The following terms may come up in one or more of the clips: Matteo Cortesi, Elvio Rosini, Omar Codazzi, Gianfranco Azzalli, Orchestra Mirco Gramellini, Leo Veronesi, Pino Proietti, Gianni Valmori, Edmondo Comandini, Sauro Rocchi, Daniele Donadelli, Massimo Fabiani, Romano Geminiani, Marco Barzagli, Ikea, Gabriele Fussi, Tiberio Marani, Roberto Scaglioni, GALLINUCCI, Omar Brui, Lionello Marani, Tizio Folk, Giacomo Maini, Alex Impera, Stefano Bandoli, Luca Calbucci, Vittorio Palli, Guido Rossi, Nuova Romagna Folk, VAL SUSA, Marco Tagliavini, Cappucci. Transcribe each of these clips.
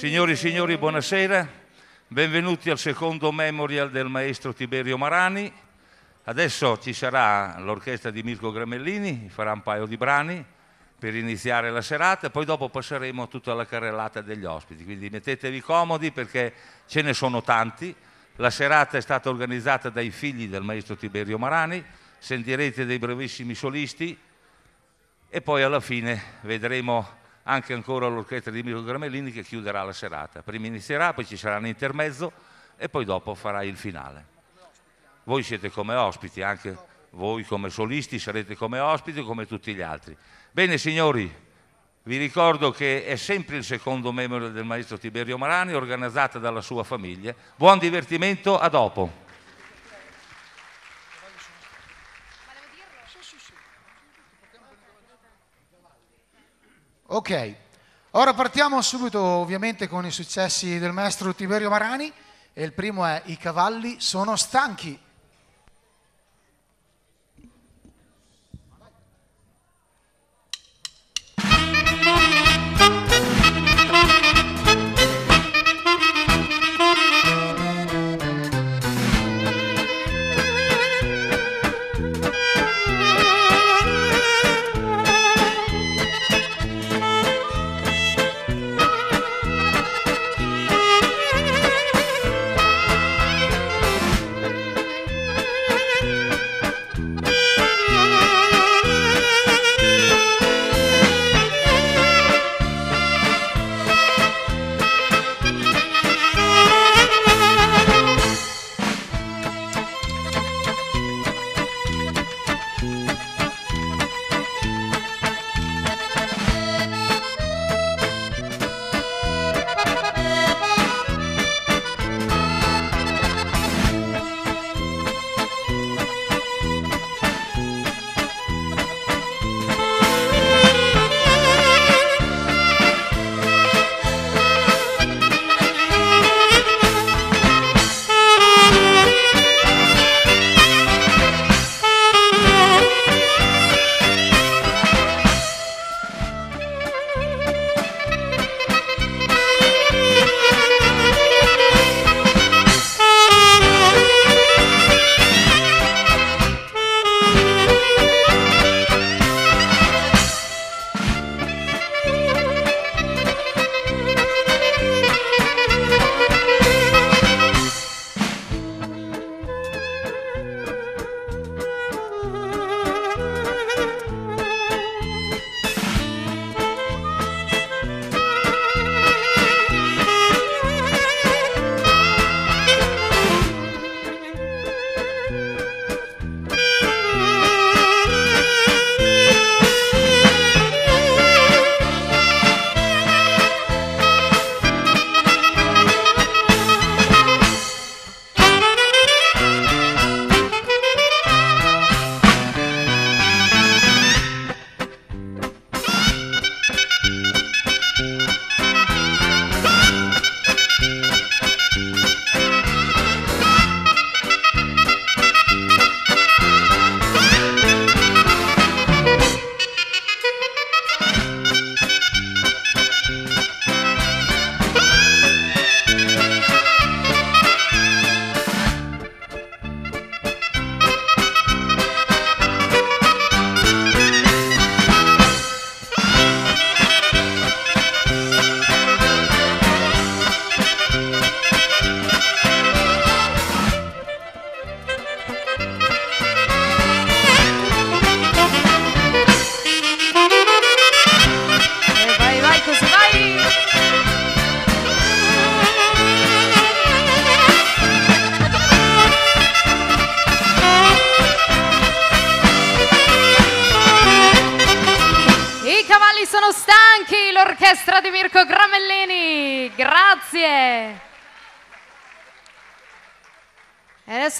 Signori e signori, buonasera, benvenuti al secondo memorial del maestro Tiberio Marani. Adesso ci sarà l'orchestra di Mirco Gramellini, farà un paio di brani per iniziare la serata, poi dopo passeremo a tutta la carrellata degli ospiti, quindi mettetevi comodi perché ce ne sono tanti. La serata è stata organizzata dai figli del maestro Tiberio Marani, sentirete dei brevissimi solisti e poi alla fine vedremo anche ancora l'orchestra di Mirco Gramellini che chiuderà la serata. Prima inizierà, poi ci sarà un intermezzo e poi dopo farà il finale. Voi siete come ospiti, anche voi come solisti sarete come ospiti come tutti gli altri. Bene signori, vi ricordo che è sempre il secondo memorial del maestro Tiberio Marani organizzata dalla sua famiglia. Buon divertimento, a dopo. Ok, ora partiamo subito ovviamente con i successi del maestro Tiberio Marani e il primo è I cavalli sono stanchi.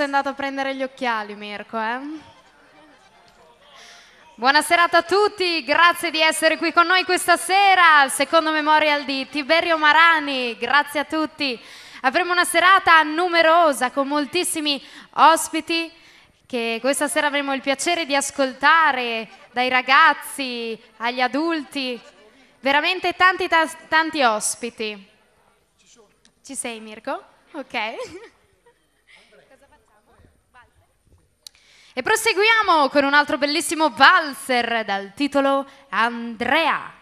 È andato a prendere gli occhiali Mirco, Buona serata a tutti, grazie di essere qui con noi questa sera al secondo memorial di Tiberio Marani. Grazie a tutti, avremo una serata numerosa con moltissimi ospiti che questa sera avremo il piacere di ascoltare, dai ragazzi agli adulti, veramente tanti ospiti. Ci sei, Mirco? Ok. Cosa facciamo? Valzer? E proseguiamo con un altro bellissimo valzer dal titolo Andrea.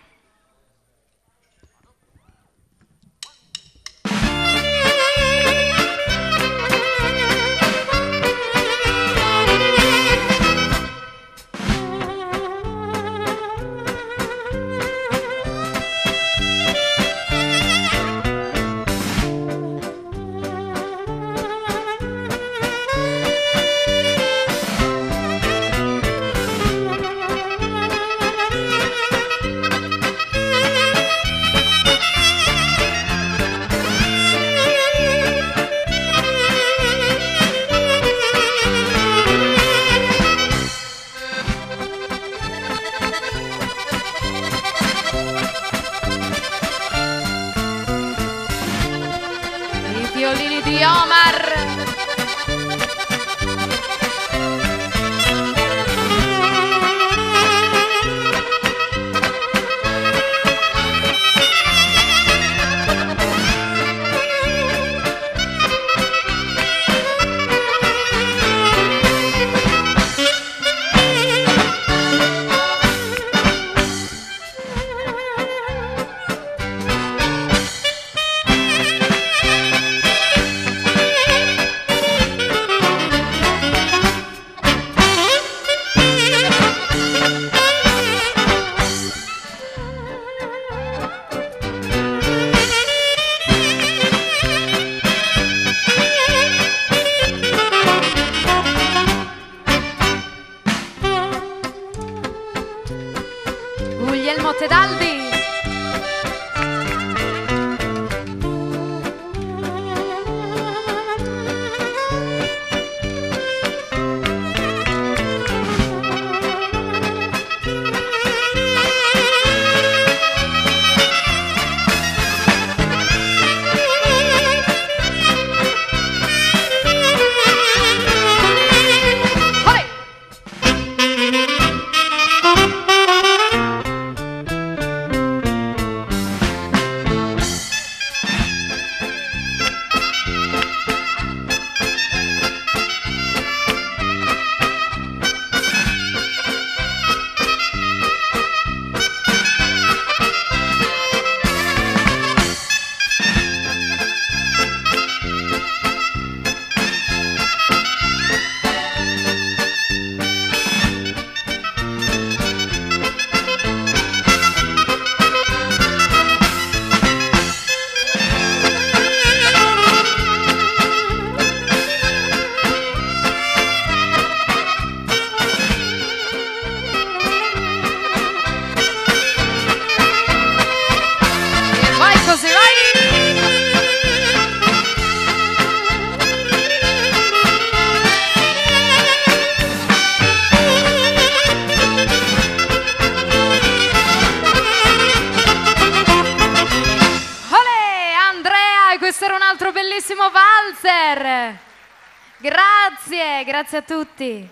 Grazie a tutti.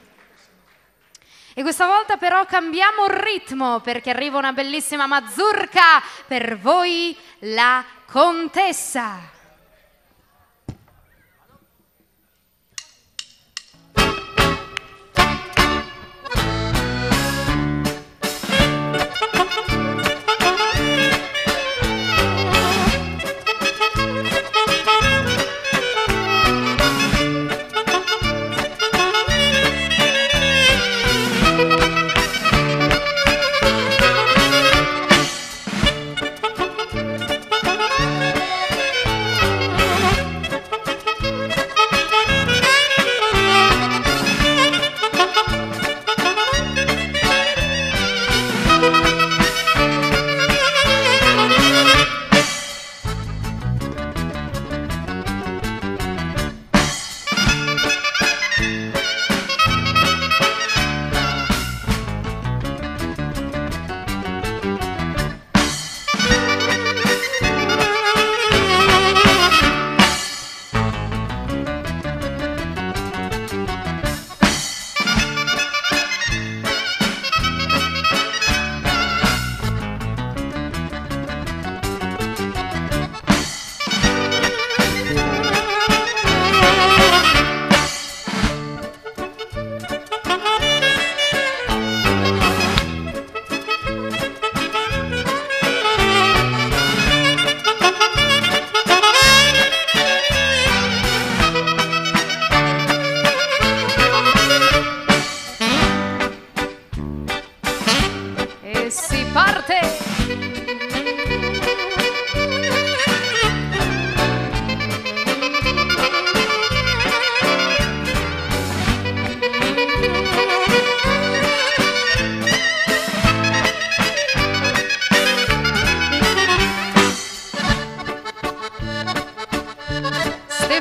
E questa volta però cambiamo ritmo, perché arriva una bellissima mazurca per voi, la Contessa.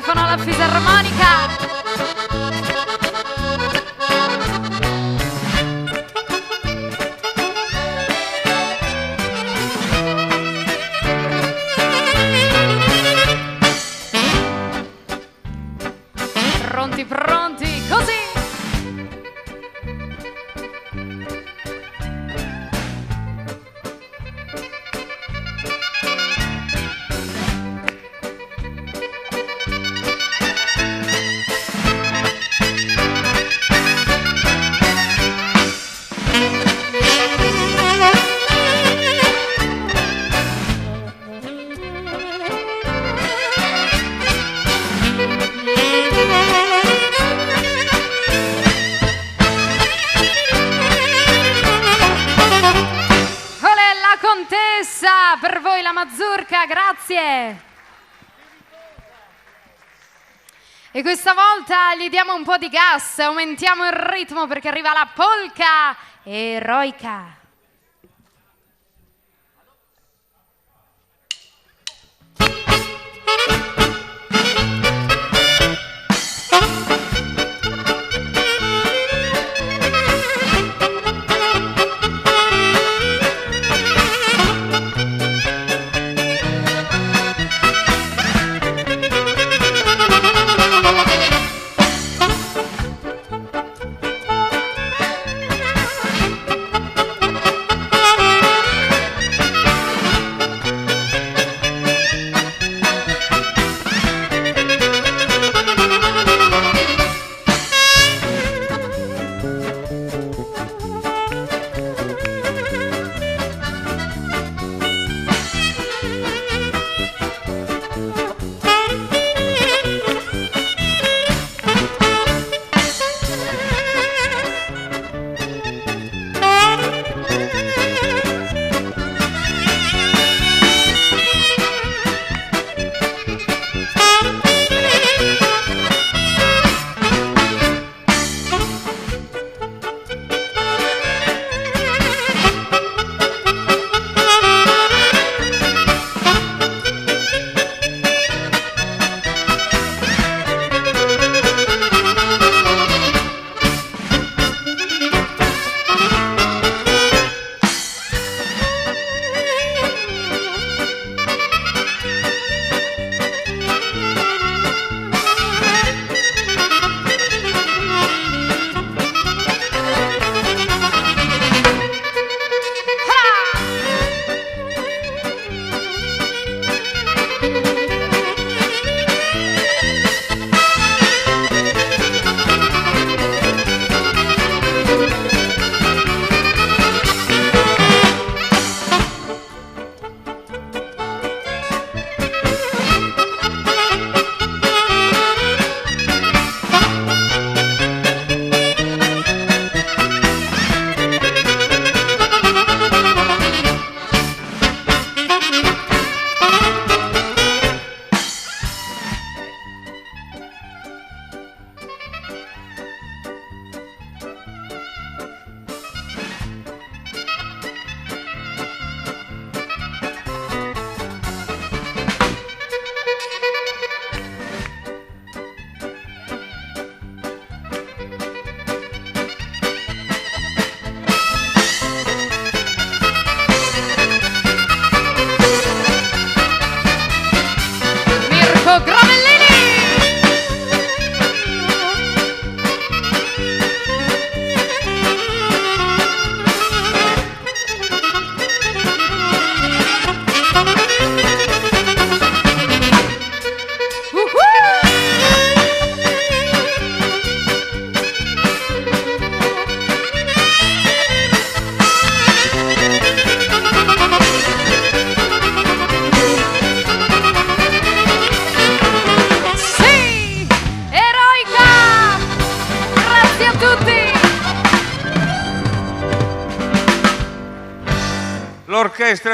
con la fisarmonica. E questa volta gli diamo un po' di gas, aumentiamo il ritmo perché arriva la polca eroica.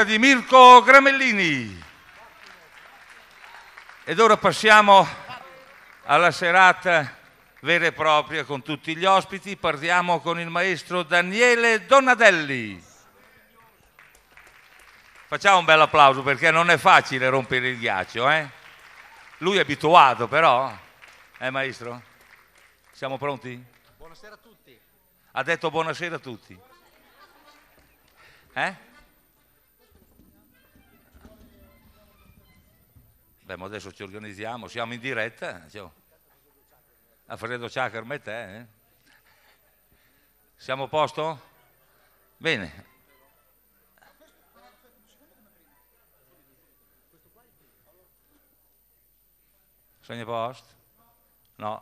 Di Mirco Gramellini. Ed ora passiamo alla serata vera e propria con tutti gli ospiti. Partiamo con il maestro Daniele Donadelli. Facciamo un bel applauso perché non è facile rompere il ghiaccio, eh? Lui è abituato però. Maestro? Siamo pronti? Buonasera a tutti. Ha detto buonasera a tutti. Beh, ma adesso ci organizziamo, siamo in diretta. Alfredo Ciacarme e te. Siamo a posto? Bene. Segna post? No.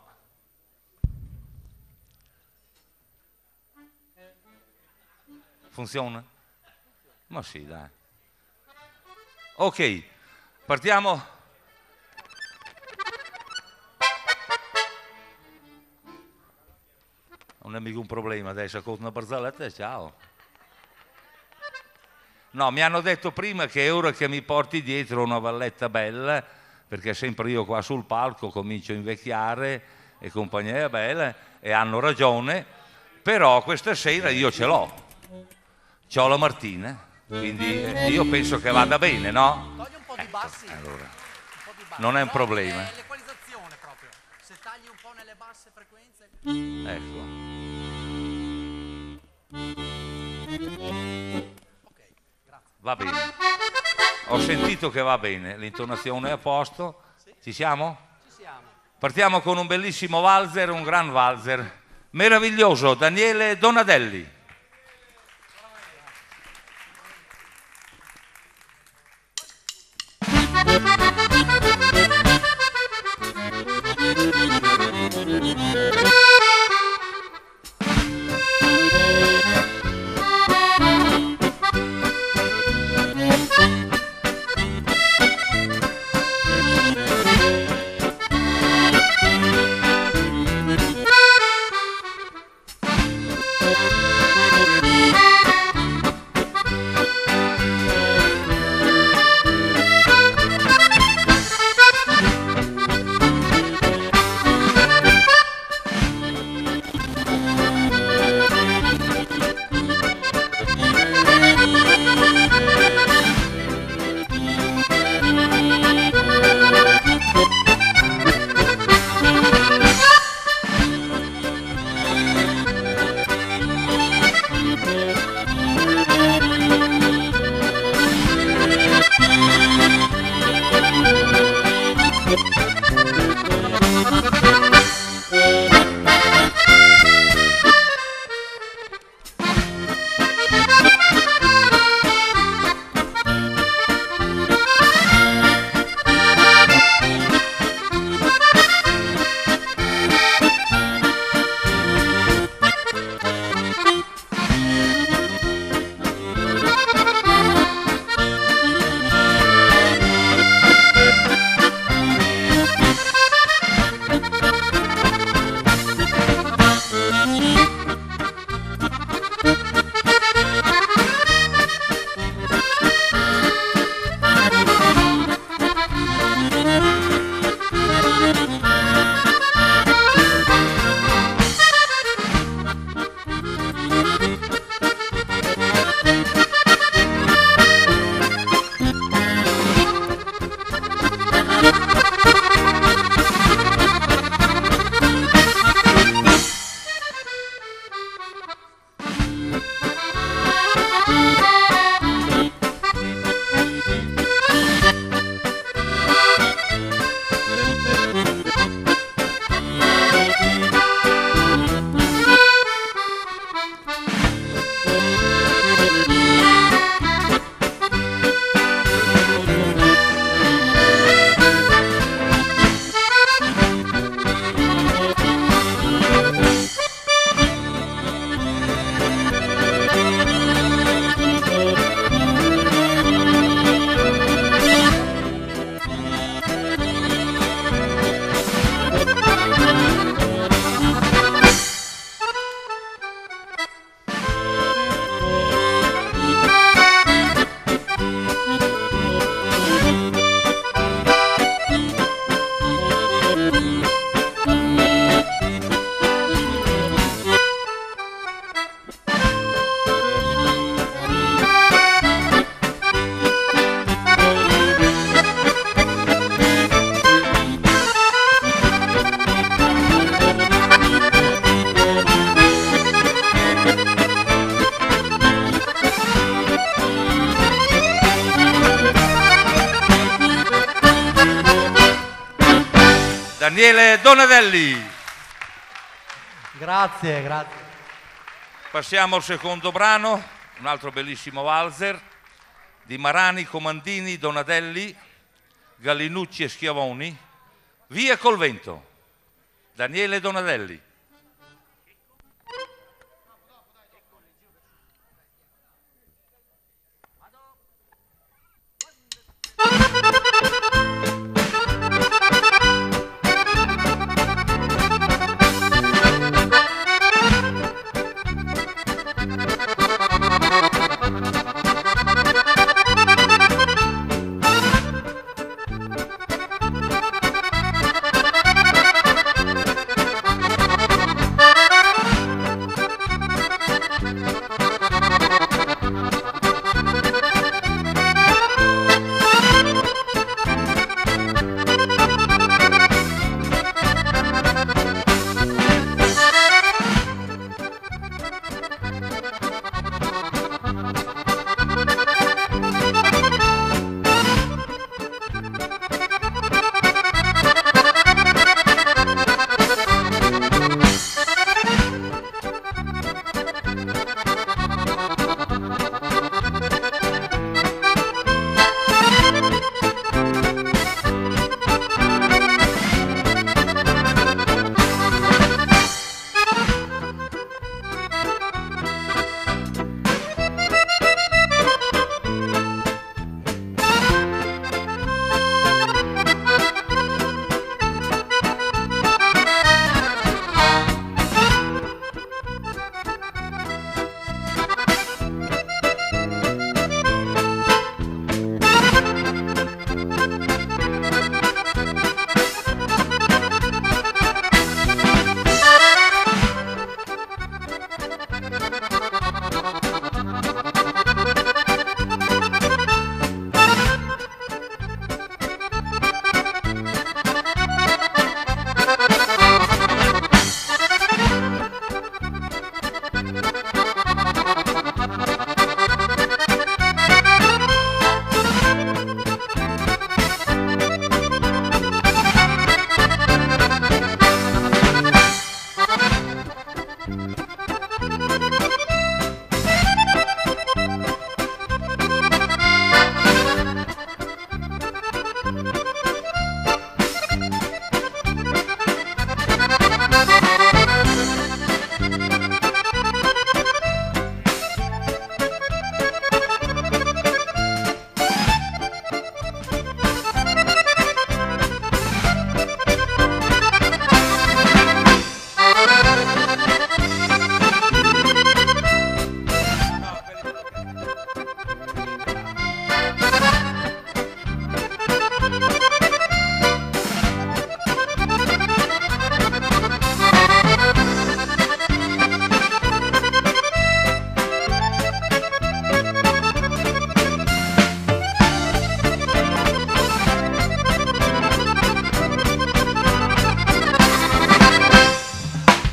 Funziona? Ma sì, dai. Ok, partiamo. Non è mica un problema adesso, con una barzelletta e ciao. No, mi hanno detto prima che è ora che mi porti dietro una valletta bella, perché sempre io qua sul palco comincio a invecchiare e compagnia bella, e hanno ragione, però questa sera io ce l'ho. C'ho la Martina, quindi io penso che vada bene, no? Togli un po' di bassi. Allora, non è un problema. L'equalizzazione proprio, se tagli un po' nelle basse frequenze. Ecco. Va bene, ho sentito che va bene, l'intonazione è a posto, ci siamo? Ci siamo. Partiamo con un bellissimo valzer, un gran valzer, meraviglioso, Daniele Donadelli. Daniele Donadelli. Grazie, grazie. Passiamo al secondo brano, un altro bellissimo valzer di Marani, Comandini, Donadelli, Gallinucci e Schiavoni, Via col vento, Daniele Donadelli.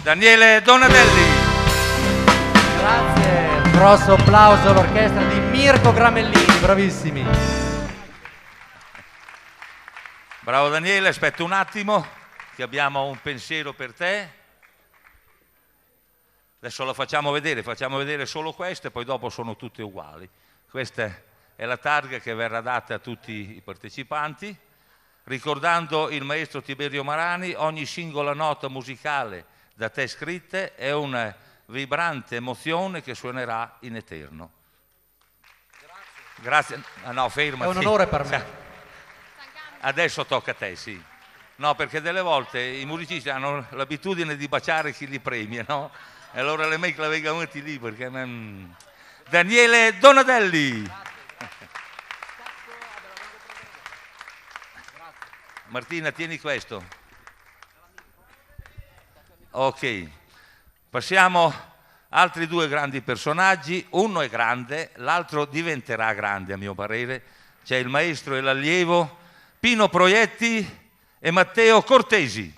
Daniele Donadelli. Grazie, un grosso applauso all'orchestra di Mirco Gramellini, bravissimi. Bravo Daniele, aspetta un attimo che abbiamo un pensiero per te. Adesso lo facciamo vedere solo queste, poi dopo sono tutte uguali. Questa è la targa che verrà data a tutti i partecipanti. Ricordando il maestro Tiberio Marani, ogni singola nota musicale da te scritte è una vibrante emozione che suonerà in eterno. Grazie. Grazie. Ah no, fermati. È un onore per me. Adesso tocca a te, sì. No, perché delle volte i musicisti hanno l'abitudine di baciare chi li premia, no? E allora le make la vengono metti lì perché... Daniele Donadelli. Grazie. Martina, tieni questo. Ok, passiamo ad altri due grandi personaggi, uno è grande, l'altro diventerà grande a mio parere, c'è il maestro e l'allievo Pino Proietti e Matteo Cortesi.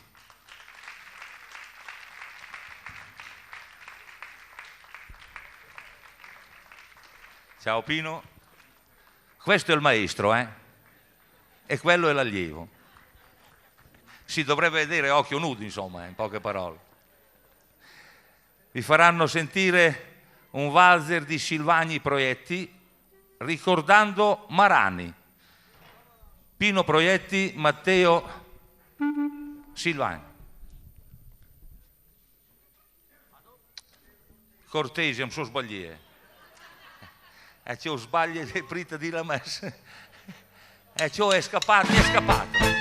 Ciao Pino, questo è il maestro e quello è l'allievo. si dovrebbe vedere occhio nudo, insomma, in poche parole. Vi faranno sentire un valzer di Silvagni Proietti, ricordando Marani, Pino Proietti, Matteo Silvagni. Cortesi, non so sbagliare. E ciò sbaglia le prite di la messa. E ciò è scappato, è scappato.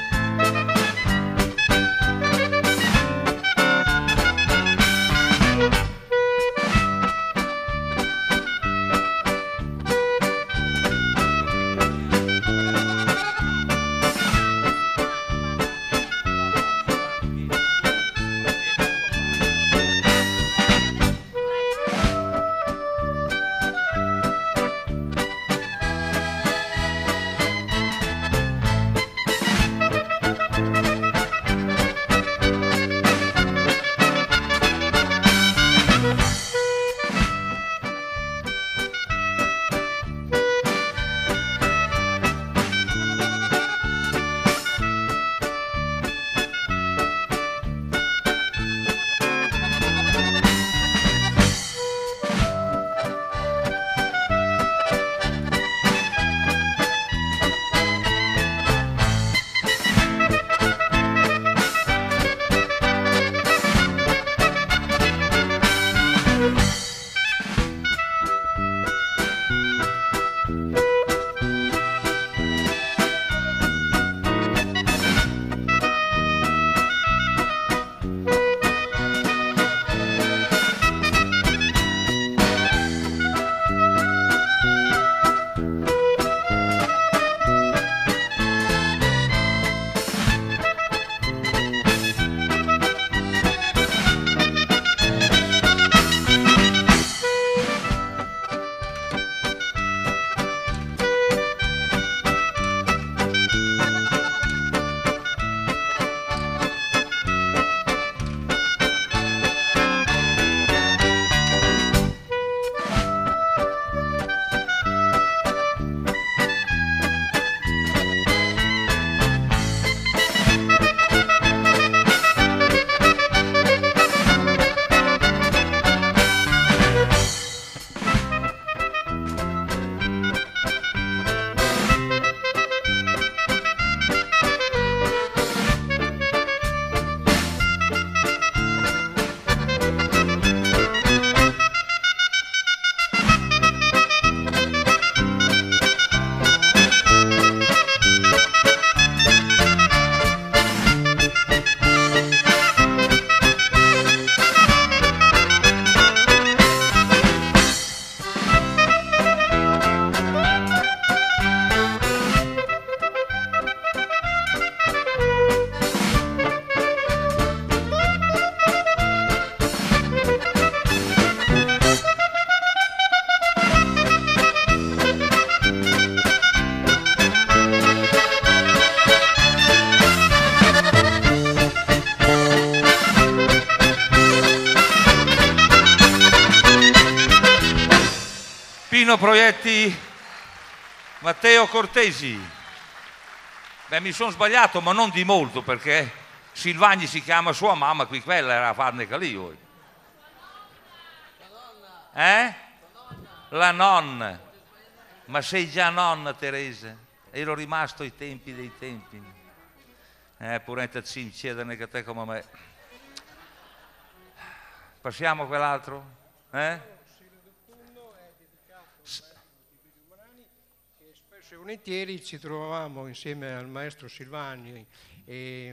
Proietti, Matteo Cortesi. Beh, mi sono sbagliato, ma non di molto, perché Silvagni si chiama sua mamma, qui quella era a farne calì. Voi. Eh? La nonna. Ma sei già nonna, Teresa. Ero rimasto ai tempi dei tempi. Pure te ci chiederne che te come me. Passiamo a quell'altro? Eh? Volentieri ci trovavamo insieme al maestro Silvagni e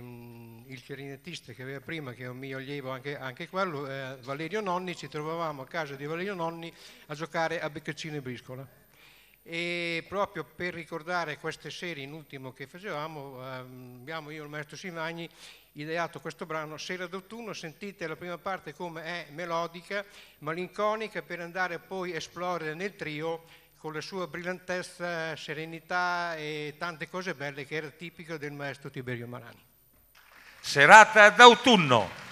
il clarinettista che aveva prima, che è un mio allievo anche quello, Valerio Nonni, ci trovavamo a casa di Valerio Nonni a giocare a beccaccino e briscola. E proprio per ricordare queste serie in ultimo che facevamo, abbiamo io e il maestro Silvagni ideato questo brano, Sera d'autunno. Sentite la prima parte come è melodica, malinconica, per andare poi a esplorare nel trio con la sua brillantezza, serenità e tante cose belle che era tipico del maestro Tiberio Marani. Serata d'autunno.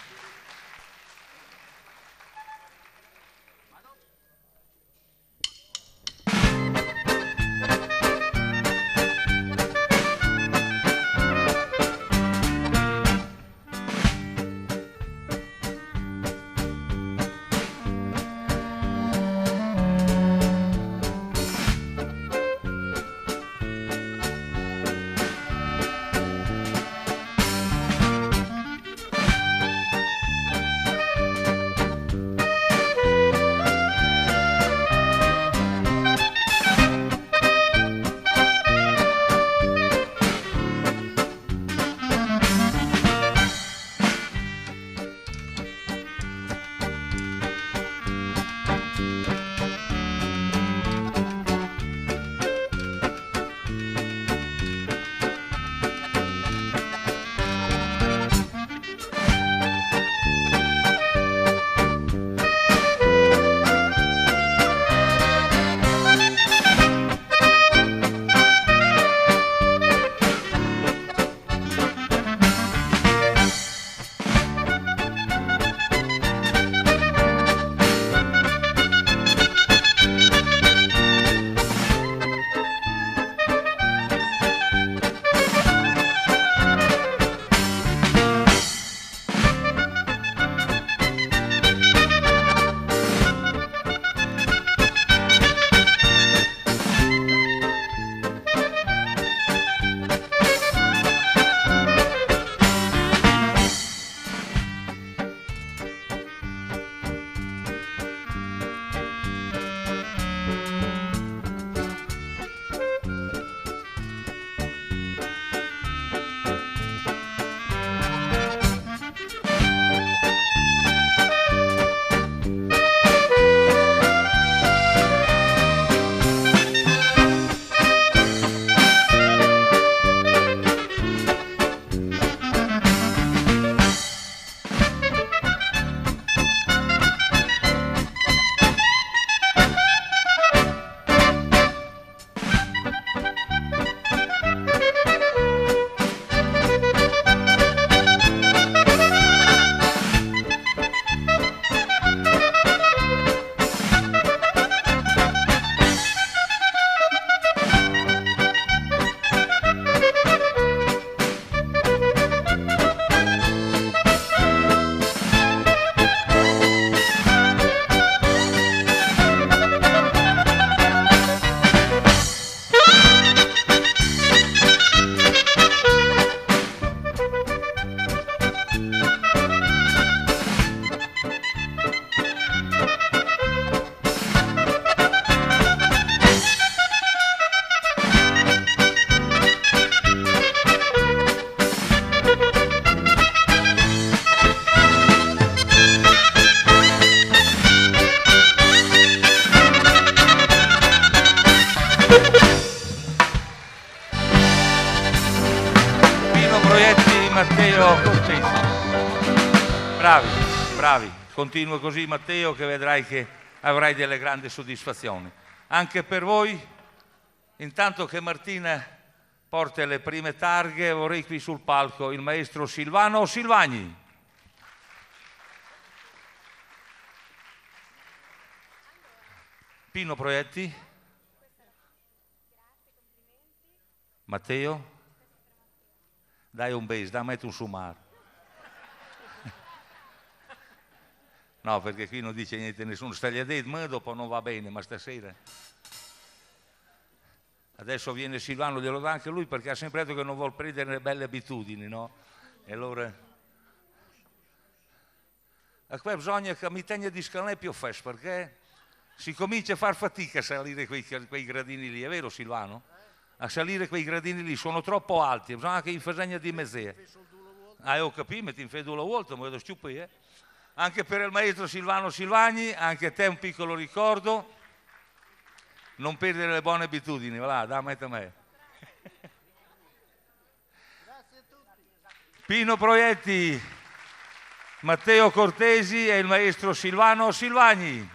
Matteo Cortesi. Bravi, bravi. Continua così, Matteo, che vedrai che avrai delle grandi soddisfazioni. Anche per voi, intanto che Martina porta le prime targhe, vorrei qui sul palco il maestro Silvano Silvagni. Pino Proietti, Matteo, dai un bass, dai, metti un sumar. No, perché qui non dice niente nessuno, sta lì a dire, ma dopo non va bene, ma stasera. Adesso viene Silvano, glielo dà anche lui perché ha sempre detto che non vuol prendere le belle abitudini, no? E allora... A qua bisogna che mi tenga di scalare più fast, perché... Si comincia a far fatica a salire quei gradini lì, è vero Silvano? A salire quei gradini lì, sono troppo alti, bisogna anche in fasegna di mezz'era. Ho capito, metti in fedula volta, ma lo sciupi, eh? Anche per il maestro Silvano Silvagni, anche a te un piccolo ricordo, non perdere le buone abitudini, va là, dammi a me. Grazie a tutti. Pino Proietti, Matteo Cortesi e il maestro Silvano Silvagni.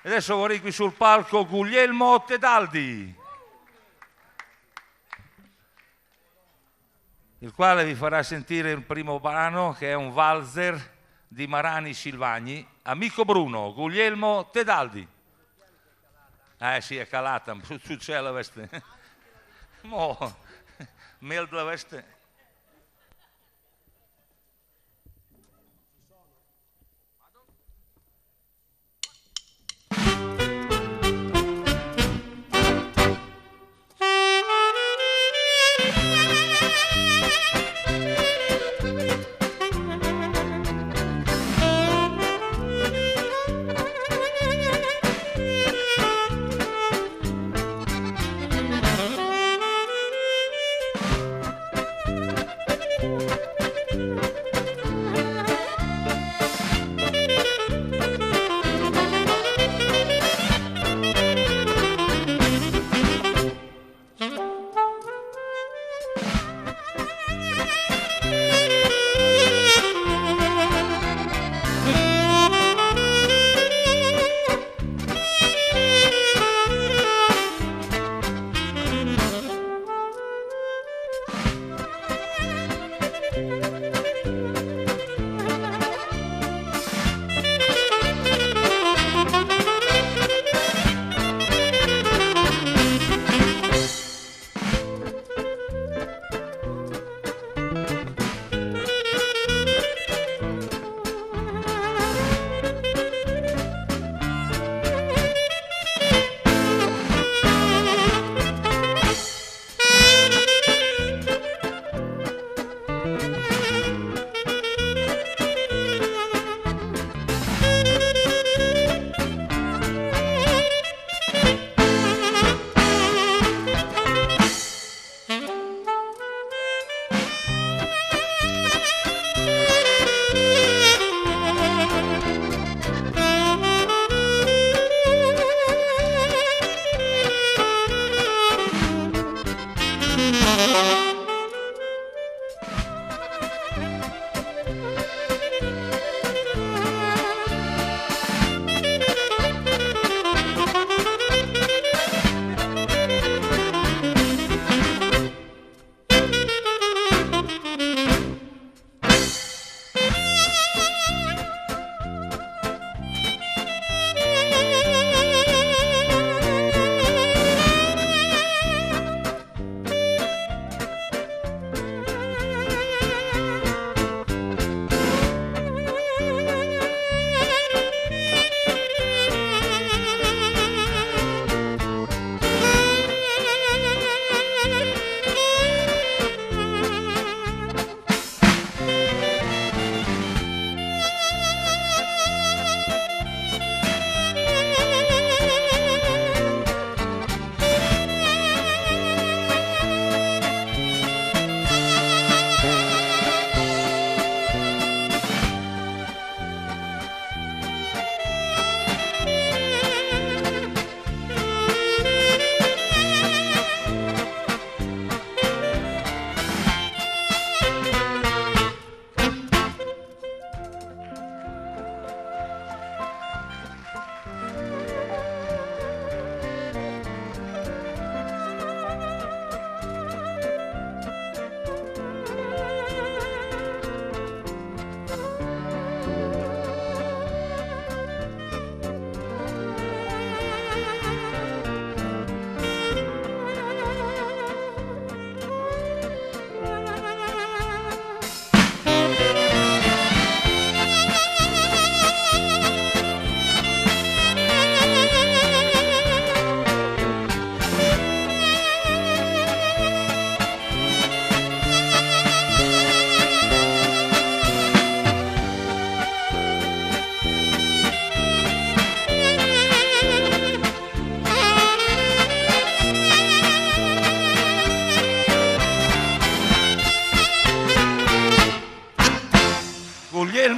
Adesso vorrei qui sul palco Guglielmo Tedaldi, il quale vi farà sentire il primo brano che è un valzer di Marani Silvagni, Amico Bruno, Guglielmo Tedaldi. Sì, è calata, tu c'è la veste. Mo, mel la veste.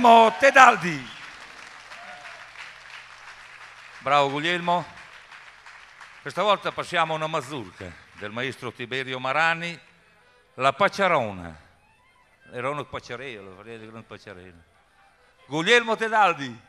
Guglielmo Tedaldi. Bravo Guglielmo. Questa volta passiamo a una mazurka del maestro Tiberio Marani, la Pacciarona. Era uno pacciarello, la del grande pacciarello. Guglielmo Tedaldi.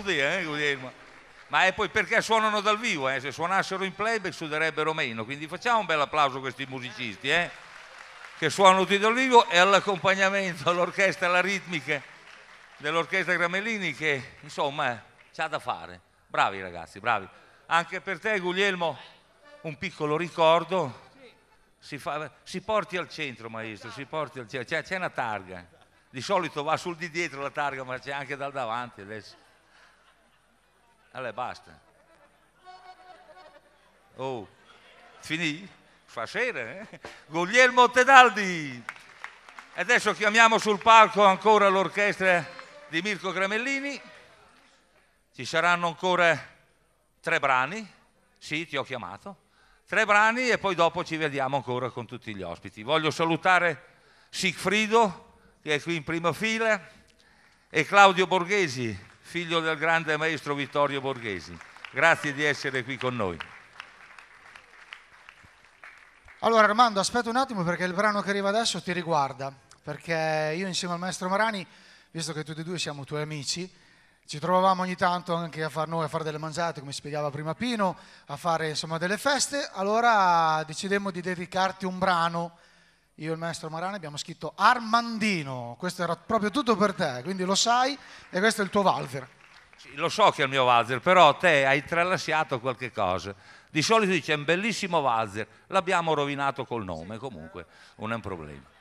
Guglielmo. Ma è poi perché suonano dal vivo, se suonassero in playback suderebbero meno, quindi facciamo un bel applauso a questi musicisti che suonano tutti dal vivo e all'accompagnamento all'orchestra, alla ritmica dell'orchestra Gramellini, che insomma c'ha da fare. Bravi ragazzi, bravi. Anche per te Guglielmo un piccolo ricordo, si porti al centro maestro, si porti al centro, c'è una targa, di solito va sul di dietro la targa, ma c'è anche dal davanti adesso. Allora basta. Oh, finì? Fa sera, Guglielmo Tedaldi. Adesso chiamiamo sul palco ancora l'orchestra di Mirco Gramellini. Ci saranno ancora 3 brani. Sì, ti ho chiamato. 3 brani e poi dopo ci vediamo ancora con tutti gli ospiti. Voglio salutare Sigfrido, che è qui in prima fila, e Claudio Borghesi, figlio del grande maestro Vittorio Borghesi. Grazie di essere qui con noi. Allora Armando, aspetta un attimo perché il brano che arriva adesso ti riguarda, perché io insieme al maestro Marani, visto che tutti e due siamo tuoi amici, ci trovavamo ogni tanto anche a fare delle mangiate, come spiegava prima Pino, a fare insomma delle feste, allora decidemmo di dedicarti un brano. Io e il maestro Marani abbiamo scritto Armandino, questo era proprio tutto per te, quindi lo sai e questo è il tuo valzer. Sì, lo so che è il mio valzer, però te hai tralasciato qualche cosa. Di solito dice un bellissimo valzer, l'abbiamo rovinato col nome, sì, comunque non è un problema.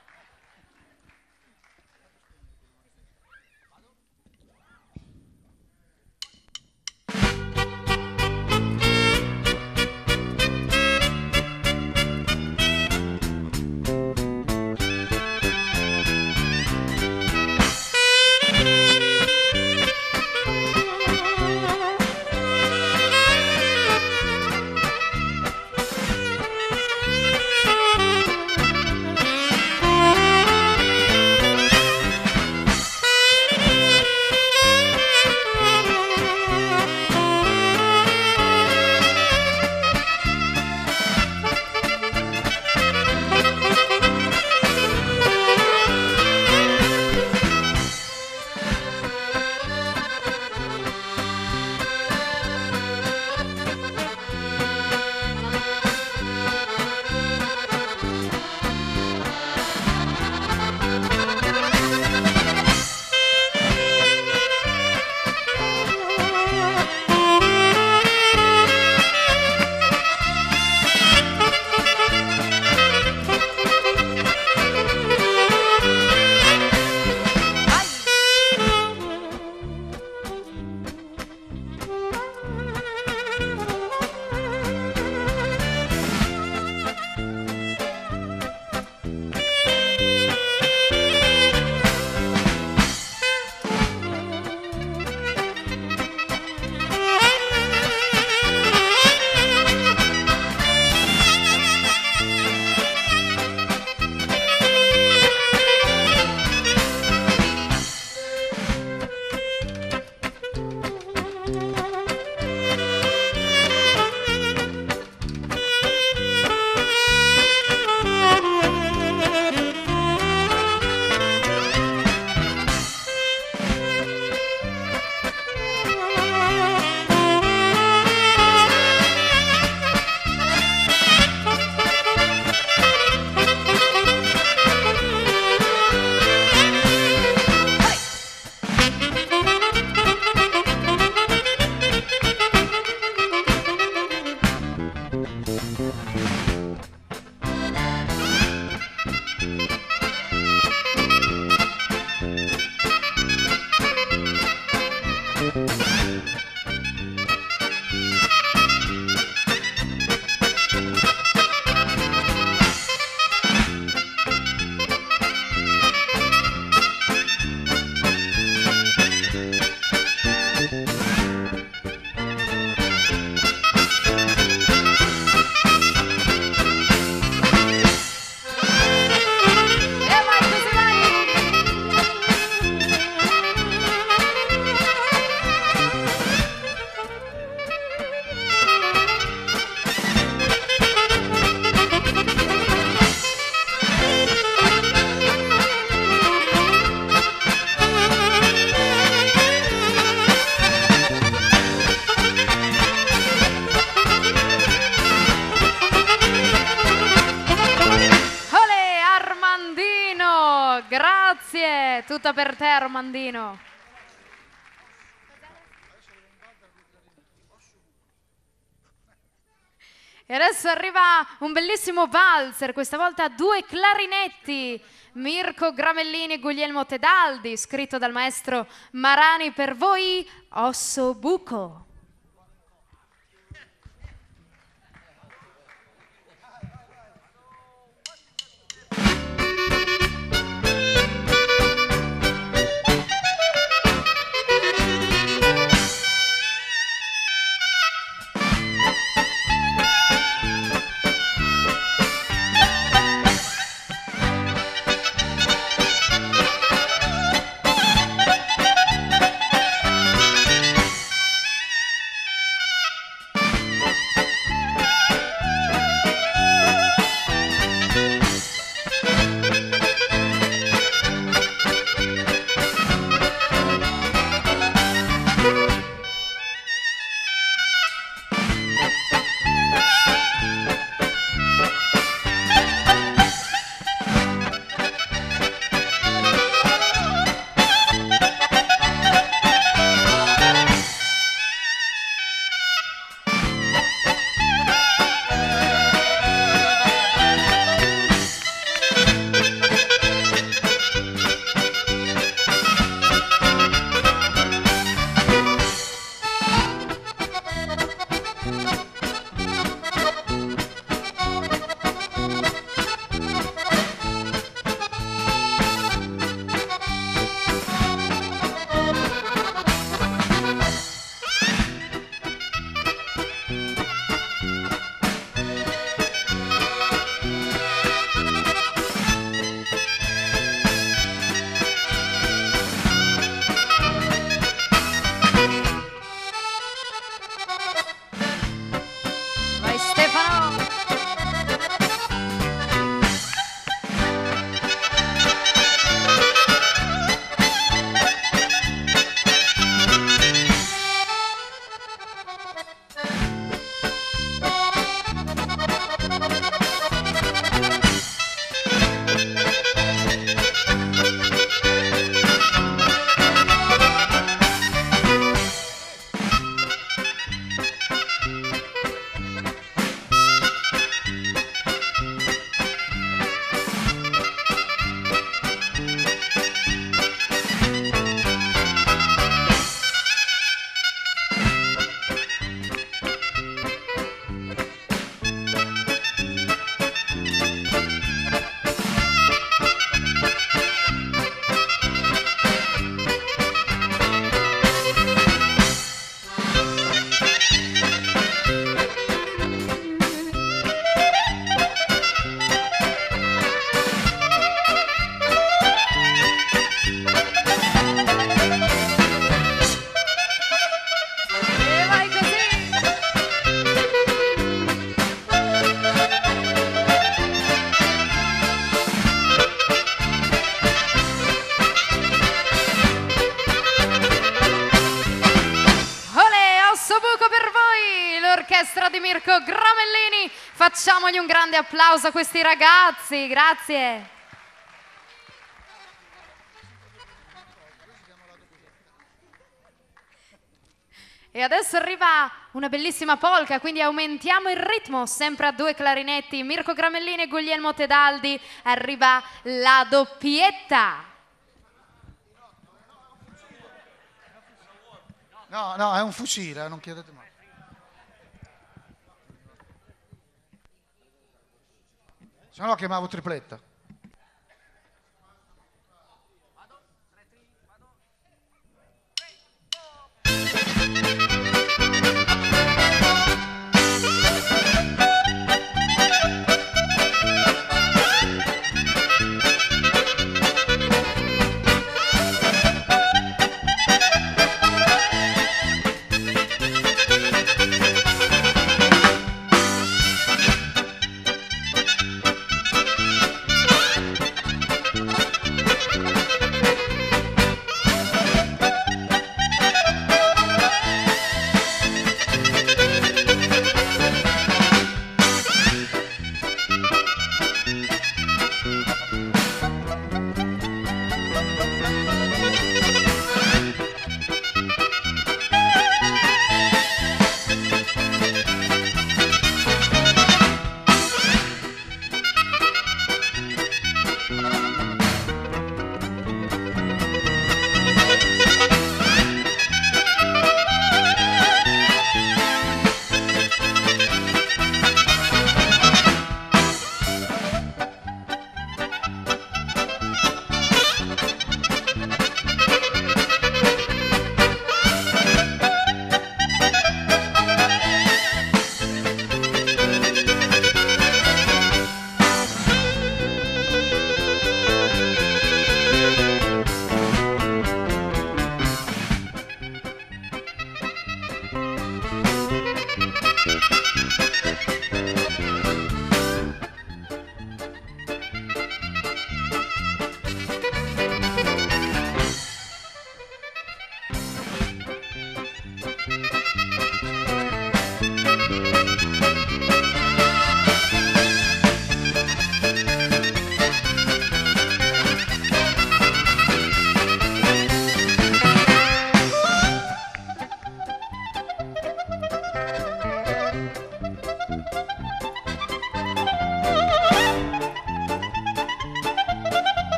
Grazie, tutto per te Armandino. E adesso arriva un bellissimo valzer, questa volta a due clarinetti, Mirco Gramellini e Guglielmo Tedaldi, scritto dal maestro Marani per voi, Osso Buco. Gramellini, facciamogli un grande applauso a questi ragazzi, grazie. E adesso arriva una bellissima polca, quindi aumentiamo il ritmo, sempre a due clarinetti, Mirco Gramellini e Guglielmo Tedaldi, arriva la doppietta. No, è un fucile, non chiedete mai. Se no la chiamavo tripletta.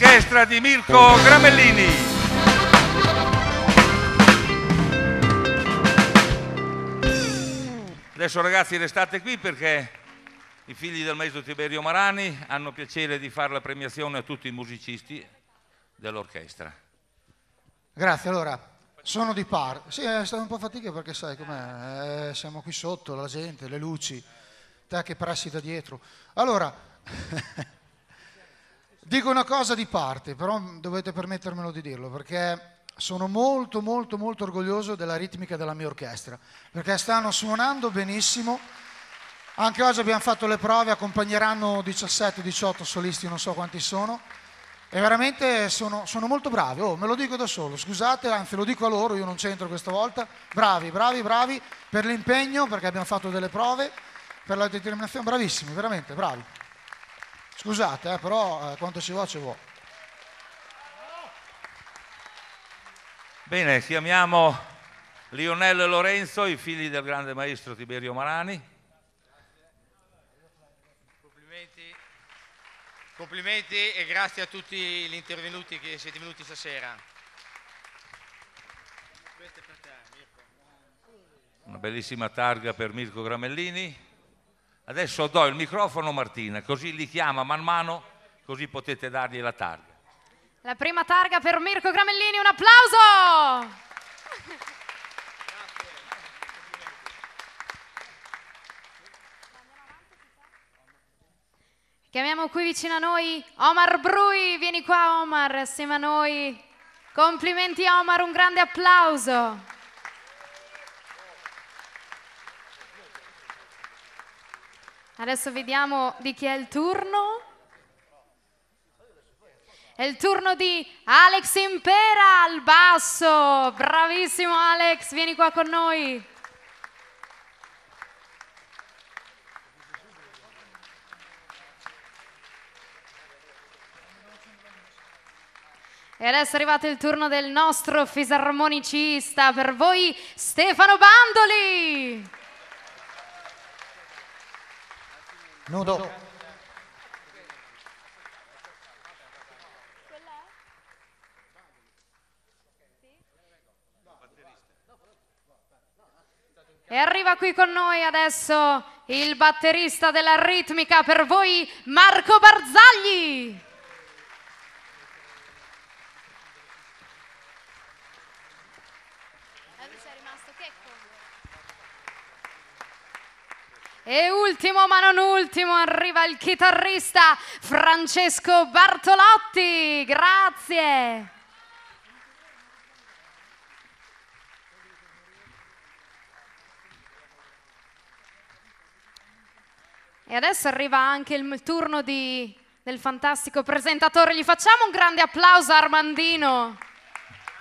l'orchestra di Mirco Gramellini. Adesso ragazzi restate qui perché i figli del maestro Tiberio Marani hanno piacere di fare la premiazione a tutti i musicisti dell'orchestra. Grazie, allora sono di par. Sì, è stata un po' fatica perché sai com'è, siamo qui sotto, la gente, le luci, te che passi da dietro. Allora, dico una cosa di parte, però dovete permettermelo di dirlo, perché sono molto molto molto orgoglioso della ritmica della mia orchestra, perché stanno suonando benissimo. Anche oggi abbiamo fatto le prove, accompagneranno 17-18 solisti, non so quanti sono, e veramente sono molto bravi. Oh, me lo dico da solo, scusate, anzi lo dico a loro, io non c'entro questa volta. Bravi, bravi, bravi per l'impegno, perché abbiamo fatto delle prove, per la determinazione, bravissimi, veramente bravi. Scusate, però quanto ci vuole, ci vuole. Bene, chiamiamo Lionello e Lorenzo, i figli del grande maestro Tiberio Marani. Complimenti e grazie a tutti gli intervenuti che siete venuti stasera. Questo è per te, Mirco. Una bellissima targa per Mirco Gramellini. Adesso do il microfono a Martina, così li chiama man mano, così potete dargli la targa. La prima targa per Mirco Gramellini, un applauso! Chiamiamo qui vicino a noi Omar Brui, vieni qua Omar, assieme a noi. Complimenti Omar, un grande applauso. Adesso vediamo di chi è il turno. È il turno di Alex Impera al basso, bravissimo Alex, vieni qua con noi. E adesso è arrivato il turno del nostro fisarmonicista, per voi Stefano Bandoli. Nudo. E arriva qui con noi adesso il batterista della ritmica, per voi Marco Barzagli. E ultimo ma non ultimo arriva il chitarrista Francesco Bartolotti, grazie. E adesso arriva anche il turno del fantastico presentatore, gli facciamo un grande applauso a Armandino,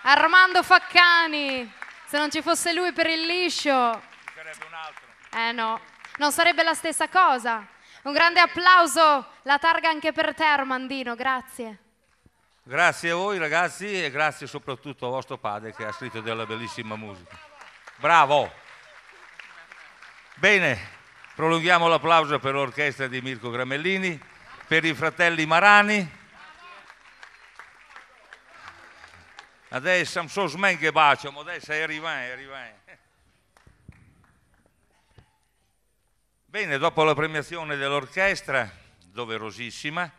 Armando Faccani, se non ci fosse lui per il liscio. Ci sarebbe un altro. Eh no. Non sarebbe la stessa cosa. Un grande applauso, la targa anche per te Armandino, grazie. Grazie a voi ragazzi e grazie soprattutto a vostro padre che ha scritto della bellissima musica. Bravo! Bene, prolunghiamo l'applauso per l'orchestra di Mirco Gramellini, per i fratelli Marani. Adesso non so che baciamo, adesso arriva. Bene, dopo la premiazione dell'orchestra, doverosissima,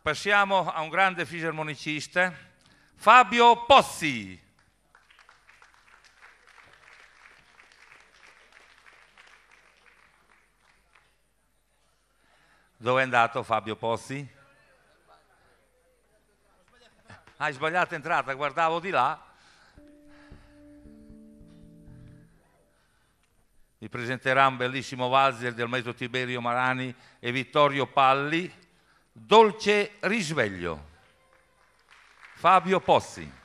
passiamo a un grande fisarmonicista, Fabio Pozzi. Dove è andato Fabio Pozzi? Hai sbagliato entrata, guardavo di là. Vi presenterà un bellissimo valzer del maestro Tiberio Marani e Vittorio Palli, Dolce Risveglio. Fabio Pozzi.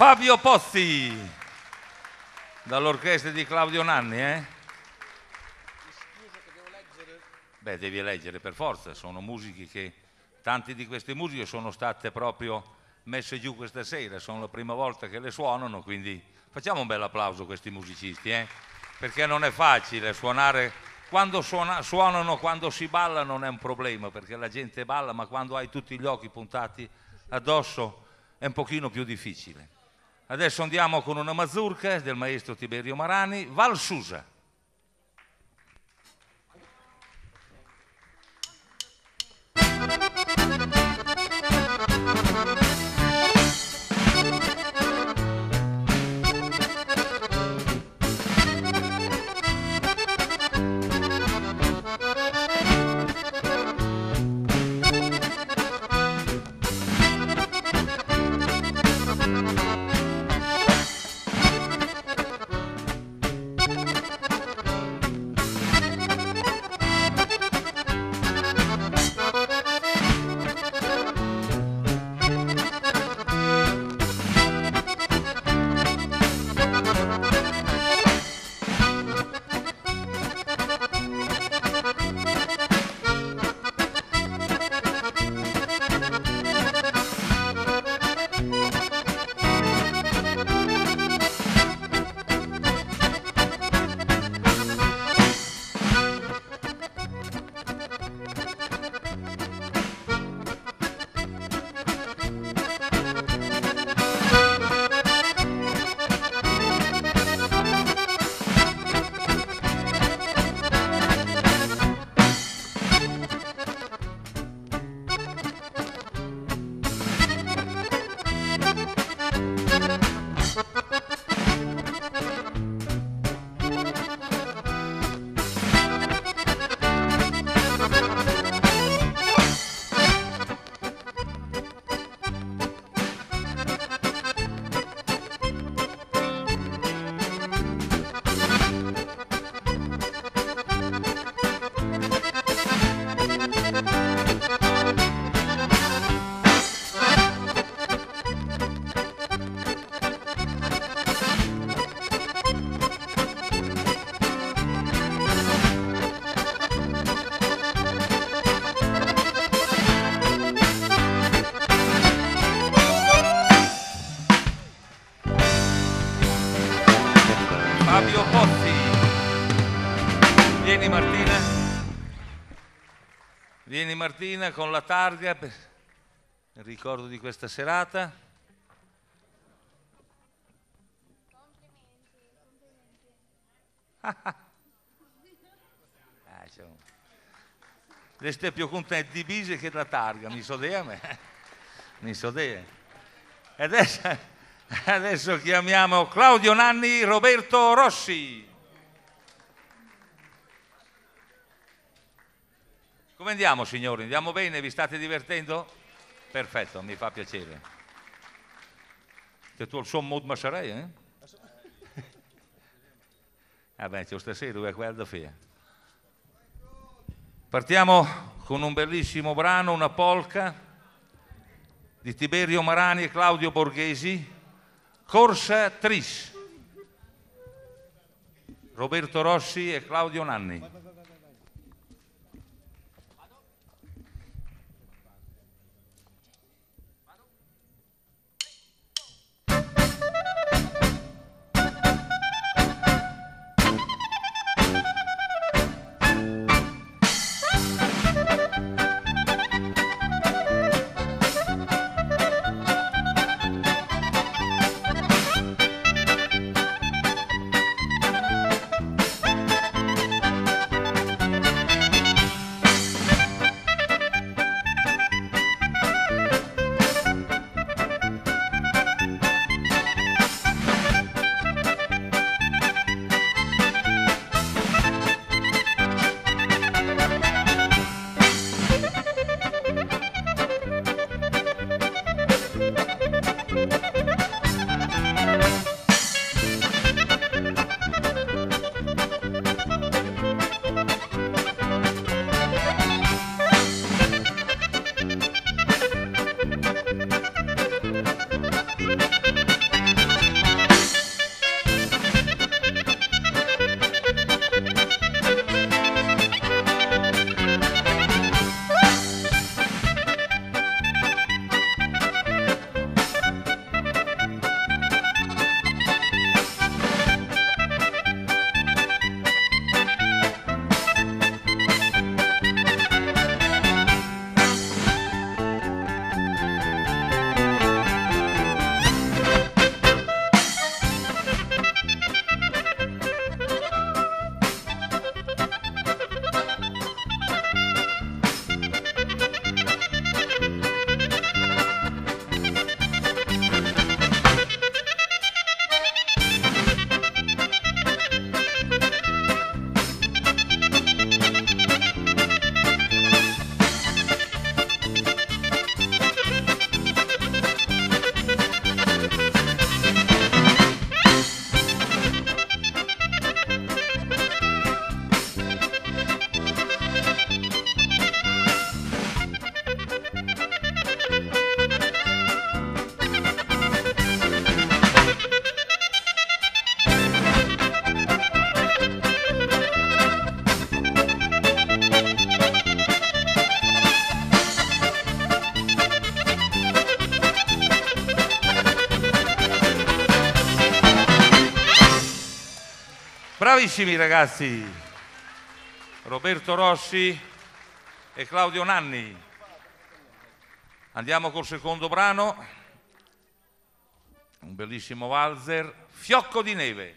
Fabio Pozzi, dall'orchestra di Claudio Nanni, eh? Scusa che devo leggere. Beh, devi leggere per forza, sono musiche che... Tante di queste musiche sono state proprio messe giù questa sera, sono la prima volta che le suonano, quindi facciamo un bel applauso a questi musicisti, eh? Perché non è facile suonare, quando suonano, quando si balla non è un problema, perché la gente balla, ma quando hai tutti gli occhi puntati addosso è un pochino più difficile. Adesso andiamo con una mazurka del maestro Tiberio Marani, Valsusa. Vieni Martina con la targa, per il ricordo di questa serata. Complimenti. Le stai più contenti di Bise che della targa, mi sodea me. Mi sodea. E adesso chiamiamo Claudio Nanni, Roberto Rossi. Come andiamo, signori? Andiamo bene? Vi state divertendo? Perfetto, mi fa piacere. Che tu al suo mood ma sarai, eh? Ah beh, c'è stasera, è quella da fia. Partiamo con un bellissimo brano, una polca di Tiberio Marani e Claudio Borghesi, Corsa Tris. Roberto Rossi e Claudio Nanni. Bravissimi ragazzi, Roberto Rossi e Claudio Nanni. Andiamo col secondo brano, un bellissimo valzer, Fiocco di neve.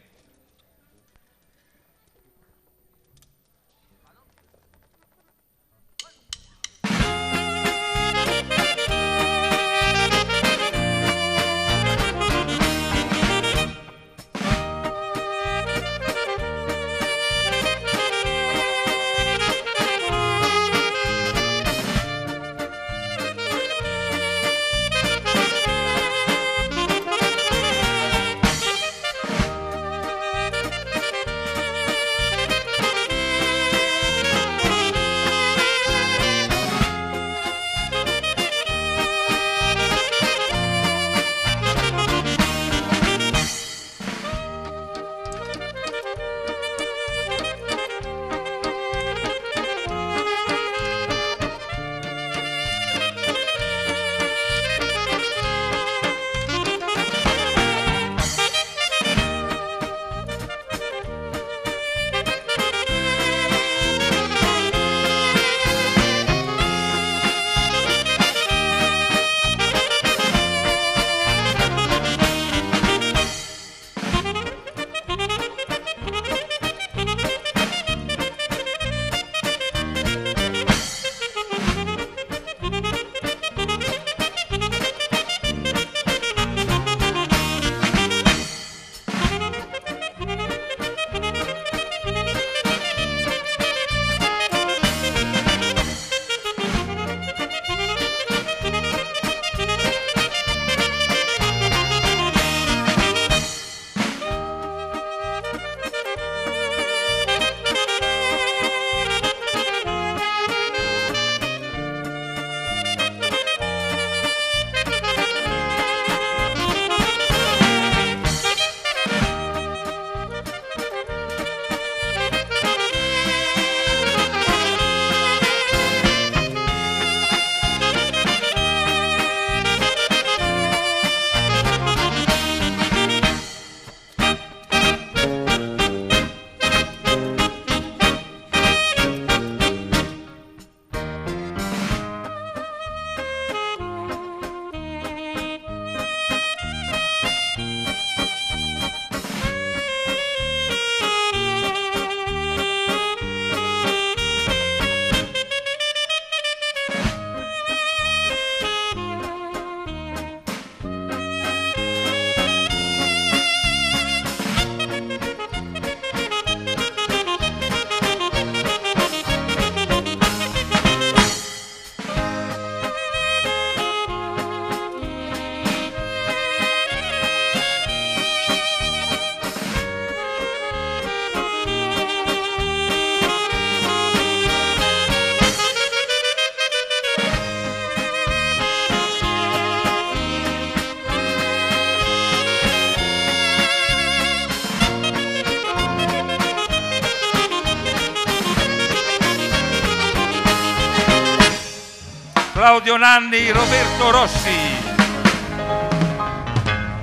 Claudio Nanni, Roberto Rossi.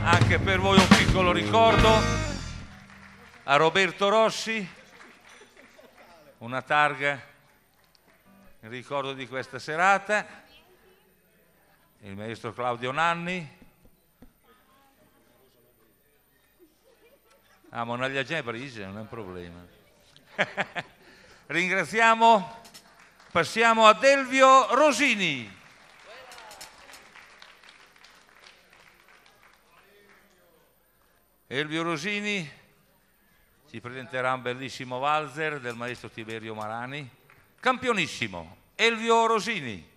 Anche per voi un piccolo ricordo a Roberto Rossi, una targa in ricordo di questa serata, il maestro Claudio Nanni. Ah, ma non agli agenti Parigi, non è un problema. Ringraziamo. Passiamo ad Elvio Rosini. Elvio Rosini ci presenterà un bellissimo valzer del maestro Tiberio Marani, campionissimo. Elvio Rosini.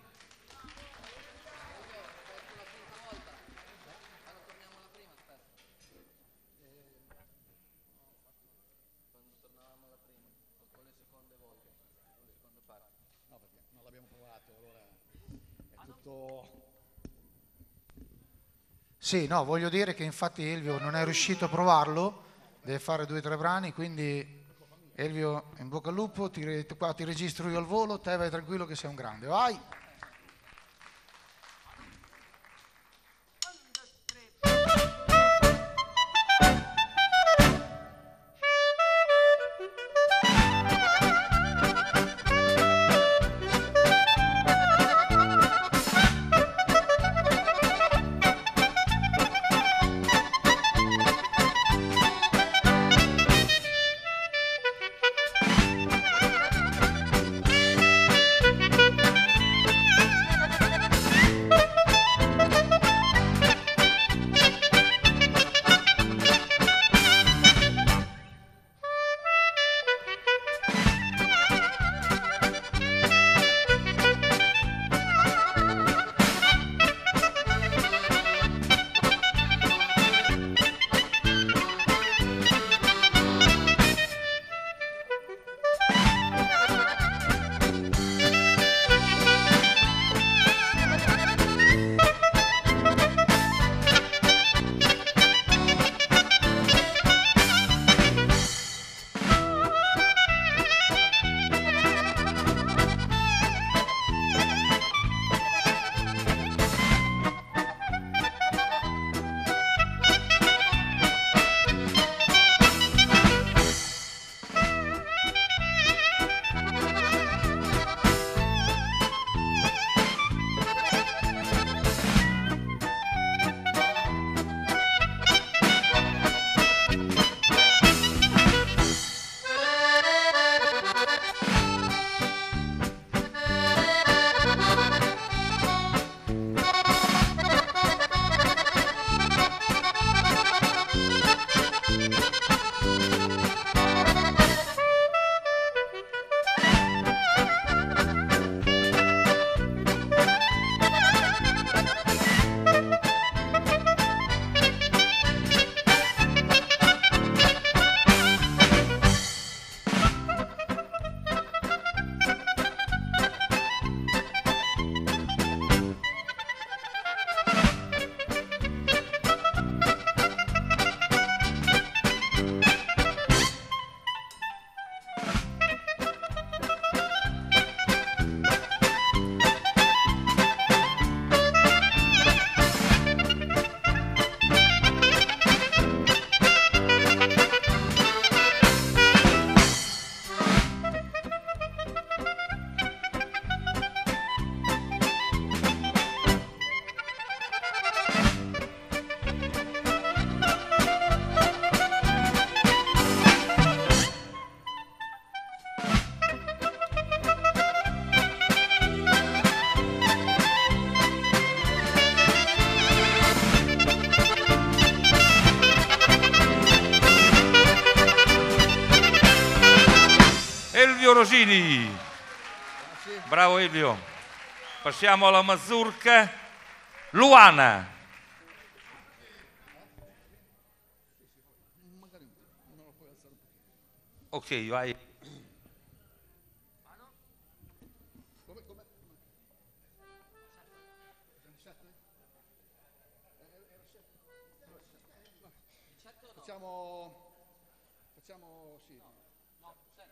Sì, no, voglio dire che infatti Elvio non è riuscito a provarlo, deve fare 2 o 3 brani, quindi Elvio in bocca al lupo, ti registro io al volo, te vai tranquillo che sei un grande, vai! Elvio Rosini. Bravo Elvio. Passiamo alla mazurca. Luana. Ok, vai. Facciamo sì. No, 7.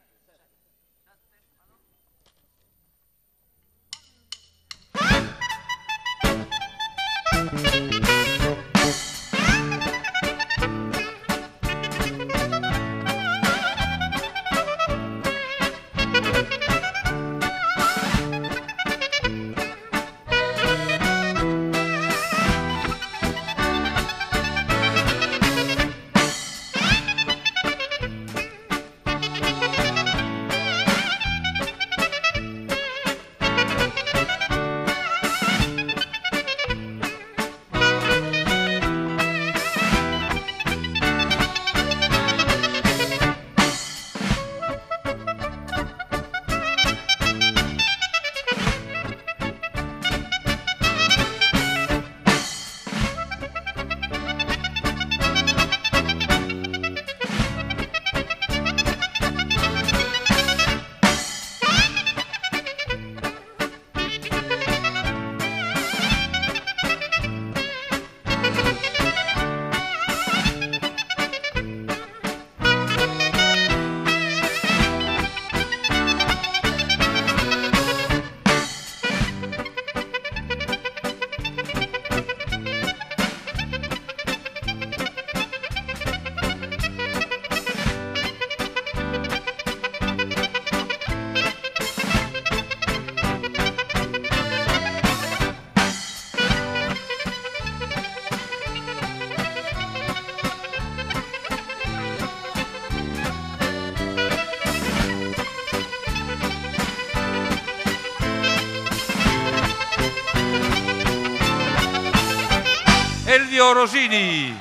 Rosini.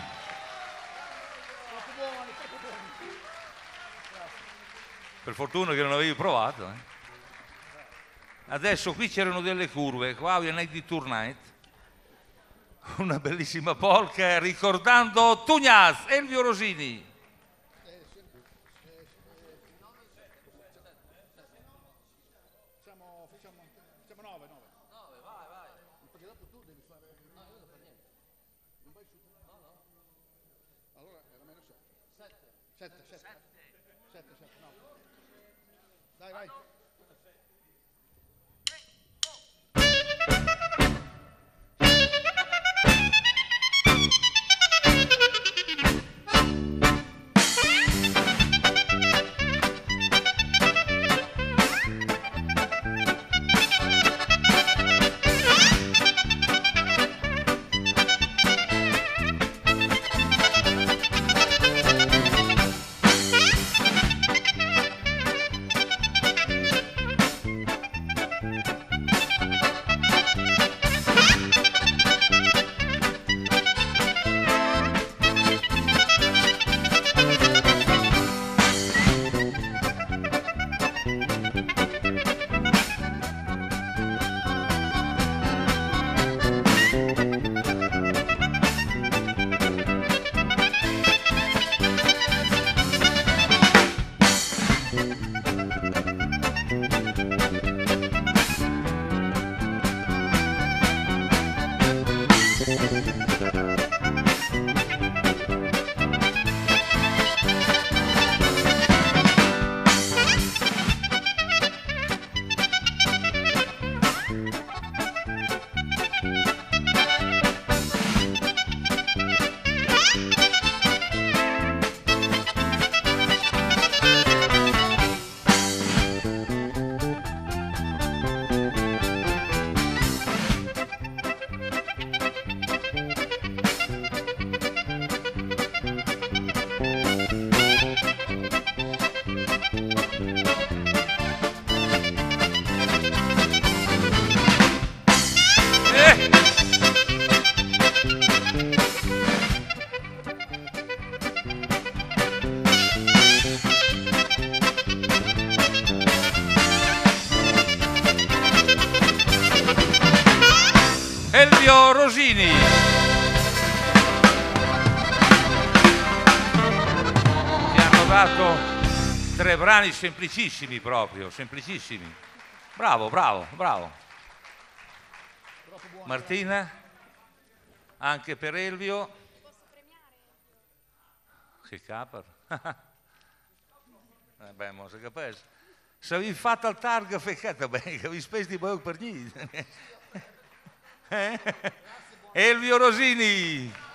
Per fortuna che non avevi provato. Adesso qui c'erano delle curve, qua è Night di Tour Night, una bellissima polca ricordando Tugnaz, Elvio Rosini. fatto tre brani semplicissimi proprio, semplicissimi. Bravo, bravo, bravo. Martina, anche per Elvio. Che capar. Beh, non si capisce. Se avevi fatto al target, feccata bene, avevi speso di boio per niente. Elvio Rosini.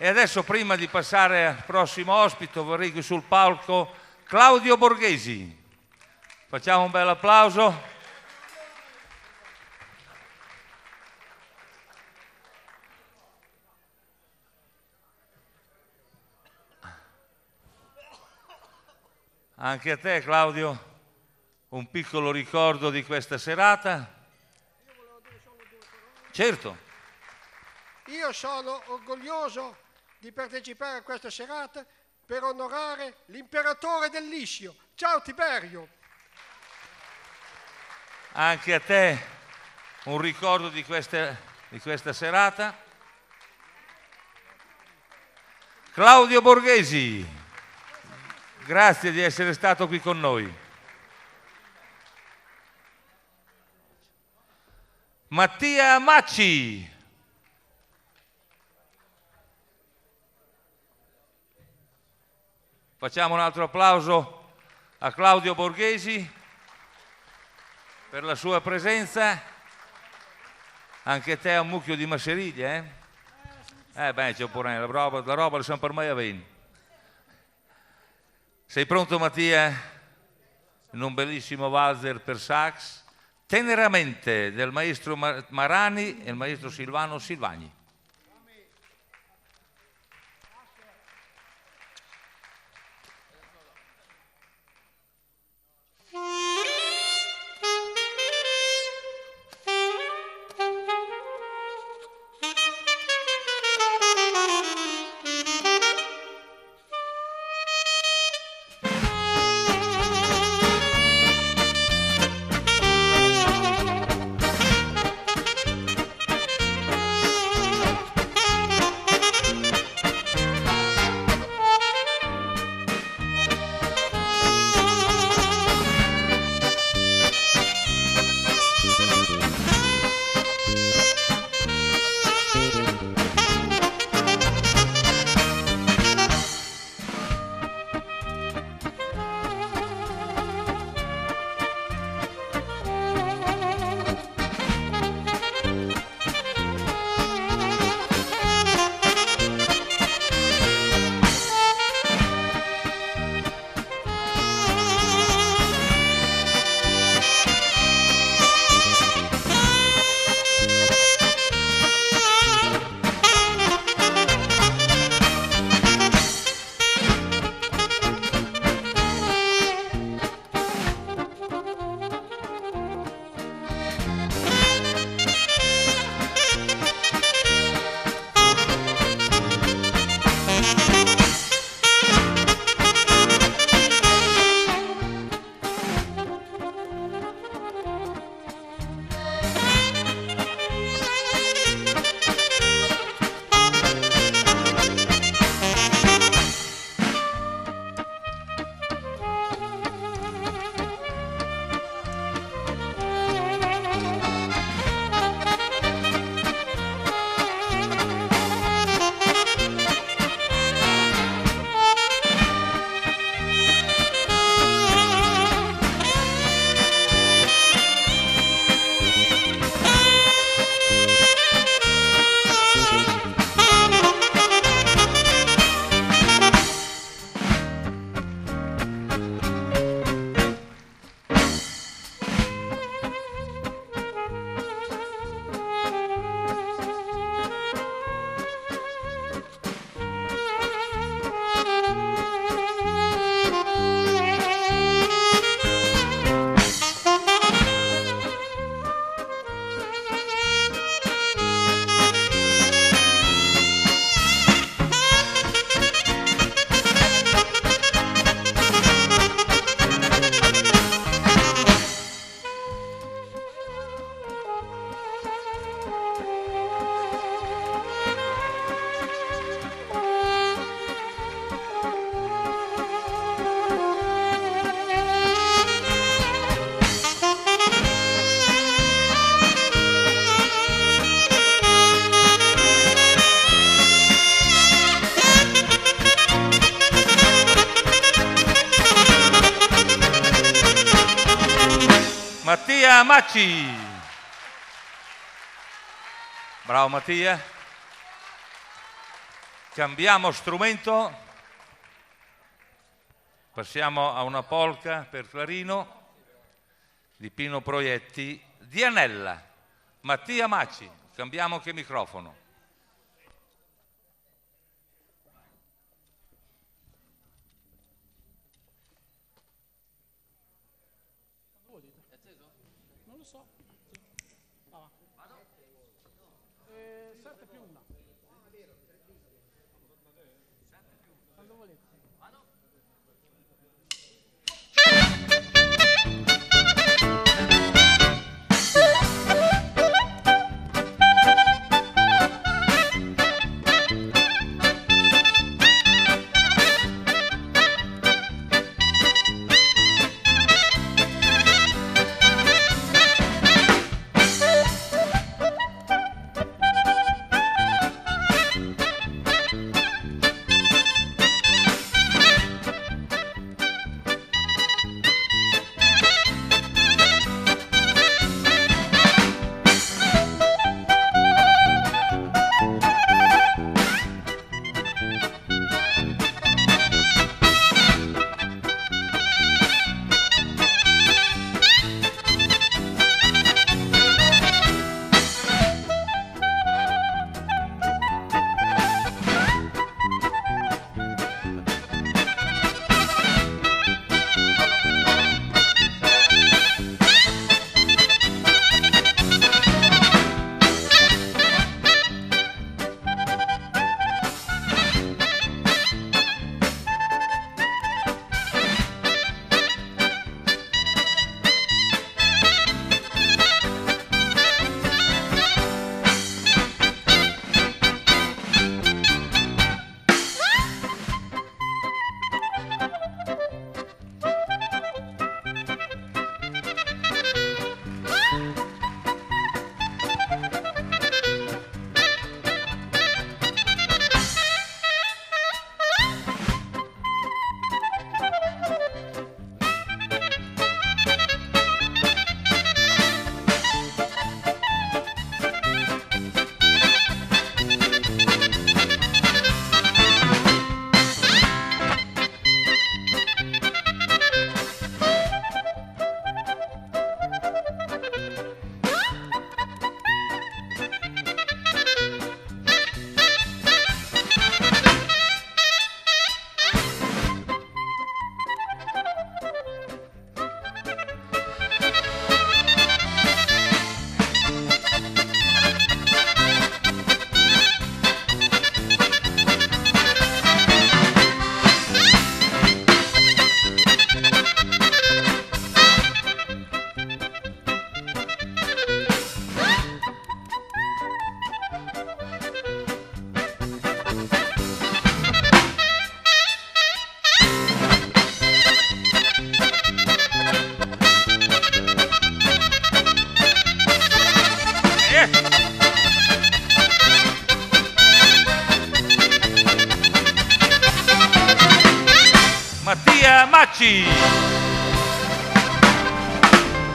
E adesso, prima di passare al prossimo ospite, vorrei che sul palco Claudio Borghesi. Facciamo un bel applauso. Anche a te, Claudio, un piccolo ricordo di questa serata. Io volevo dire solo due parole. Certo. Io sono orgoglioso di partecipare a questa serata per onorare l'imperatore del Liscio. Ciao Tiberio! Anche a te un ricordo di questa serata. Claudio Borghesi, grazie di essere stato qui con noi. Mattia Macci. Facciamo un altro applauso a Claudio Borghesi per la sua presenza. Anche te è un mucchio di masseriglie, eh? Beh, c'è un po' la roba, le sono per me a veni. Sei pronto, Mattia? In un bellissimo valzer per sax, Teneramente, del maestro Marani e il maestro Silvano Silvagni. Mattia Macci. Bravo Mattia. Cambiamo strumento. Passiamo a una polca per clarino di Pino Proietti, Dianella. Mattia Macci. Cambiamo anche microfono.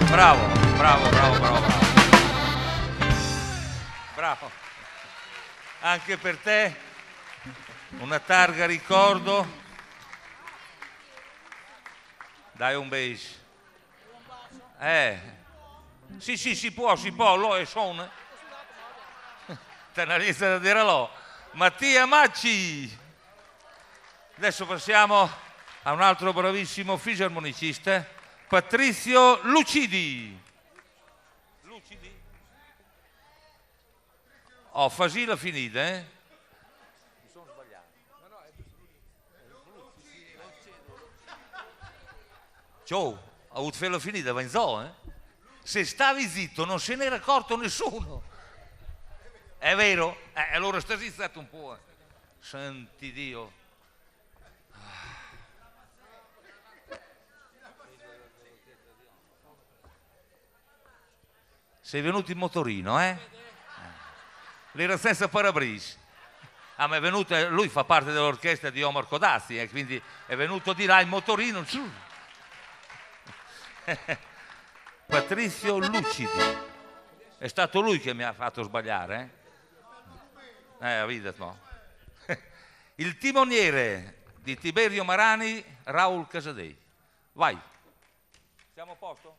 Bravo, bravo, bravo, bravo, bravo. Anche per te una targa ricordo. Dai un bass. Sì, sì, si può, lo è son. Tanalista da dire lo. Mattia Macci. Adesso passiamo a un altro bravissimo fisarmonicista, Patrizio Lucidi. Lucidi? Oh, Fasila finita, eh? Mi sono sbagliato. No, è ciao, ha avuto fella finita, va in zoo, eh? Se stavi zitto non se n'era accorto nessuno. È vero? Allora stai stato un po'. Santi Dio. Sei venuto in motorino, eh? L'era stessa Parabrisi. Ah, ma è venuto, lui fa parte dell'orchestra di Omar Codazzi, quindi è venuto di là in motorino. Patrizio Lucidi. È stato lui che mi ha fatto sbagliare. Il timoniere di Tiberio Marani, Raul Casadei. Vai. Siamo a posto?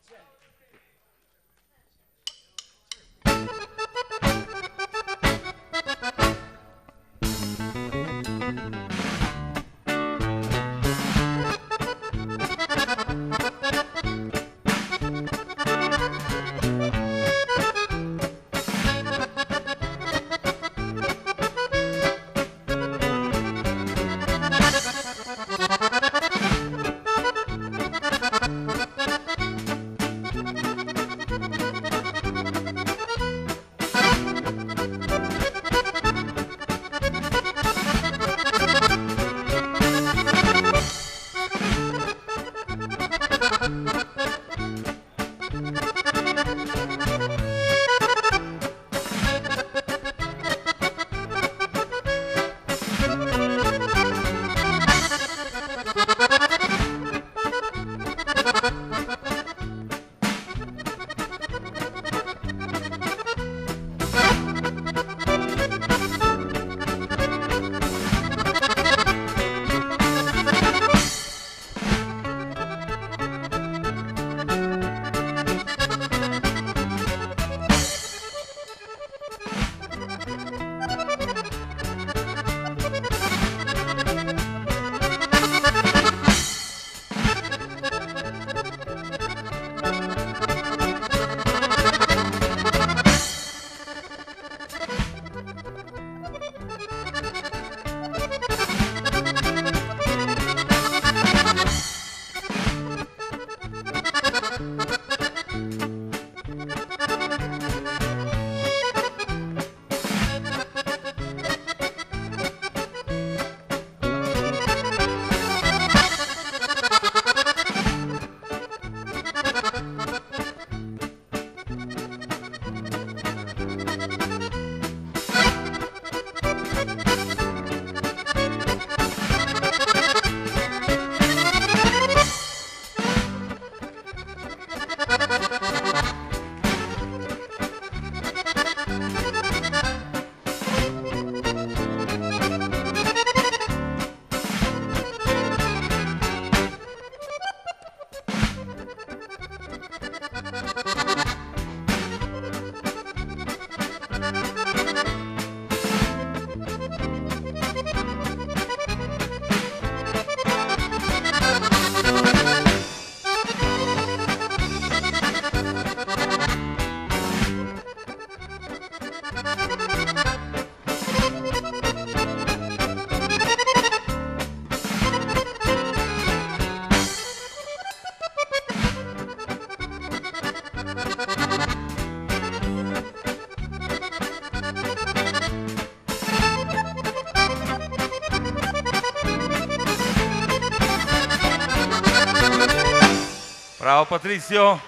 Bravo Patrizio,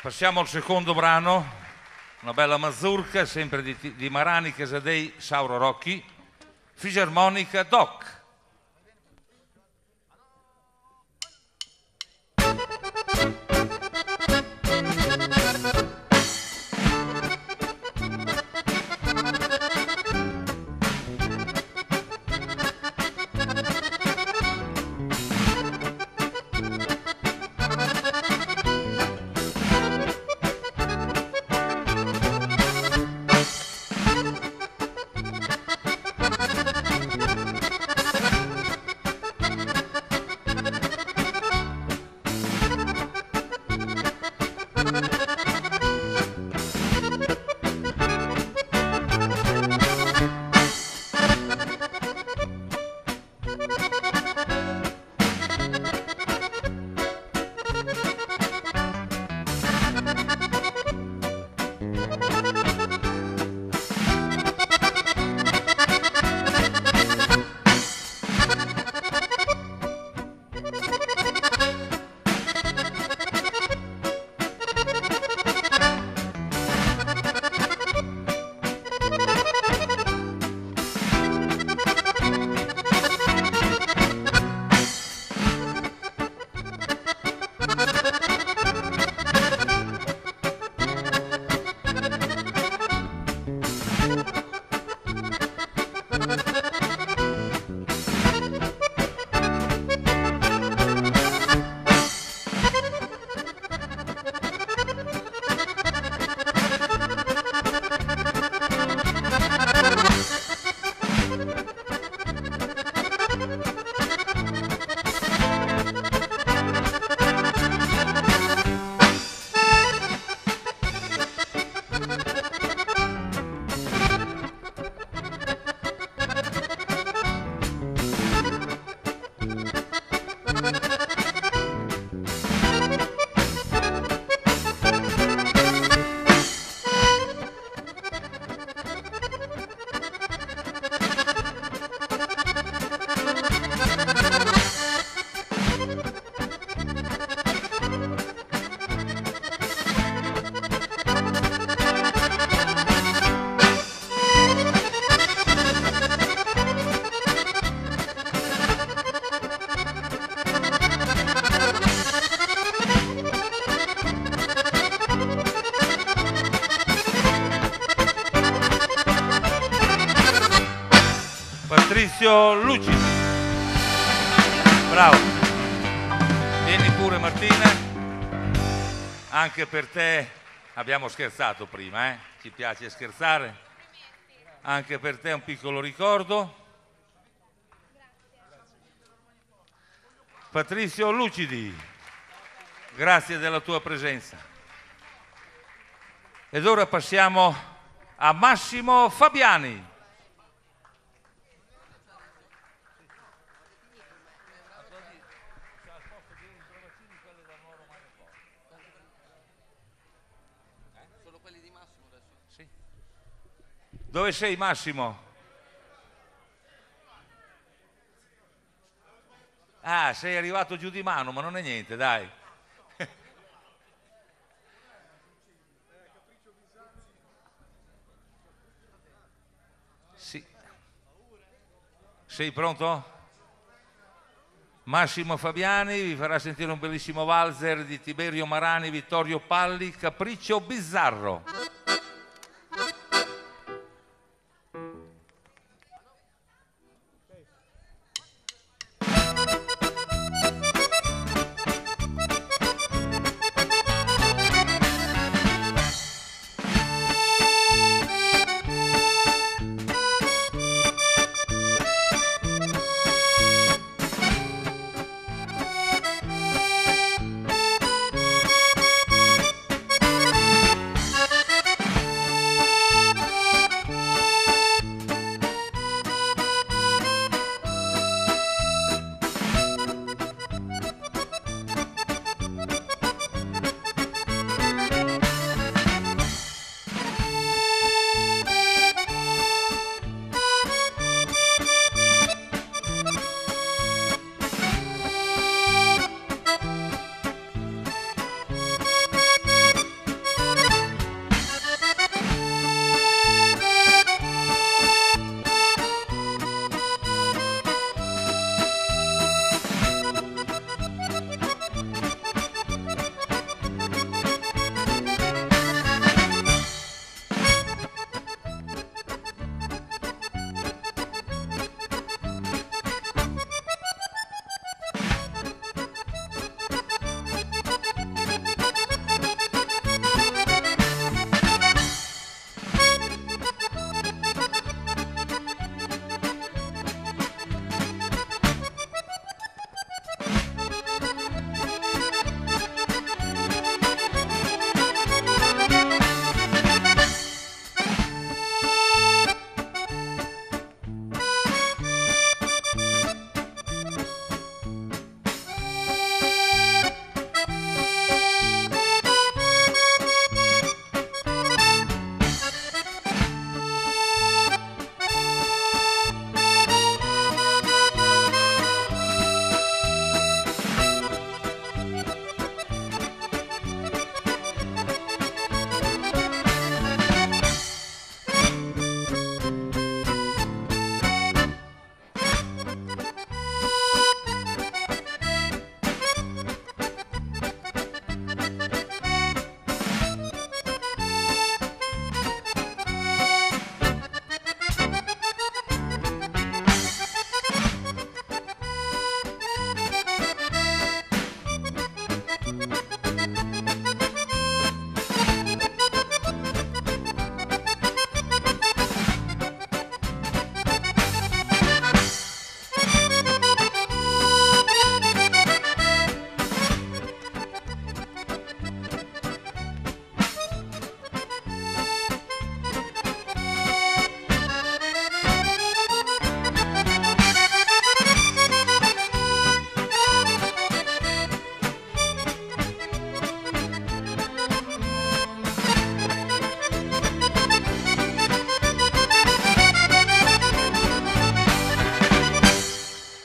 passiamo al secondo brano, una bella mazurca, sempre di Marani, Casadei, Sauro Rocchi, fisarmonica Doc. Patrizio Lucidi. Bravo. Vieni pure Martina. Anche per te abbiamo scherzato prima, eh? Ci piace scherzare. Anche per te un piccolo ricordo. Patrizio Lucidi, grazie della tua presenza. Ed ora passiamo a Massimo Fabiani. Dove sei Massimo? Ah, sei arrivato giù di mano, ma non è niente, dai. Sì. Sei pronto? Massimo Fabiani vi farà sentire un bellissimo valzer di Tiberio Marani, Vittorio Palli, Capriccio Bizzarro.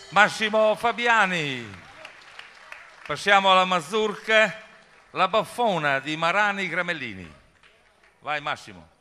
Massimo Fabiani. Passiamo alla mazurca, la baffona di Marani Gramellini. Vai Massimo.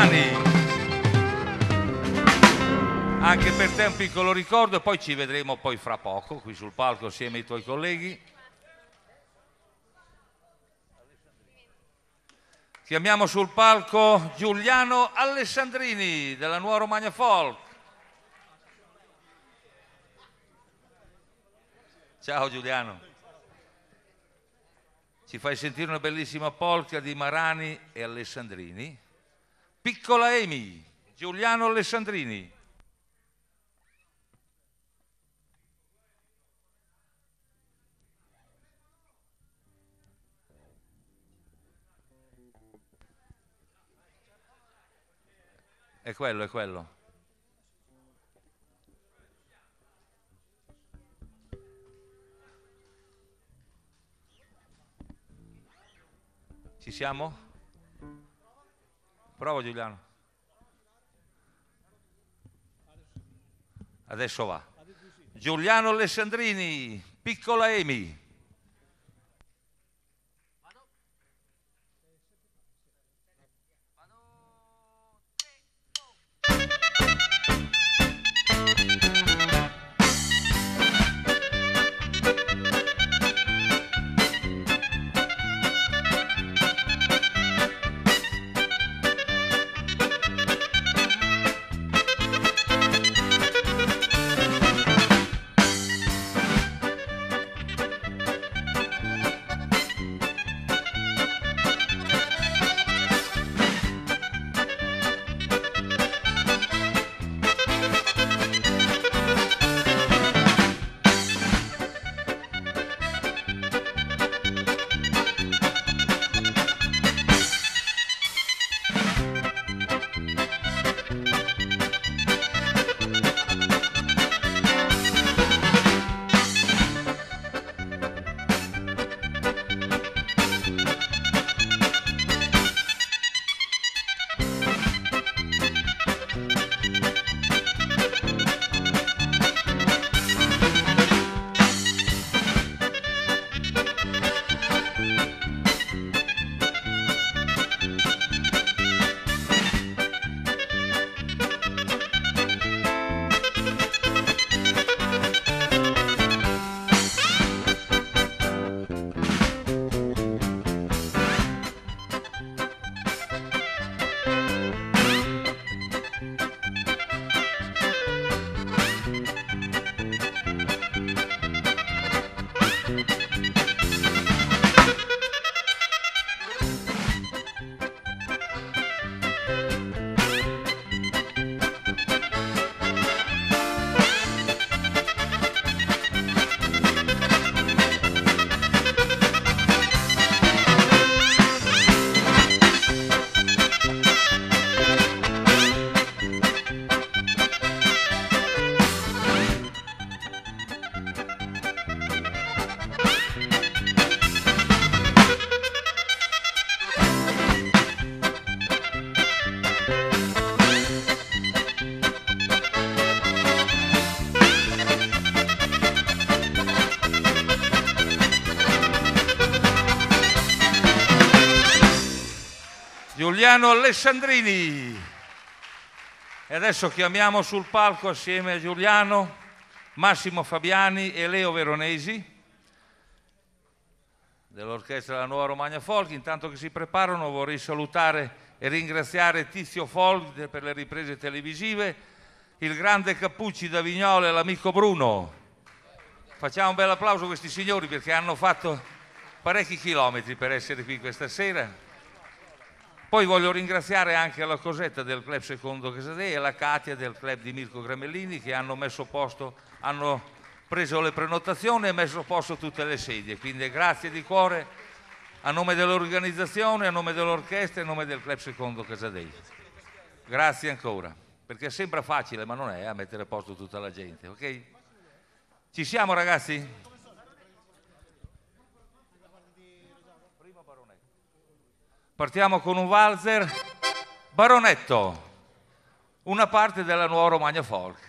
Geminiani. Anche per te un piccolo ricordo e poi ci vedremo poi fra poco qui sul palco assieme ai tuoi colleghi. Chiamiamo sul palco Giuliano Alessandrini della Nuova Romagna Folk. Ciao Giuliano. Ci fai sentire una bellissima polca di Marani e Alessandrini. Piccola Amy, Giuliano Alessandrini. È quello, è quello. Ci siamo? Prova Giuliano. Adesso va. Giuliano Alessandrini, piccola Amy. Giuliano Alessandrini. E adesso chiamiamo sul palco assieme a Giuliano Massimo Fabiani e Leo Veronesi dell'orchestra della Nuova Romagna Folk. Intanto che si preparano vorrei salutare e ringraziare Tizio Folk per le riprese televisive, il grande Cappucci da Vignola e l'amico Bruno. Facciamo un bel applauso a questi signori perché hanno fatto parecchi chilometri per essere qui questa sera. Poi voglio ringraziare anche la Cosetta del Club Secondo Casadei e la Katia del Club di Mirco Gramellini che hanno preso le prenotazioni e messo a posto tutte le sedie. Quindi grazie di cuore a nome dell'organizzazione, a nome dell'orchestra e a nome del Club Secondo Casadei. Grazie ancora, perché sembra facile ma non è a mettere a posto tutta la gente. Okay? Ci siamo ragazzi? Partiamo con un valzer, Baronetto, una parte della Nuova Romagna Folk.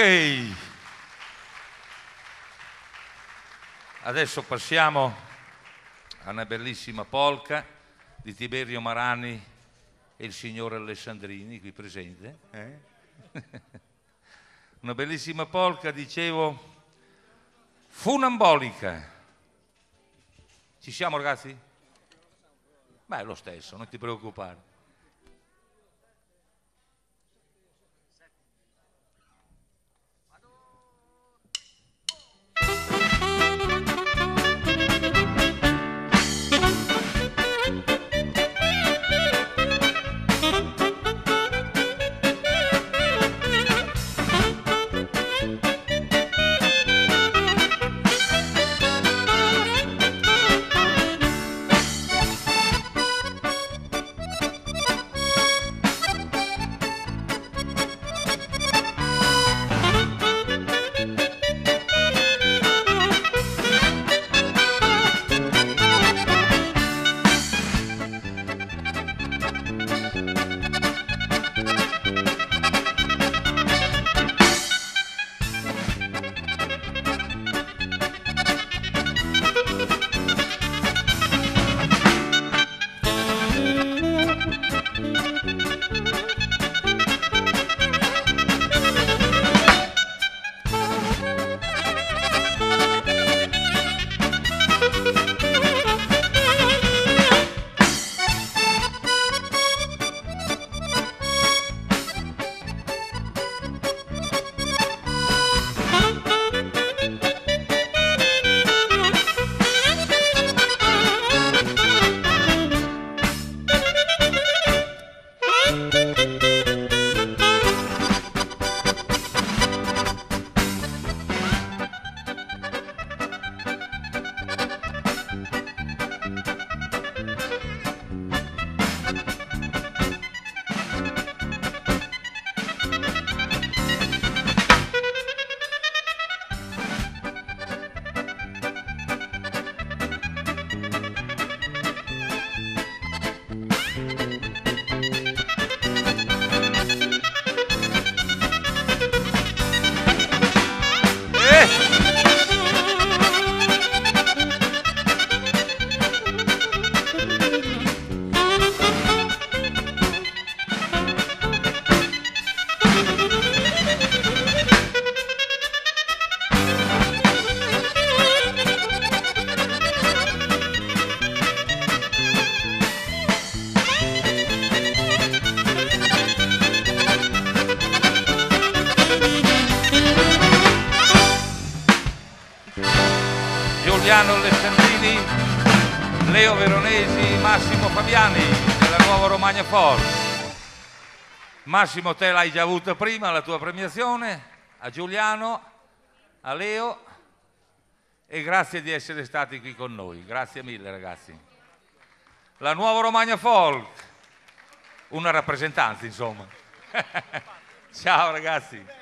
Ok. Adesso passiamo a una bellissima polca di Tiberio Marani e il signor Alessandrini, qui presente. Una bellissima polca, dicevo, funambolica. Ci siamo, ragazzi? Beh, è lo stesso, non ti preoccupare. Giuliano Alessandrini, Leo Veronesi, Massimo Fabiani della Nuova Romagna Folk. Massimo, te l'hai già avuta prima la tua premiazione, a Giuliano, a Leo, e grazie di essere stati qui con noi, grazie mille ragazzi. La Nuova Romagna Folk, una rappresentanza insomma. Ciao ragazzi.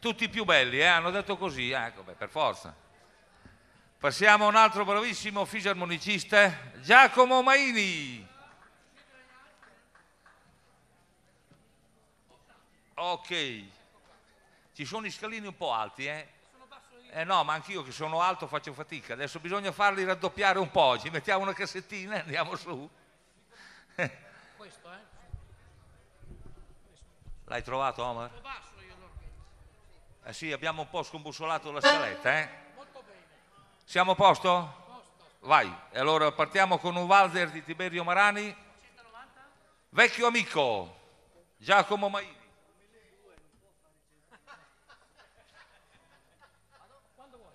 Tutti i più belli, hanno detto così, ecco, beh, per forza. Passiamo a un altro bravissimo fisarmonicista, Giacomo Maini. Ok, ci sono i scalini un po' alti, no, ma anch'io che sono alto faccio fatica, adesso bisogna farli raddoppiare un po', ci mettiamo una cassettina e andiamo su. Questo, L'hai trovato, Omar? Eh sì, abbiamo un po' scombussolato la scaletta, Molto bene. Siamo a posto? Vai, e allora partiamo con un valzer di Tiberio Marani. 190. Vecchio amico, Giacomo Maini. Quando vuoi.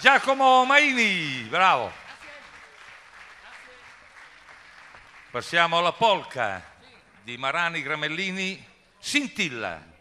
Giacomo Maini, bravo. Passiamo alla polca di Marani, Gramellini, Scintilla.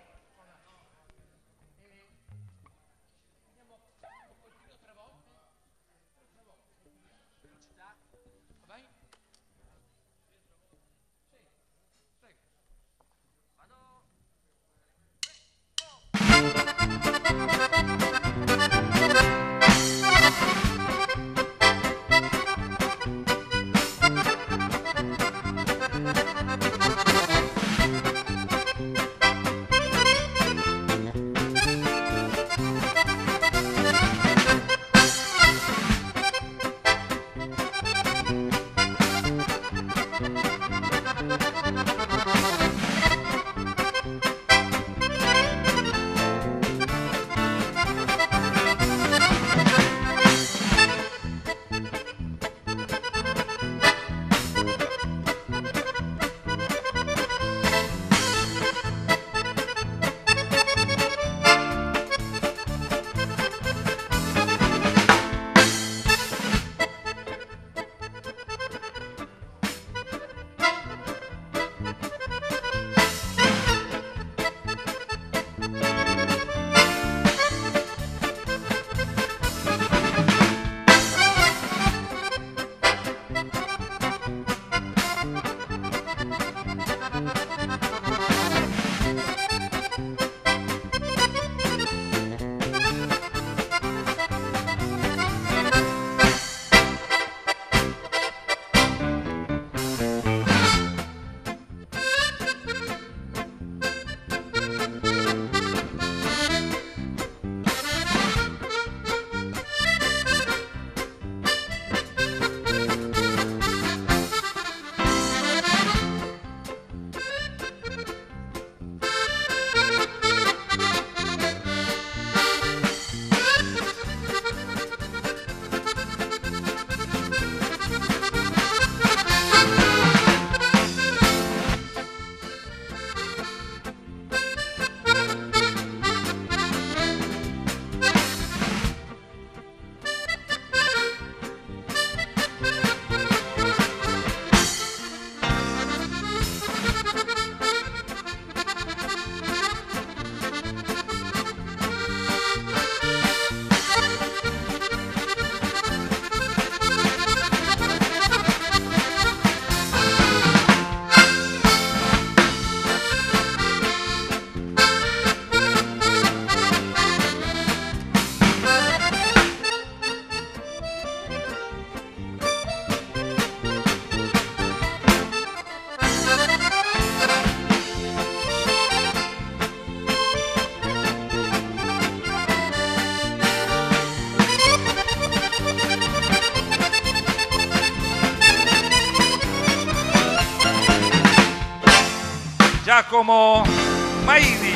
Giacomo Maini,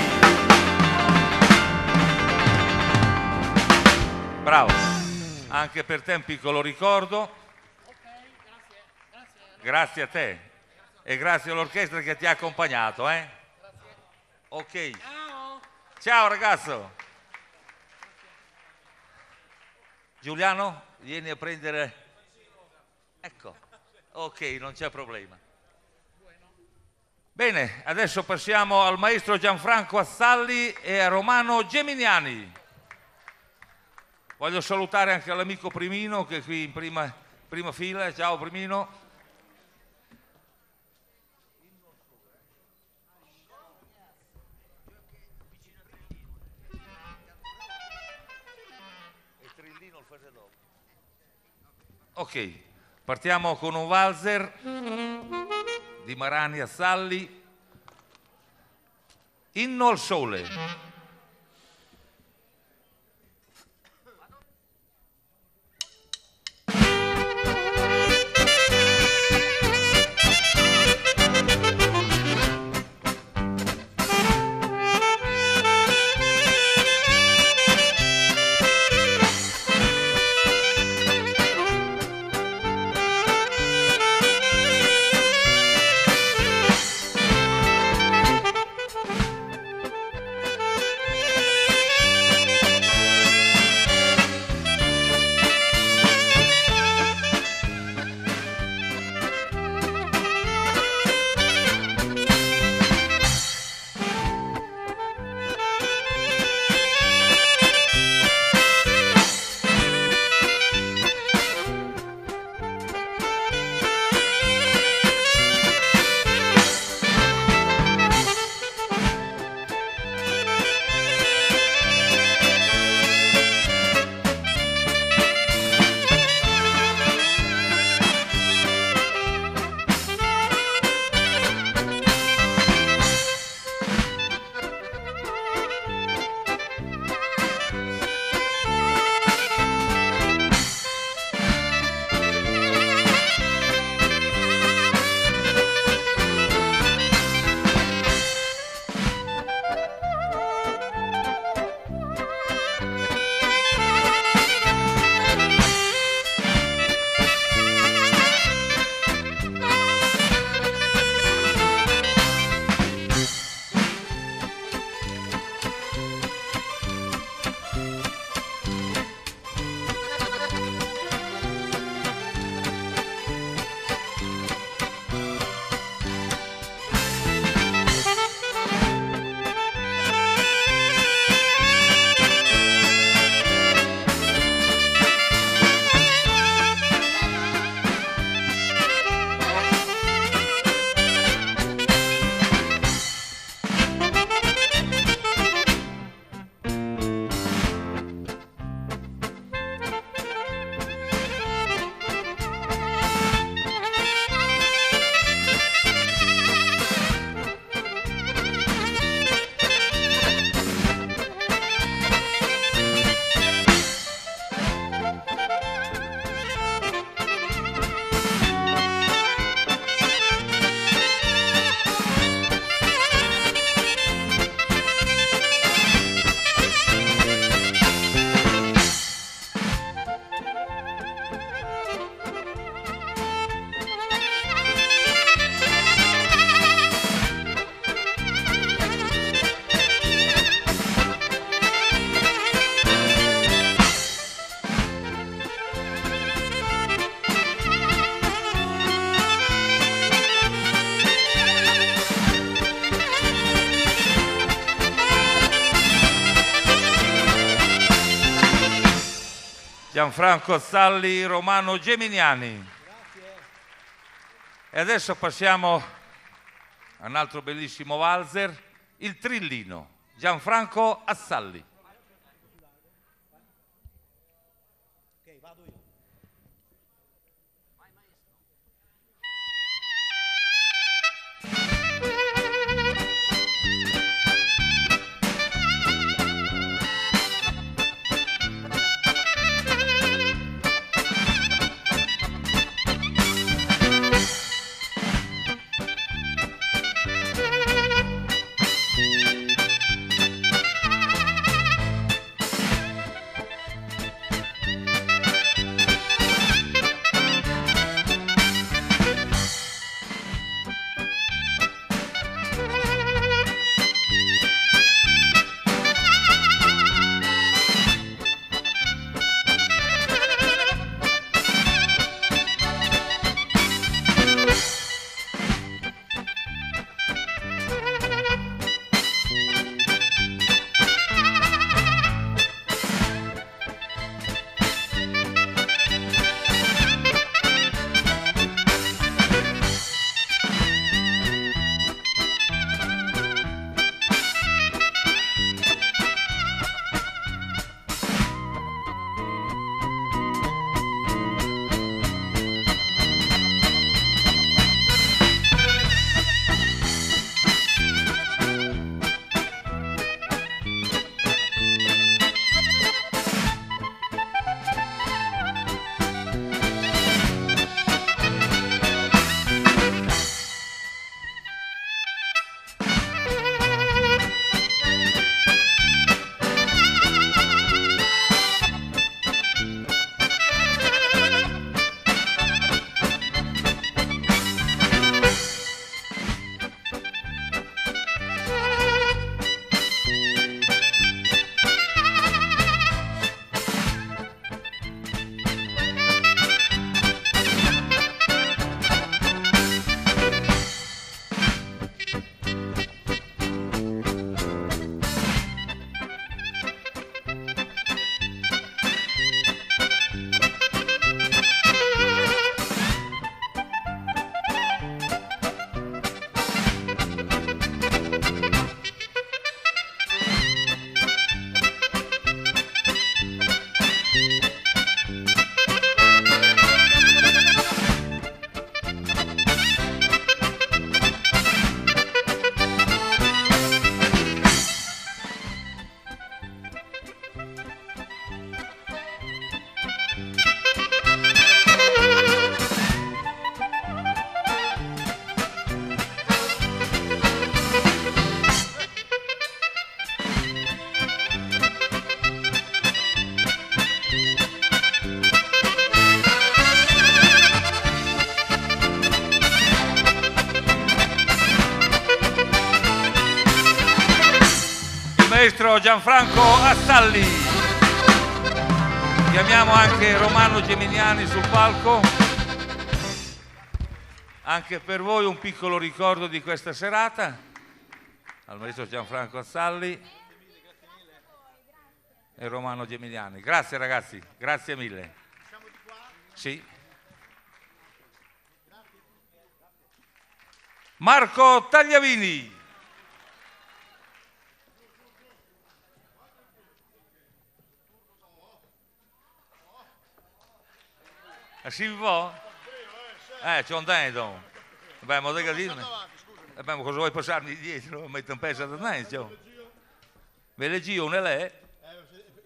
bravo, anche per te un piccolo ricordo. Ok, grazie. Grazie a te e grazie all'orchestra che ti ha accompagnato. Grazie. Ok, ciao ragazzo. Giuliano, vieni a prendere. Ecco, ok, non c'è problema. Bene, adesso passiamo al maestro Gianfranco Azzalli e a Romano Geminiani. Voglio salutare anche l'amico Primino che è qui in prima prima fila, ciao Primino. Ok, partiamo con un valzer di Marani Azzalli, Inno al sole. Gianfranco Azzalli, Romano Geminiani. Grazie. E adesso passiamo a un altro bellissimo valzer, il Trillino, Gianfranco Azzalli. Ok, vado io. maestro Gianfranco Azzalli. Chiamiamo anche Romano Geminiani sul palco. Anche per voi un piccolo ricordo di questa serata, al maestro Gianfranco Azzalli e Romano Geminiani. Grazie ragazzi, grazie mille. Siamo di qua? Sì. Marco Tagliavini. Si può? C'è un dentro. Beh, ma devo dirne. Ma cosa vuoi passarmi dietro? Metto un pezzo da dentro. Ve le giro, non è lei?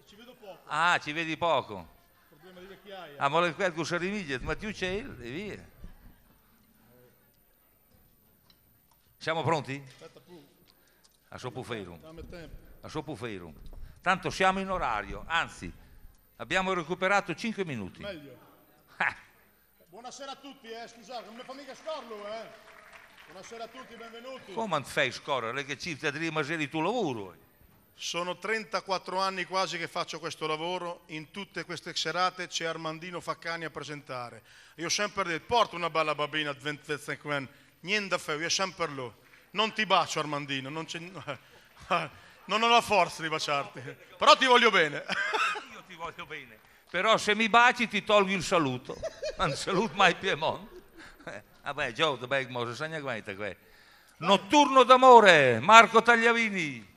Ci vedo poco. Ah, ci vedi poco. Problema di vecchiaia. Ah, ma le quel gusto rivige, ma tu c'è il e via. Siamo pronti? A Sopuferum. A Sopuferum. Tanto siamo in orario, anzi, abbiamo recuperato 5 minuti. Meglio. Buonasera a tutti, scusate, non mi fa mica scorlo, Buonasera a tutti, benvenuti. Come non fai scorrere che circa 3 mesi di tuo lavoro? Sono 34 anni quasi che faccio questo lavoro, in tutte queste serate c'è Armando Faccani a presentare. Io ho sempre detto, porta una bella babina, 25 anni. Niente da fare, io sempre lui. Non ti bacio Armandino, non ho la forza di baciarti, però ti voglio bene. Io ti voglio bene, però se mi baci ti tolgo il saluto. Non saluto mai Piemont. Vabbè, Gio, da Begmos, Sagna Guaita qua. Notturno d'amore, Marco Tagliavini.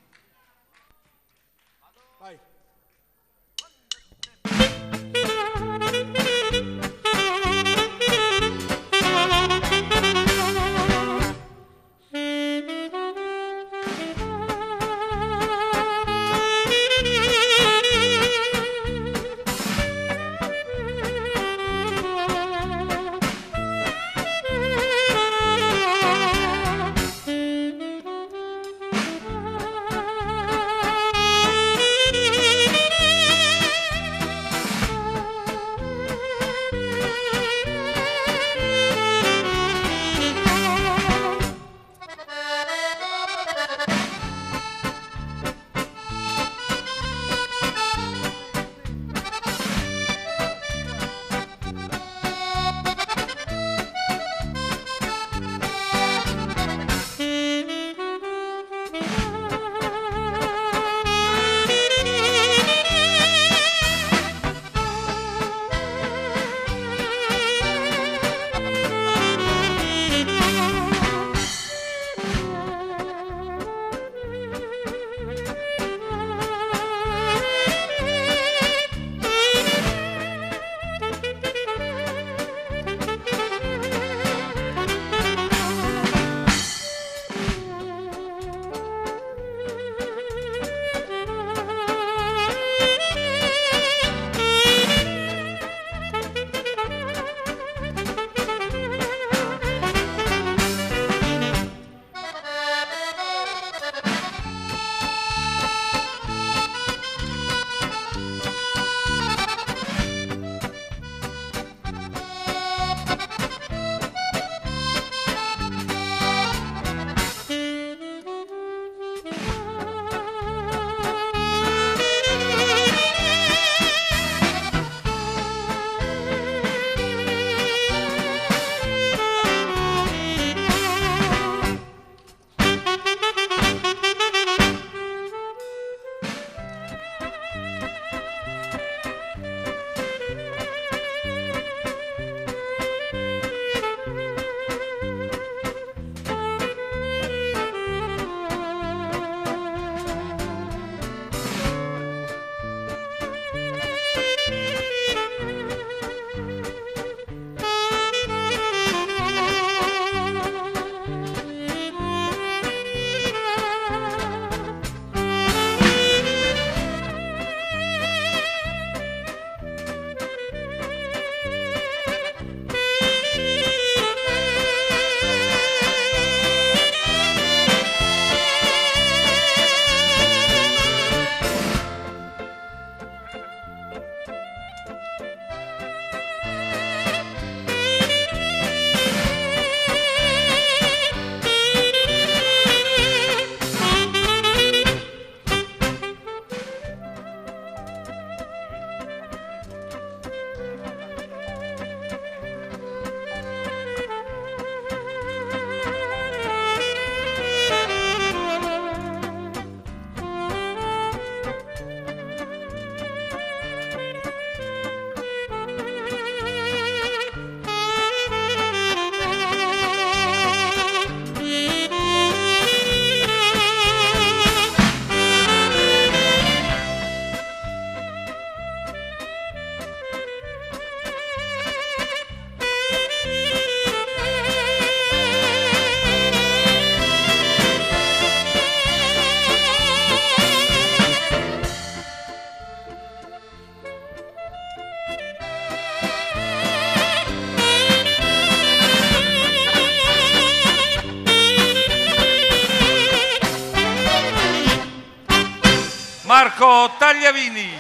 Marco Tagliavini.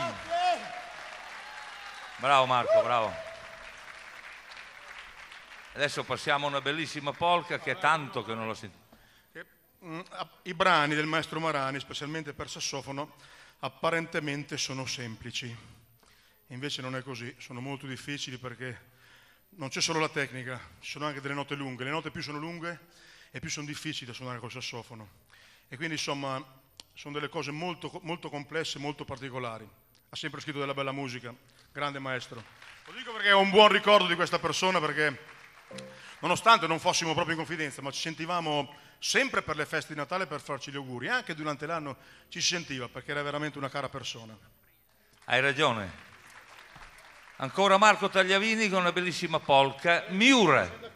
Bravo Marco, bravo. Adesso passiamo a una bellissima polca che è tanto che non l'ho sentita. I brani del maestro Marani, specialmente per sassofono, apparentemente sono semplici. Invece non è così, sono molto difficili perché non c'è solo la tecnica, ci sono anche delle note lunghe. Le note più sono lunghe e più sono difficili da suonare col sassofono. E quindi insomma sono delle cose molto, molto complesse, molto particolari. Ha sempre scritto della bella musica, grande maestro. Lo dico perché ho un buon ricordo di questa persona, perché nonostante non fossimo proprio in confidenza, ma ci sentivamo sempre per le feste di Natale per farci gli auguri. Anche durante l'anno ci si sentiva perché era veramente una cara persona. Hai ragione. Ancora Marco Tagliavini con una bellissima polca, Miure.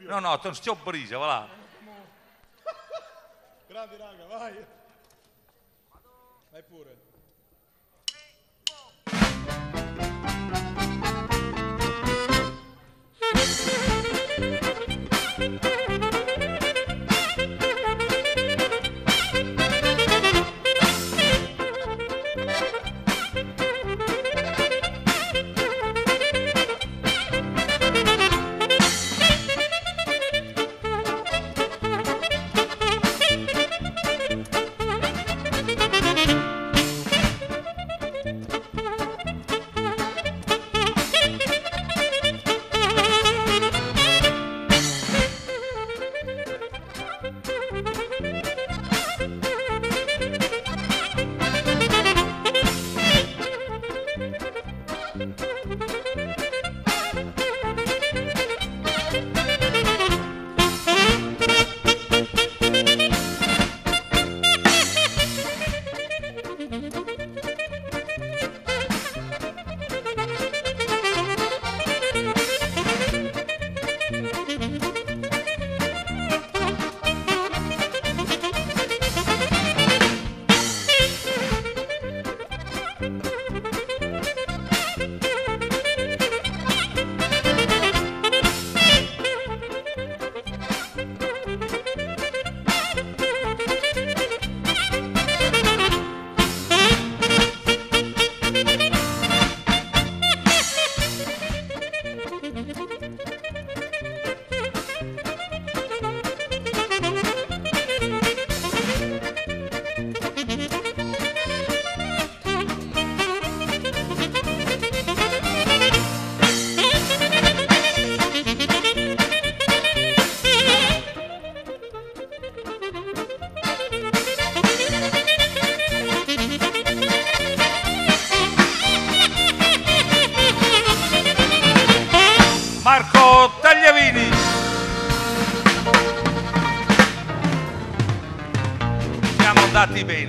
No, no, non stiamo brisa, va là. Grandi raga, vai. Vai pure.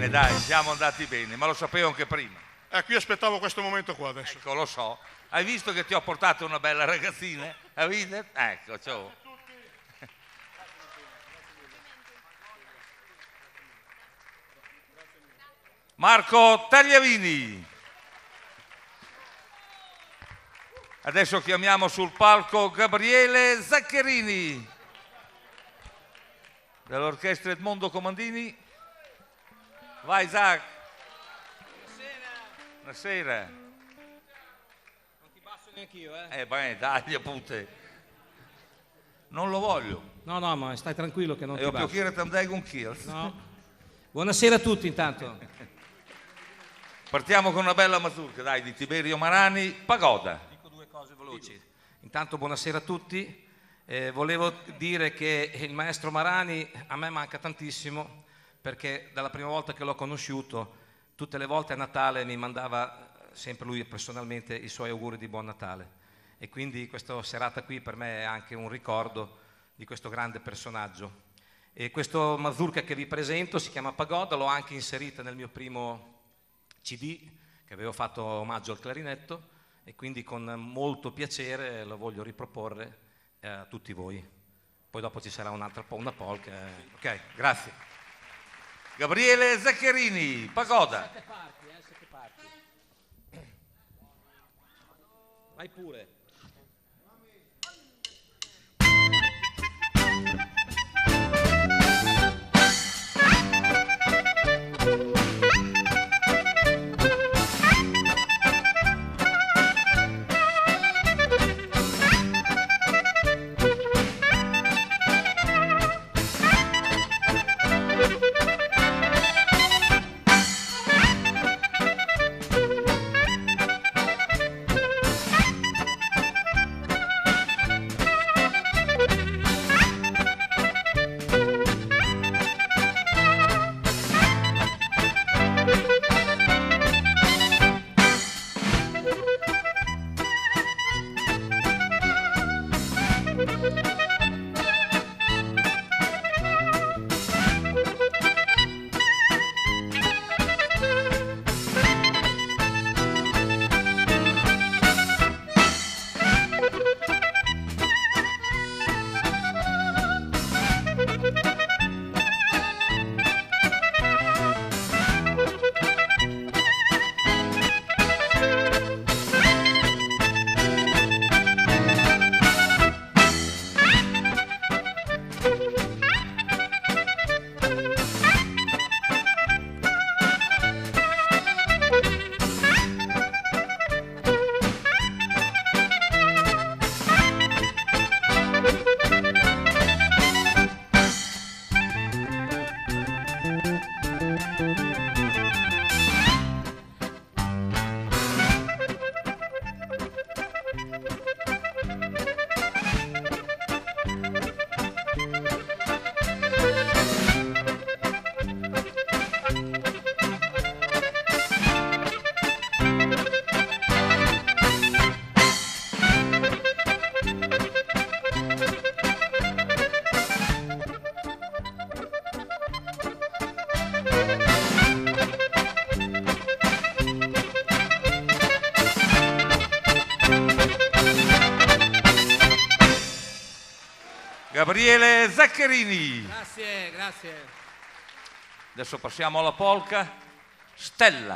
Dai, siamo andati bene, ma lo sapevo anche prima. Qui aspettavo questo momento qua adesso. Ecco, lo so. Hai visto che ti ho portato una bella ragazzina? Hai visto? Ecco, ciao. Marco Tagliavini. Adesso chiamiamo sul palco Gabriele Zaccherini dell'orchestra Edmondo Comandini. Vai Zach. Buonasera. Non ti basso neanche io, eh? Beh, dai, appunto. Non lo voglio. No, no, ma stai tranquillo che non ti basso. No. Buonasera a tutti intanto. Partiamo con una bella mazurka, dai, di Tiberio Marani, Pagoda. Dico due cose veloci. Intanto buonasera a tutti. Volevo dire che il maestro Marani a me manca tantissimo, perché dalla prima volta che l'ho conosciuto tutte le volte a Natale mi mandava sempre lui personalmente i suoi auguri di buon Natale, e quindi questa serata qui per me è anche un ricordo di questo grande personaggio. E questo mazurka che vi presento si chiama Pagoda, l'ho anche inserita nel mio primo CD che avevo fatto omaggio al clarinetto, e quindi con molto piacere lo voglio riproporre a tutti voi. Poi dopo ci sarà un'altra polca. Ok, grazie. Gabriele Zaccherini, Pagoda. Sette parti. Vai pure. Gabriele Zaccherini. Grazie, grazie. Adesso passiamo alla polca. Stella.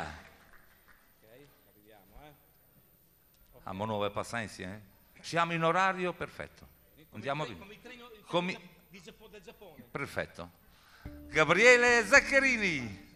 Ok, arriviamo, A monove pazienza, Siamo in orario perfetto. Andiamo via. Come del Giappone. Perfetto. Gabriele Zaccherini.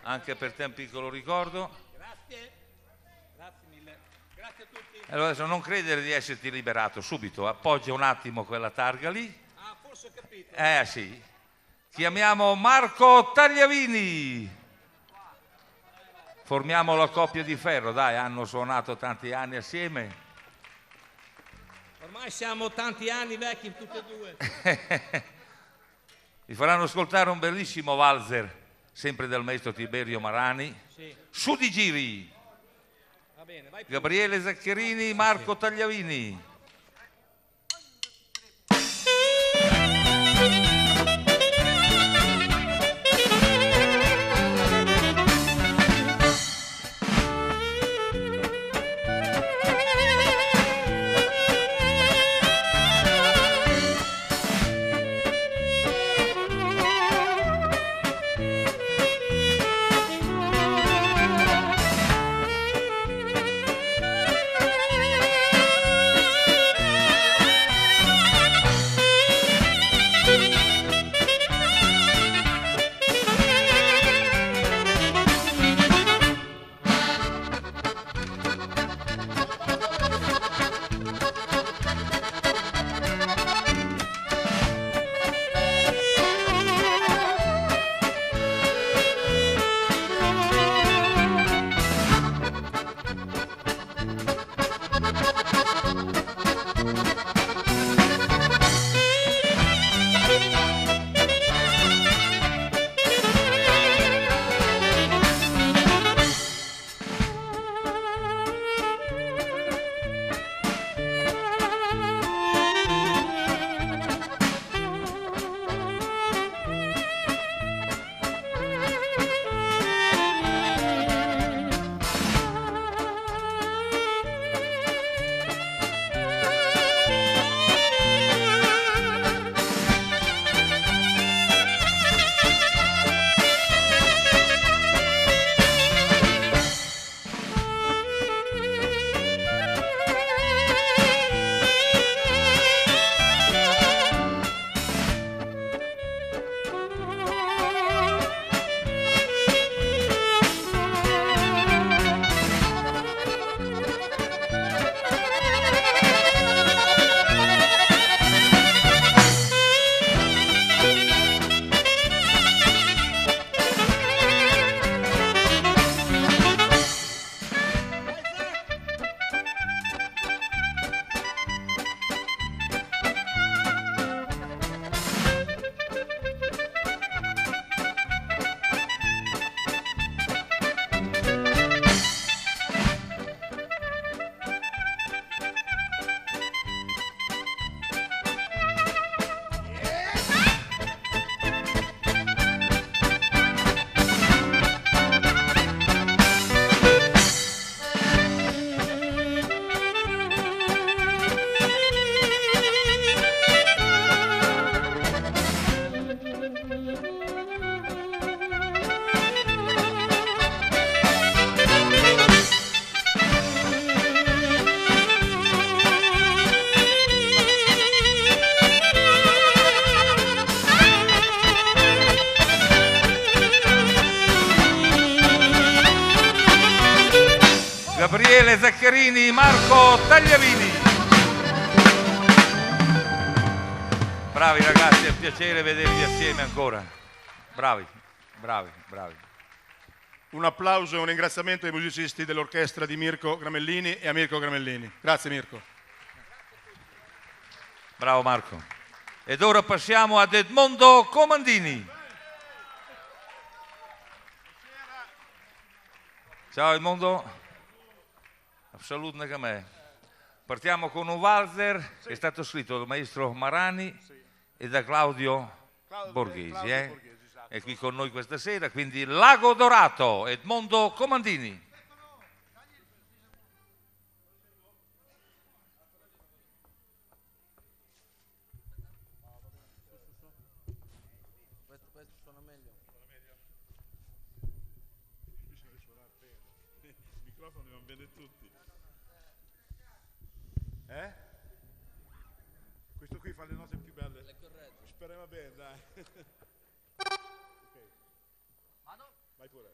Anche per te un piccolo ricordo. Grazie, grazie mille. Grazie a tutti. Allora adesso non credere di esserti liberato subito, appoggia un attimo quella targa lì. Ah, forse ho capito. Sì. Chiamiamo Marco Tagliavini. Formiamo la coppia di ferro, dai, hanno suonato tanti anni assieme. Ormai siamo tanti anni vecchi tutti e due. Vi faranno ascoltare un bellissimo valzer. Sempre dal maestro Tiberio Marani, sì. Su di giri. Va bene, vai. Gabriele Zaccherini, Marco Tagliavini. Gabriele Zaccherini, Marco Tagliavini. Bravi ragazzi, è un piacere vedervi assieme ancora. Bravi, bravi, bravi. Un applauso e un ringraziamento ai musicisti dell'orchestra di Mirco Gramellini e a Mirco Gramellini. Grazie Mirco. Bravo Marco. Ed ora passiamo ad Edmondo Comandini. Ciao Edmondo, saluto anche a me. Partiamo con un valzer, sì, è stato scritto dal maestro Marani, sì, e da Claudio Borghesi. Borghesi, esatto. È qui con noi questa sera, quindi Lago Dorato, Edmondo Comandini. Questo qui fa le note più belle. È corretto. Speriamo bene, dai. Ok. Mano? Vai pure.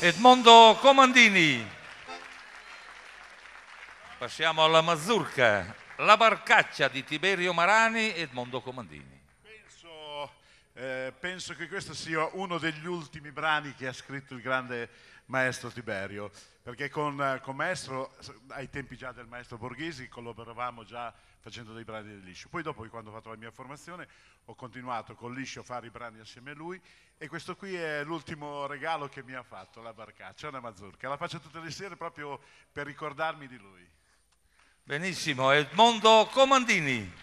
Edmondo Comandini. Passiamo alla mazurca, la barcaccia di Tiberio Marani e Edmondo Comandini. Penso che questo sia uno degli ultimi brani che ha scritto il grande maestro Tiberio, perché con maestro, ai tempi già del maestro Borghesi, collaboravamo già facendo dei brani del Liscio. Poi dopo, quando ho fatto la mia formazione, ho continuato con Liscio a fare i brani assieme a lui, e questo qui è l'ultimo regalo che mi ha fatto, la barcaccia, una mazurka. La faccio tutte le sere proprio per ricordarmi di lui. Benissimo, Edmondo Comandini.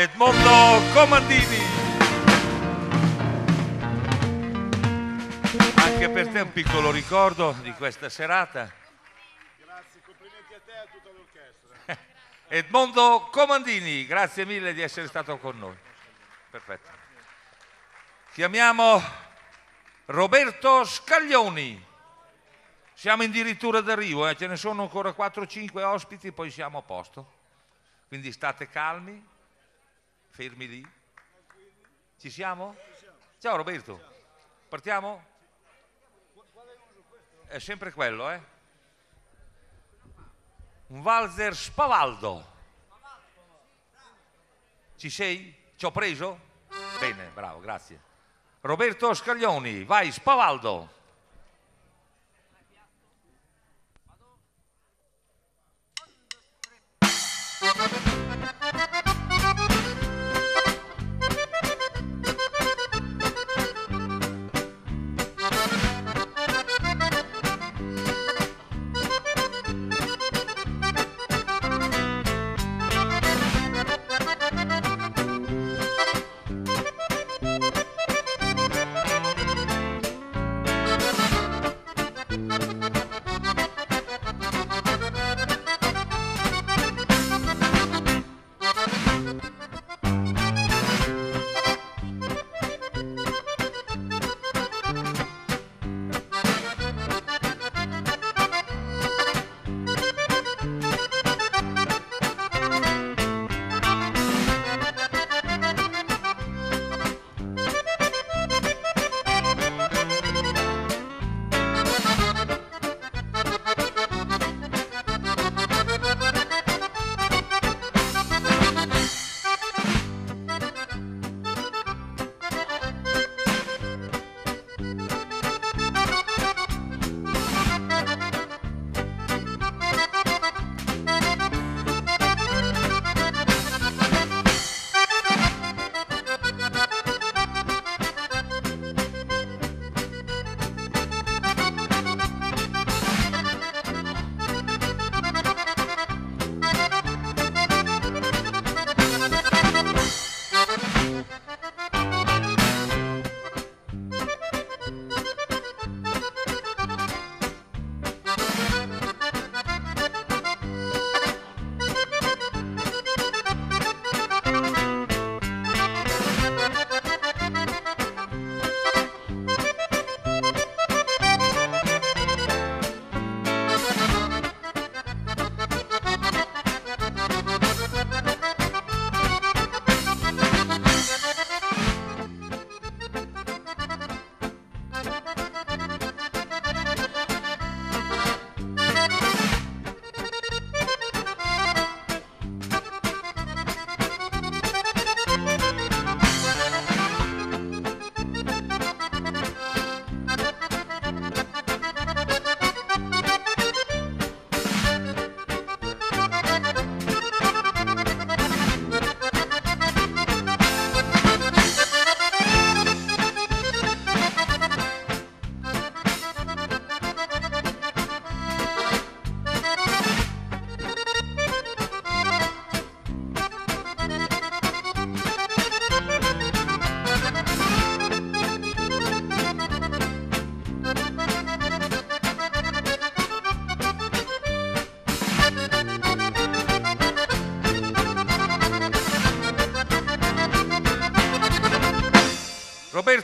Edmondo Comandini. Anche per te un piccolo ricordo di questa serata. Grazie, complimenti a te e a tutta l'orchestra. Edmondo Comandini, grazie mille di essere stato con noi. Perfetto. Chiamiamo Roberto Scaglioni. Siamo addirittura d'arrivo, ce ne sono ancora 4-5 ospiti, poi siamo a posto. Quindi state calmi. Fermi lì. Ci siamo? Ciao Roberto. Partiamo? È sempre quello, eh? Un valzer spavaldo. Ci sei? Ci ho preso? Bene, bravo, grazie. Roberto Scaglioni, vai spavaldo.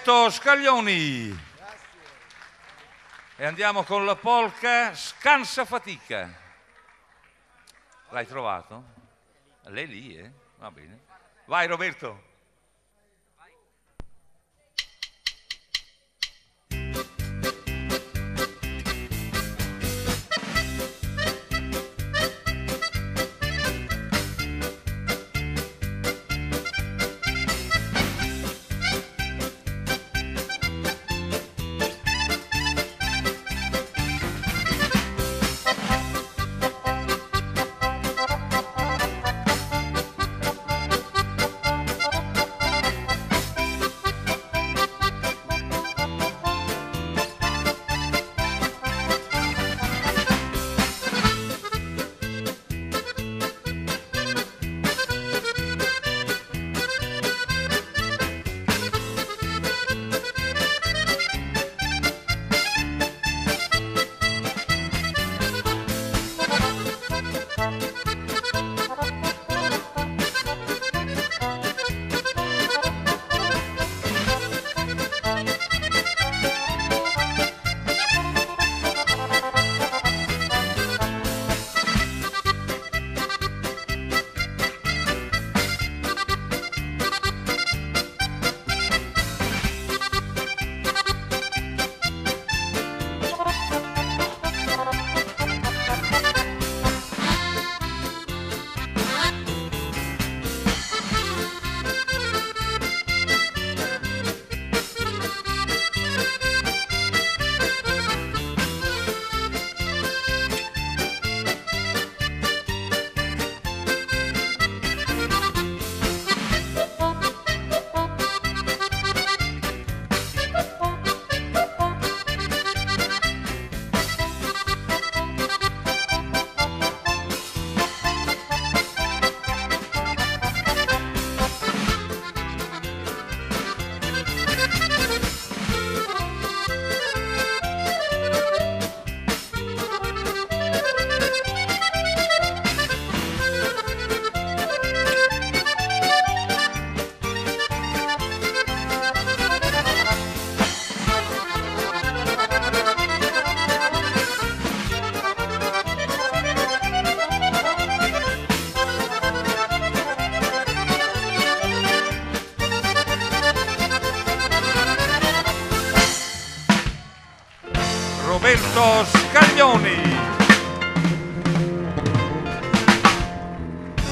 Roberto Scaglioni. Grazie. E andiamo con la polca Scansa Fatica. L'hai trovato? Lei lì, eh? Va bene. Vai Roberto.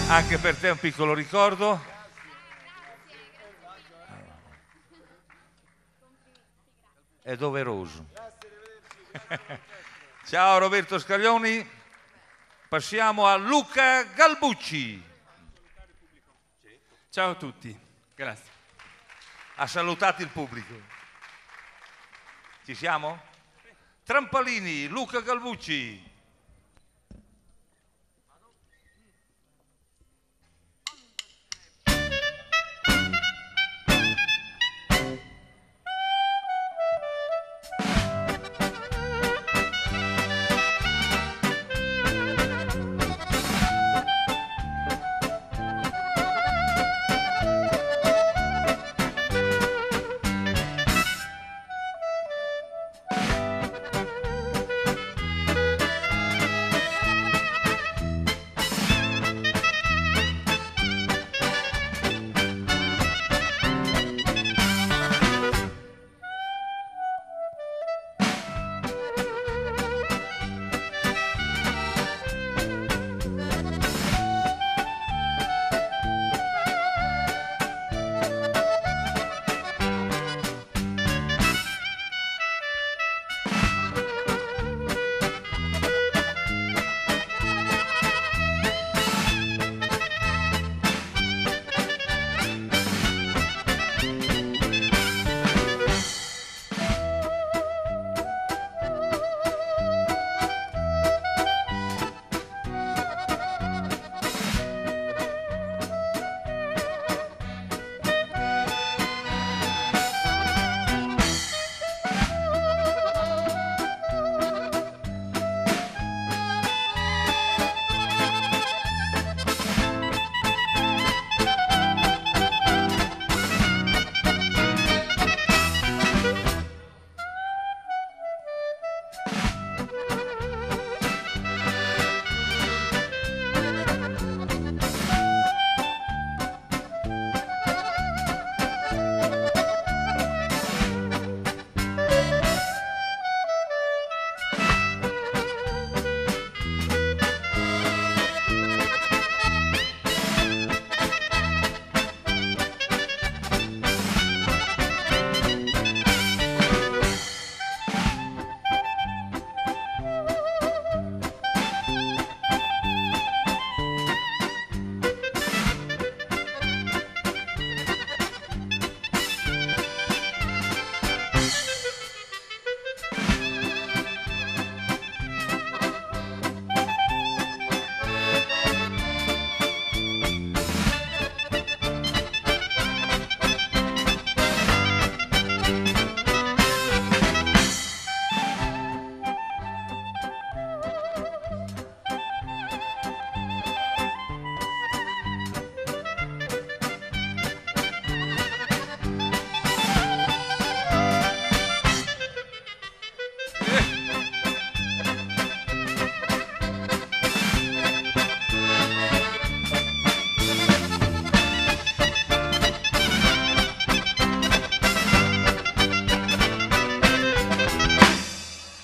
Anche per te un piccolo ricordo. È doveroso. Ciao Roberto Scaglioni. Passiamo a Luca Calbucci. Ciao a tutti. Grazie. Ha salutato il pubblico. Ci siamo? Trampalini, Luca Calbucci.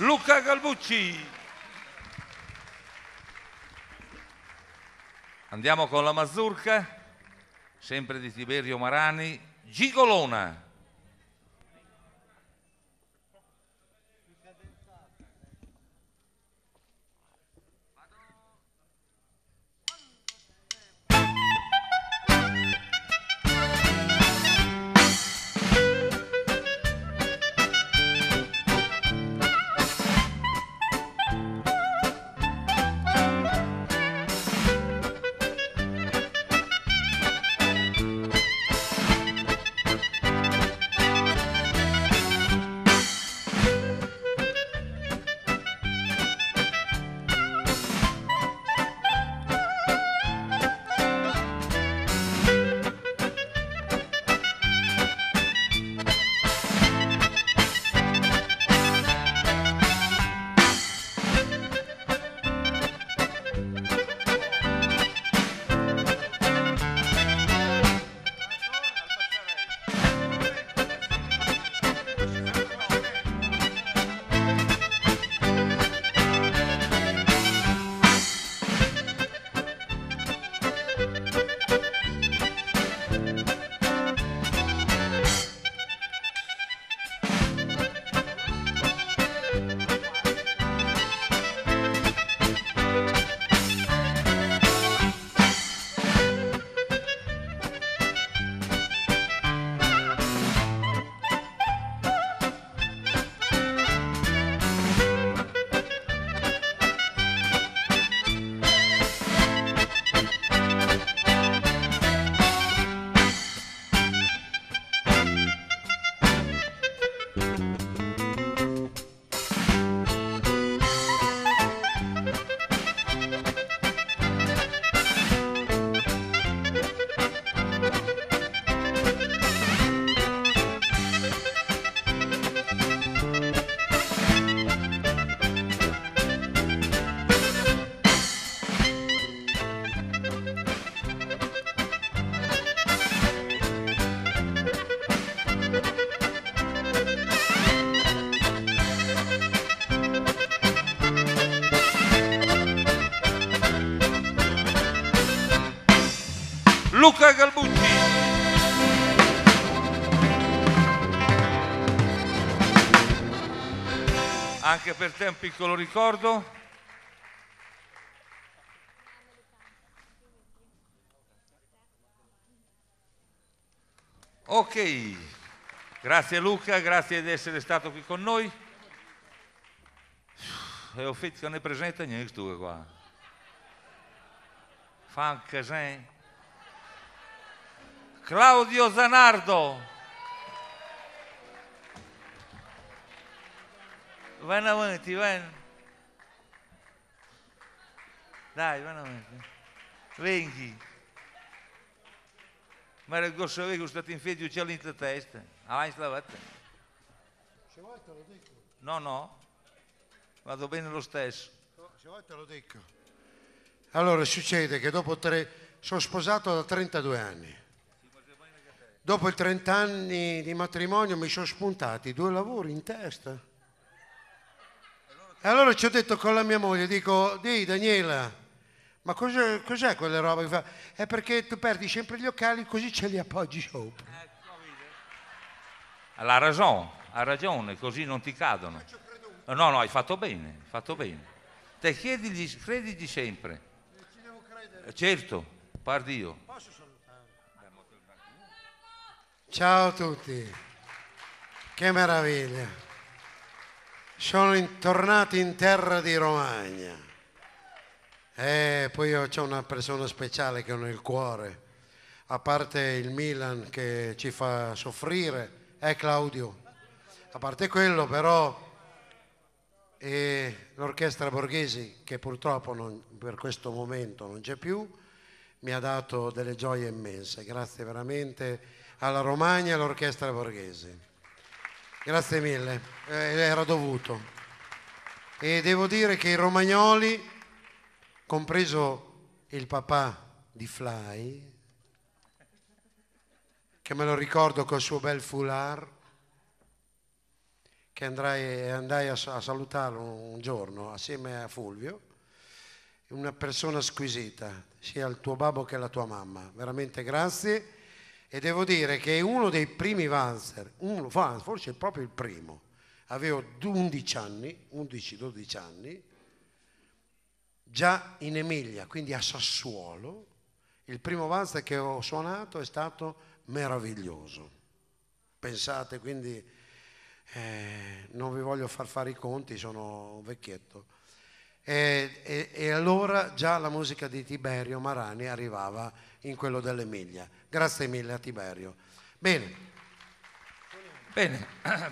Luca Calbucci. Andiamo con la mazurca, sempre di Tiberio Marani, Gigolona. Luca Calbucci. Anche per te un piccolo ricordo. Ok, grazie Luca, grazie di essere stato qui con noi. E ho fatto che ne presenta niente tu qua. Fa un casino. Claudio Zanardo. Vai avanti, vai. Dai, vai avanti. Venghi. Ma era il grosso che state in fede uccelli in testa. Avanti la vatta. Se vuoi te lo dico. No, no. Vado bene lo stesso. Se vuoi te lo dico. Allora succede che dopo sono sposato da 32 anni. Dopo i 30 anni di matrimonio mi sono spuntati 2 lavori in testa. E allora ci ho detto con la mia moglie, dico, di Daniela, ma cos'è quella roba che fa? È perché tu perdi sempre gli occhiali così ce li appoggi sopra. Ha ragione, così non ti cadono. No, no, hai fatto bene, hai fatto bene. Te chiedigli, credigli sempre. Ci devo credere. Certo, par Dio. Posso salutare? Ciao a tutti, che meraviglia, sono tornati in terra di Romagna e poi io c'ho una persona speciale che ho nel cuore, a parte il Milan che ci fa soffrire, è Claudio, a parte quello però l'orchestra Borghesi che purtroppo per questo momento non c'è più, mi ha dato delle gioie immense, grazie veramente alla Romagna e all'orchestra Borghese. Grazie mille, era dovuto. E devo dire che i romagnoli, compreso il papà di Fly, che me lo ricordo col suo bel foulard, che andai a salutarlo un giorno assieme a Fulvio, una persona squisita, sia il tuo babbo che la tua mamma, veramente grazie. E devo dire che uno dei primi valzer, forse proprio il primo, avevo 11-12 anni, già in Emilia, quindi a Sassuolo, il primo valzer che ho suonato è stato meraviglioso. Pensate, quindi non vi voglio far fare i conti, sono un vecchietto. E allora già la musica di Tiberio Marani arrivava in quello dell'Emilia. Grazie mille a Tiberio. Bene,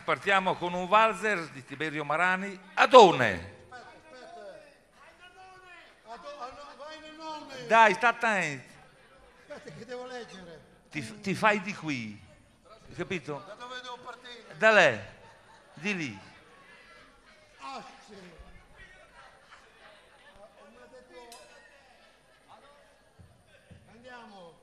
partiamo con un valzer di Tiberio Marani, Adone. Dai, sta attento. Aspetta che devo leggere. Ti fai di qui, hai capito? Da dove devo partire? Da lei, di lì. Ah, sì. Andiamo.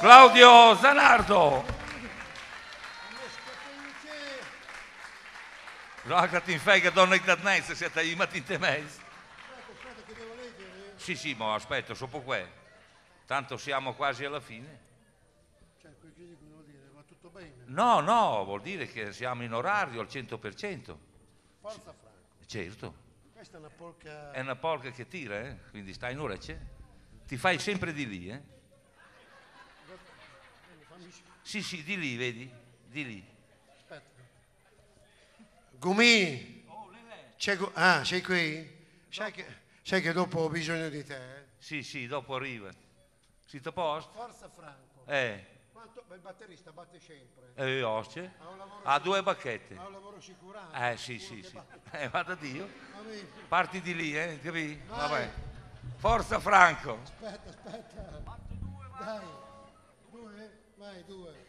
Claudio Zanardo. Rocati in fai che donna in tadnais, siete i mattintemais. Aspetta che devo leggere. Sì, ma aspetta, so poco è. Tanto siamo quasi alla fine. Cioè, quel che vuol dire, va tutto bene? No, vuol dire che siamo in orario al 100%. Forza Franco. Certo. Questa è una polca... È una polca che tira, quindi stai in orecce. Ti fai sempre di lì, Sì, di lì, vedi? Di lì. Aspetta. Gumi, sei qui? Sai che dopo ho bisogno di te? Sì, dopo arriva. Siete a posto? Forza Franco. Il batterista batte sempre. Ostie. Ha due bacchette. Ha un lavoro sicurato. Sì. Vada Dio. Parti di lì, capì? Vabbè. Forza Franco. Aspetta. Batte due, vai. Dai. Due, vai, due.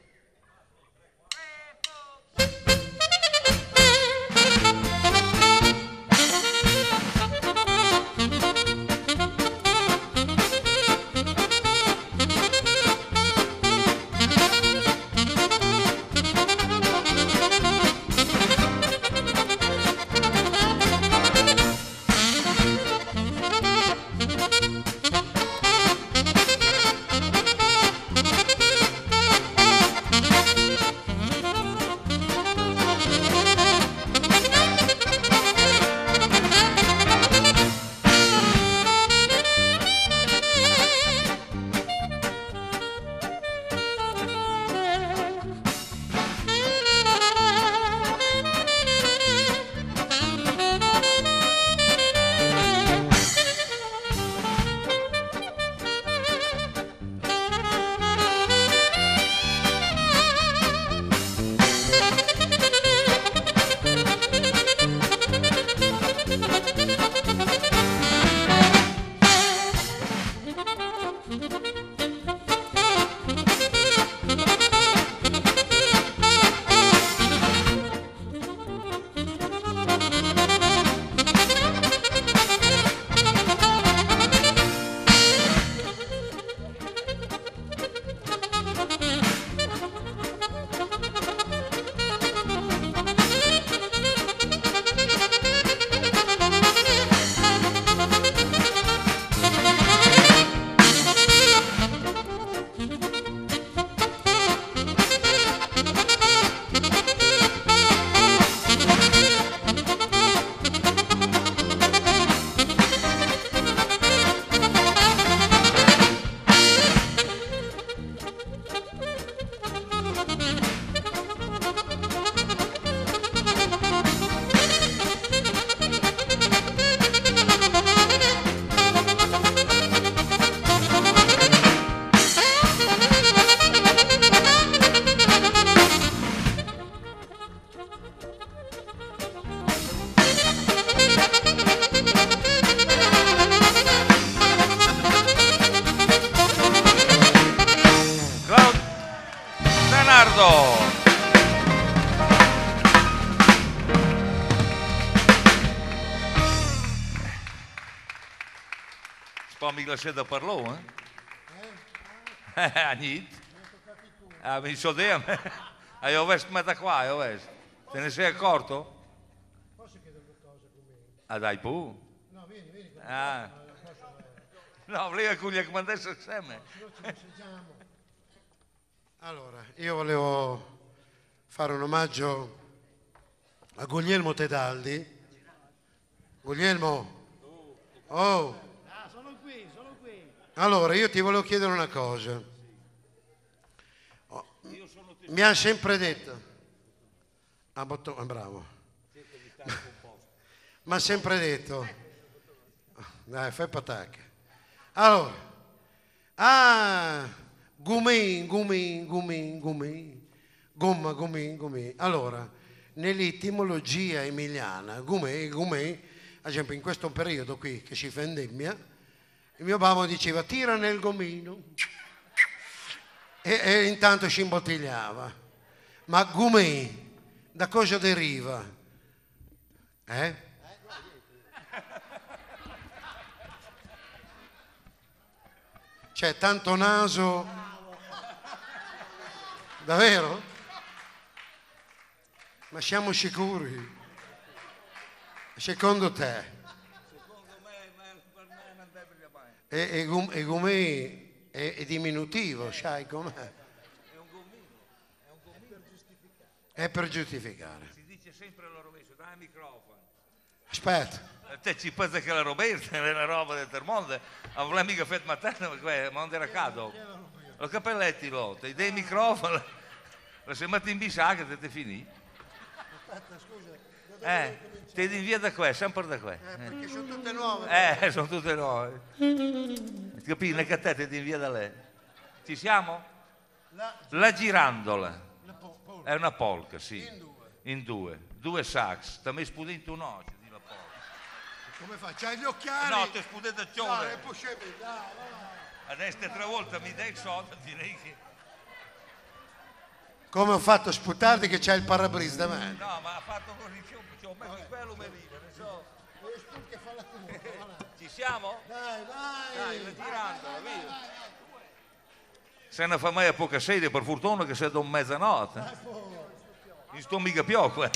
C'è da parlare, niente. Mi so di me. Io vesto metà qua, io vesto. Te ne sei accorto? Posso chiedere qualcosa con me? Dai pu. No, vieni. No, volevo con gli accomandessi insieme. Allora, io volevo fare un omaggio a Guglielmo Tedaldi. Guglielmo. Oh. Allora, io ti volevo chiedere una cosa. Mi hanno sempre detto, bravo, mi hanno sempre detto, dai, fai patacca. Allora, gomma. Allora, nell'etimologia emiliana, gomè, ad esempio in questo periodo qui che si fa endemmia, il mio babbo diceva tira nel gomino e intanto si imbottigliava. Ma gomì da cosa deriva? Cioè tanto naso, davvero? Ma siamo sicuri? Secondo te? E gomè è diminutivo, sai com'è? È un gommino, è per giustificare. Si dice sempre alla rovescia, dai microfono. Aspetta. Te ci pensi che la Roberta è una roba del termondo, avrà mica fatto materno perché non era caduto. Lo capelletti lo, te dai microfono, la sembrati in bisacca e te finì. Aspetta, scusa. Ti rinvia da qua, sempre da qua. Perché sono tutte nuove. Sono tutte nuove. Capì? Che a te ti rinvia da lei. Ci siamo? La girandola. È una polca, sì. In due. Due sax. Ti hai spudito un occhio di la polca. Come fa? C'hai gli occhiali? No, ti ho spudito il ciolo. No, è possibile, adesso tre volte mi dai il sotto, direi che... Come ho fatto a sputarti che c'è il parabrisa davanti? No, ma ha fatto così, ci ho messo quello e veniva, ne so. Che fa la curva, ci siamo? Dai, la girandola, via. Se ne fa mai a poca sede, per fortuna che sei da un mezzanotte. Mi sto mica più qua.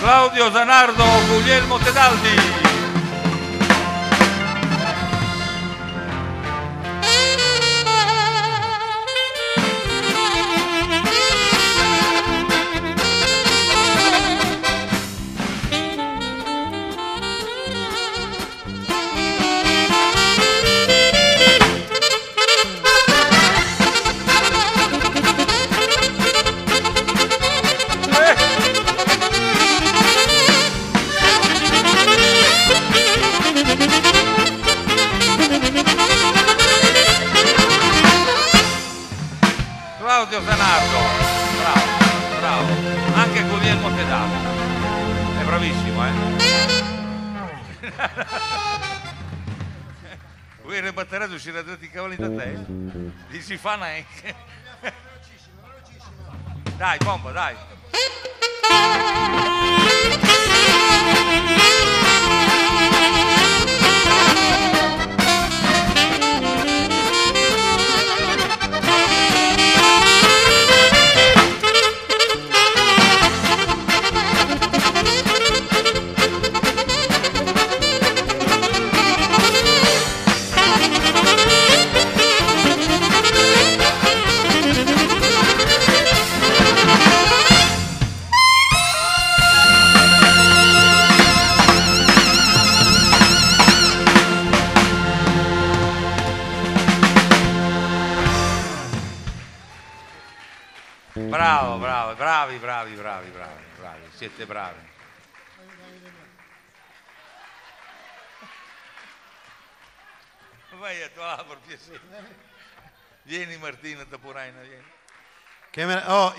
Claudio Zanardo, Guglielmo Tedaldi. Si fa neanche. Dai, bomba, dai. Bravo, bravo, bravi, siete bravi. Vai a tavola per piacere. Vieni Martina Tapuraina, vieni.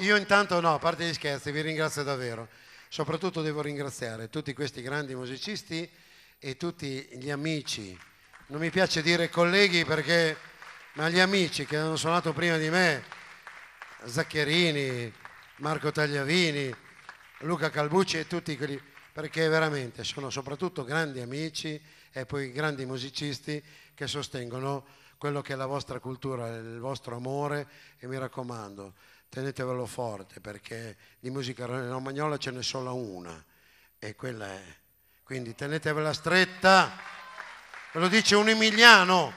Io intanto no, a parte gli scherzi, vi ringrazio davvero. Soprattutto devo ringraziare tutti questi grandi musicisti e tutti gli amici, non mi piace dire colleghi perché, ma gli amici che hanno suonato prima di me, Zaccherini, Marco Tagliavini, Luca Calbucci e tutti quelli, perché veramente sono soprattutto grandi amici e poi grandi musicisti che sostengono quello che è la vostra cultura, il vostro amore, e mi raccomando, tenetevelo forte, perché di musica romagnola ce n'è solo una, e quella è. Quindi tenetevela stretta, ve lo dice un emiliano,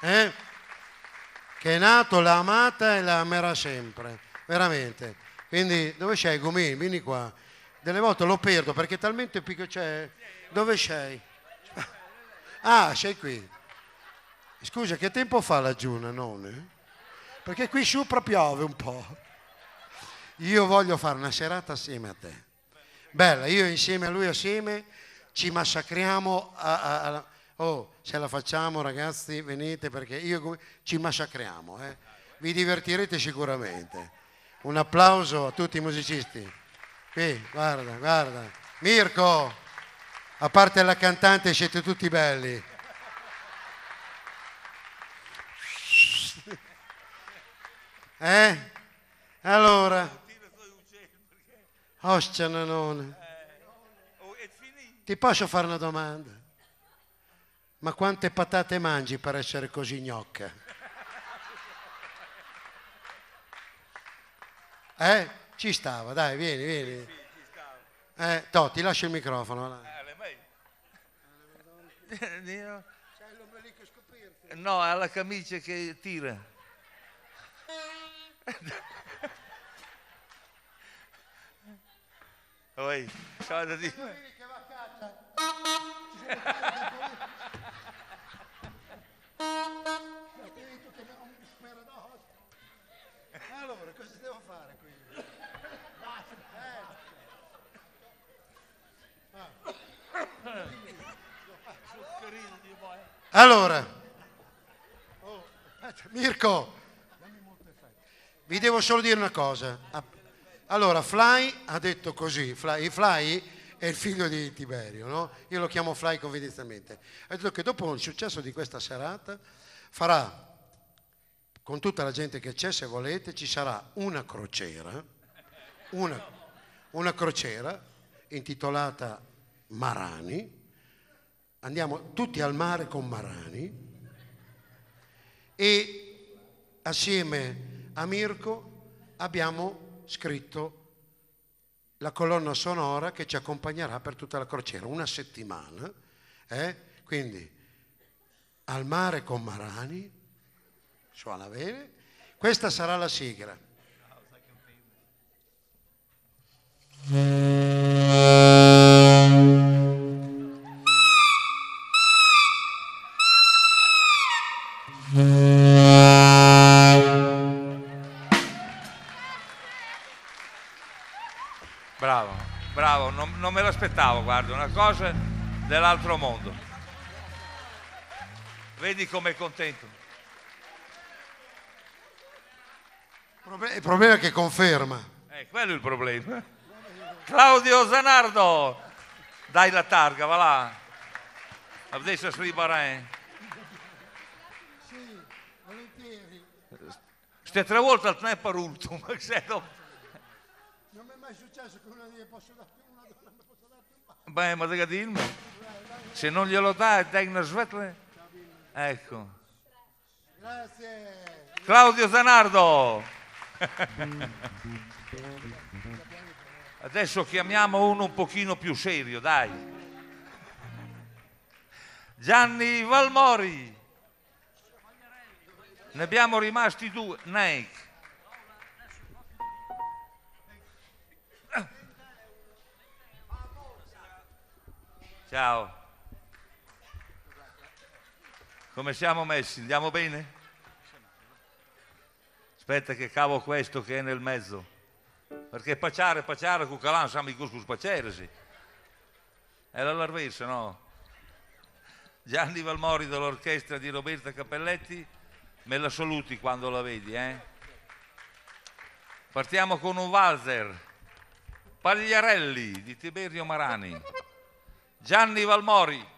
che è nato, l'ha amata e la amerà sempre, veramente. Quindi, dove sei Gomini? Vieni qua. Delle volte lo perdo, perché è talmente piccolo, cioè, dove sei? Ah, sei qui. Scusa, che tempo fa laggiù, Nanone? Perché qui sopra piove un po'. Io voglio fare una serata assieme a te. Bella, io insieme a lui assieme ci massacriamo. Oh, ce la facciamo ragazzi, venite perché io ci massacriamo. Vi divertirete sicuramente. Un applauso a tutti i musicisti. Qui, guarda, guarda. Mirco, a parte la cantante siete tutti belli. Allora, ostia Nanone, ti posso fare una domanda? Ma quante patate mangi per essere così gnocca? Ci stava, dai, vieni, vieni. Toh, ti lascio il microfono. No, ha la camicia che tira. Oi, cosa dici? Allora, cosa devo fare qui? Allora, Mirco, vi devo solo dire una cosa. Allora, Fly ha detto così, Fly è il figlio di Tiberio, no? Io lo chiamo Fly convenientemente. Ha detto che dopo il successo di questa serata farà, con tutta la gente che c'è, se volete, ci sarà una crociera intitolata Marani. Andiamo tutti al mare con Marani e assieme a Mirco abbiamo scritto la colonna sonora che ci accompagnerà per tutta la crociera, una settimana, quindi al mare con Marani, suona bene, questa sarà la sigla. Non me l'aspettavo, guarda, una cosa dell'altro mondo. Vedi com'è contento. Il problema è che conferma. Quello è il problema. Claudio Zanardo, dai la targa, va là. Adesso slibarè. Sì, volentieri. Ste tre volte al tempo l'ultimo. Non mi è mai successo che una di posso dare. Beh, ma devi dirmi, se non glielo dai, dai una svetla. Ecco. Grazie. Claudio Zanardo. Adesso chiamiamo uno un pochino più serio, dai. Gianni Valmori. Ne abbiamo rimasti due. Nike. Ciao, come siamo messi? Andiamo bene? Aspetta che cavo questo che è nel mezzo. perché pacciare, cucalà, siamo i cuscus paceresi. È la larvessa, no? Gianni Valmori dell'orchestra di Roberta Cappelletti, me la saluti quando la vedi, eh? Partiamo con un valzer, Pagliarelli di Tiberio Marani. Gianni Valmori.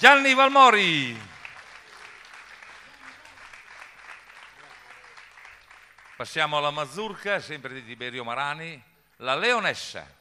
Gianni Valmori. Passiamo alla mazurca, sempre di Tiberio Marani, la Leonessa.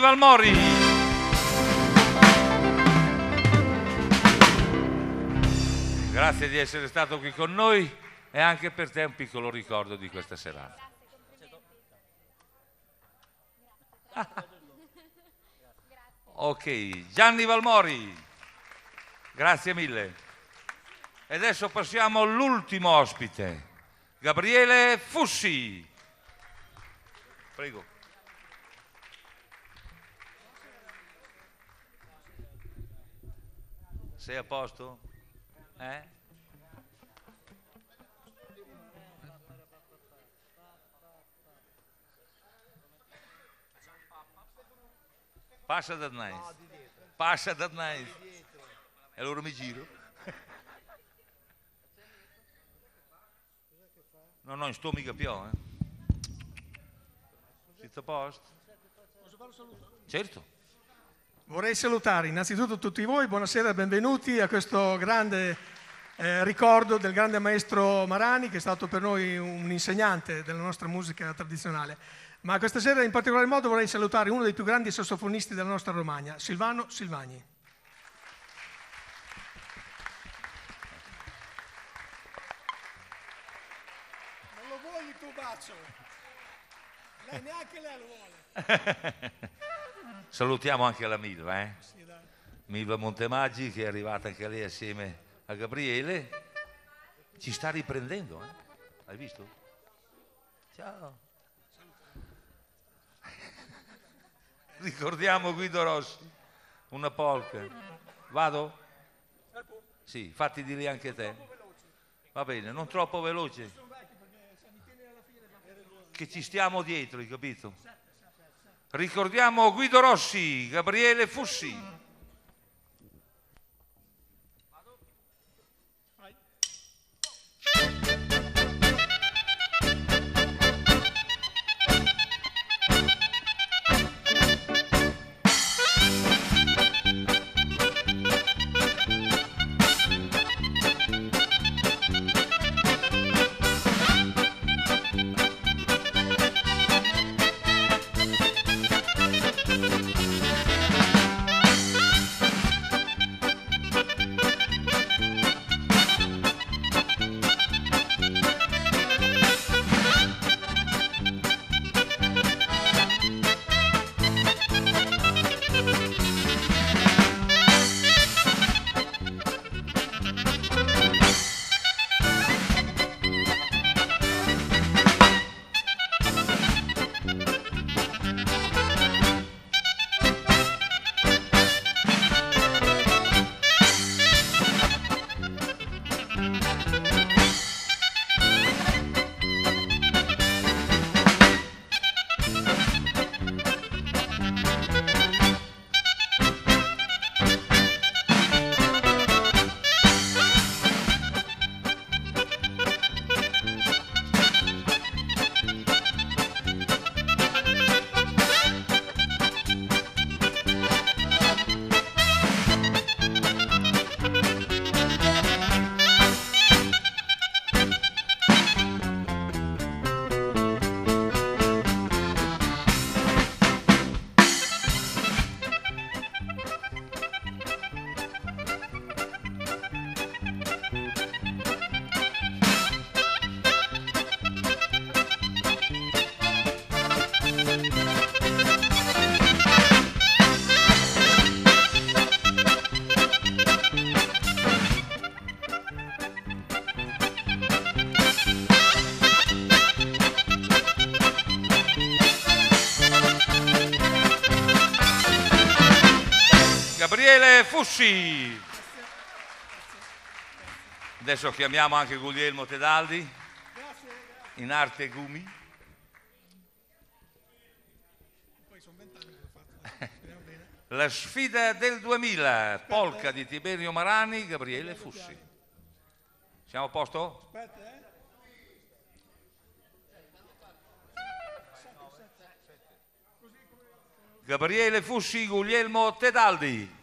Valmori. Grazie di essere stato qui con noi e anche per te un piccolo ricordo di questa serata. Ok, Gianni Valmori, grazie mille. E adesso passiamo all'ultimo ospite, Gabriele Fussi. Prego. Sei a posto? Eh? Passa da Nice. Passa da Nice. E allora mi giro. No, no, in sto mica più, eh. Siete a posto? Posso farlo salutare? Certo. Vorrei salutare innanzitutto tutti voi, buonasera e benvenuti a questo grande ricordo del grande maestro Marani, che è stato per noi un insegnante della nostra musica tradizionale. Ma questa sera in particolar modo vorrei salutare uno dei più grandi sassofonisti della nostra Romagna, Silvano Silvagni. Non lo vuoi il tuo bacio? Lei neanche lei lo vuole. Salutiamo anche la Milva, eh? Sì, dai. Milva Montemaggi, che è arrivata anche lei assieme a Gabriele. Ci sta riprendendo, eh? Hai visto? Ciao. Ricordiamo Guido Rossi, una polca. Vado? Sì, fatti di lì anche te. Va bene, non troppo veloce, che ci stiamo dietro, hai capito? Ricordiamo Guido Rossi, Gabriele Fussi. Fussi. Adesso chiamiamo anche Guglielmo Tedaldi, in arte Gumi. La sfida del 2000, polca di Tiberio Marani, Gabriele Fussi. Siamo a posto? Aspetta, eh? Gabriele Fussi, Guglielmo Tedaldi.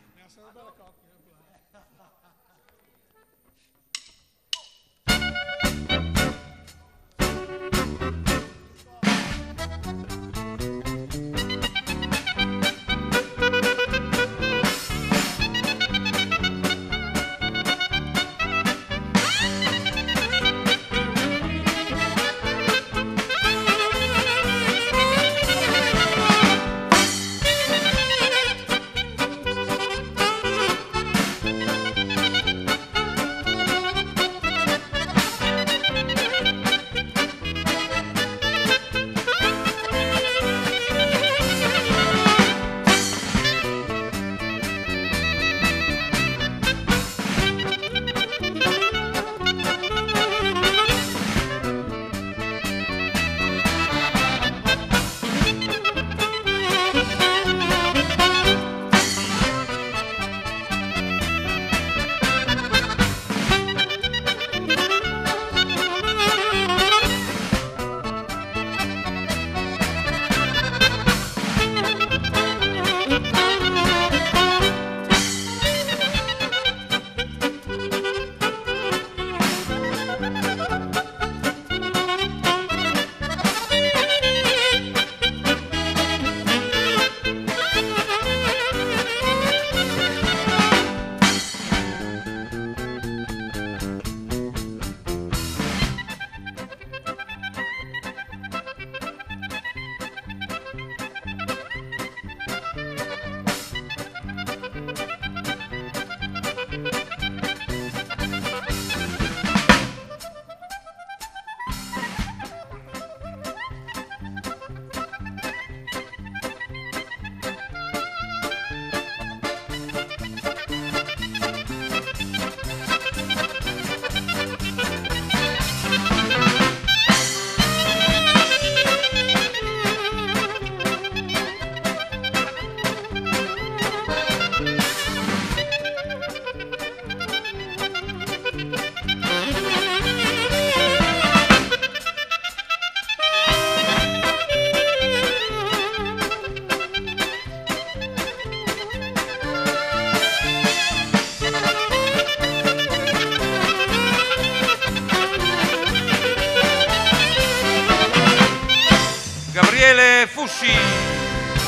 Gabriele Fussi, insieme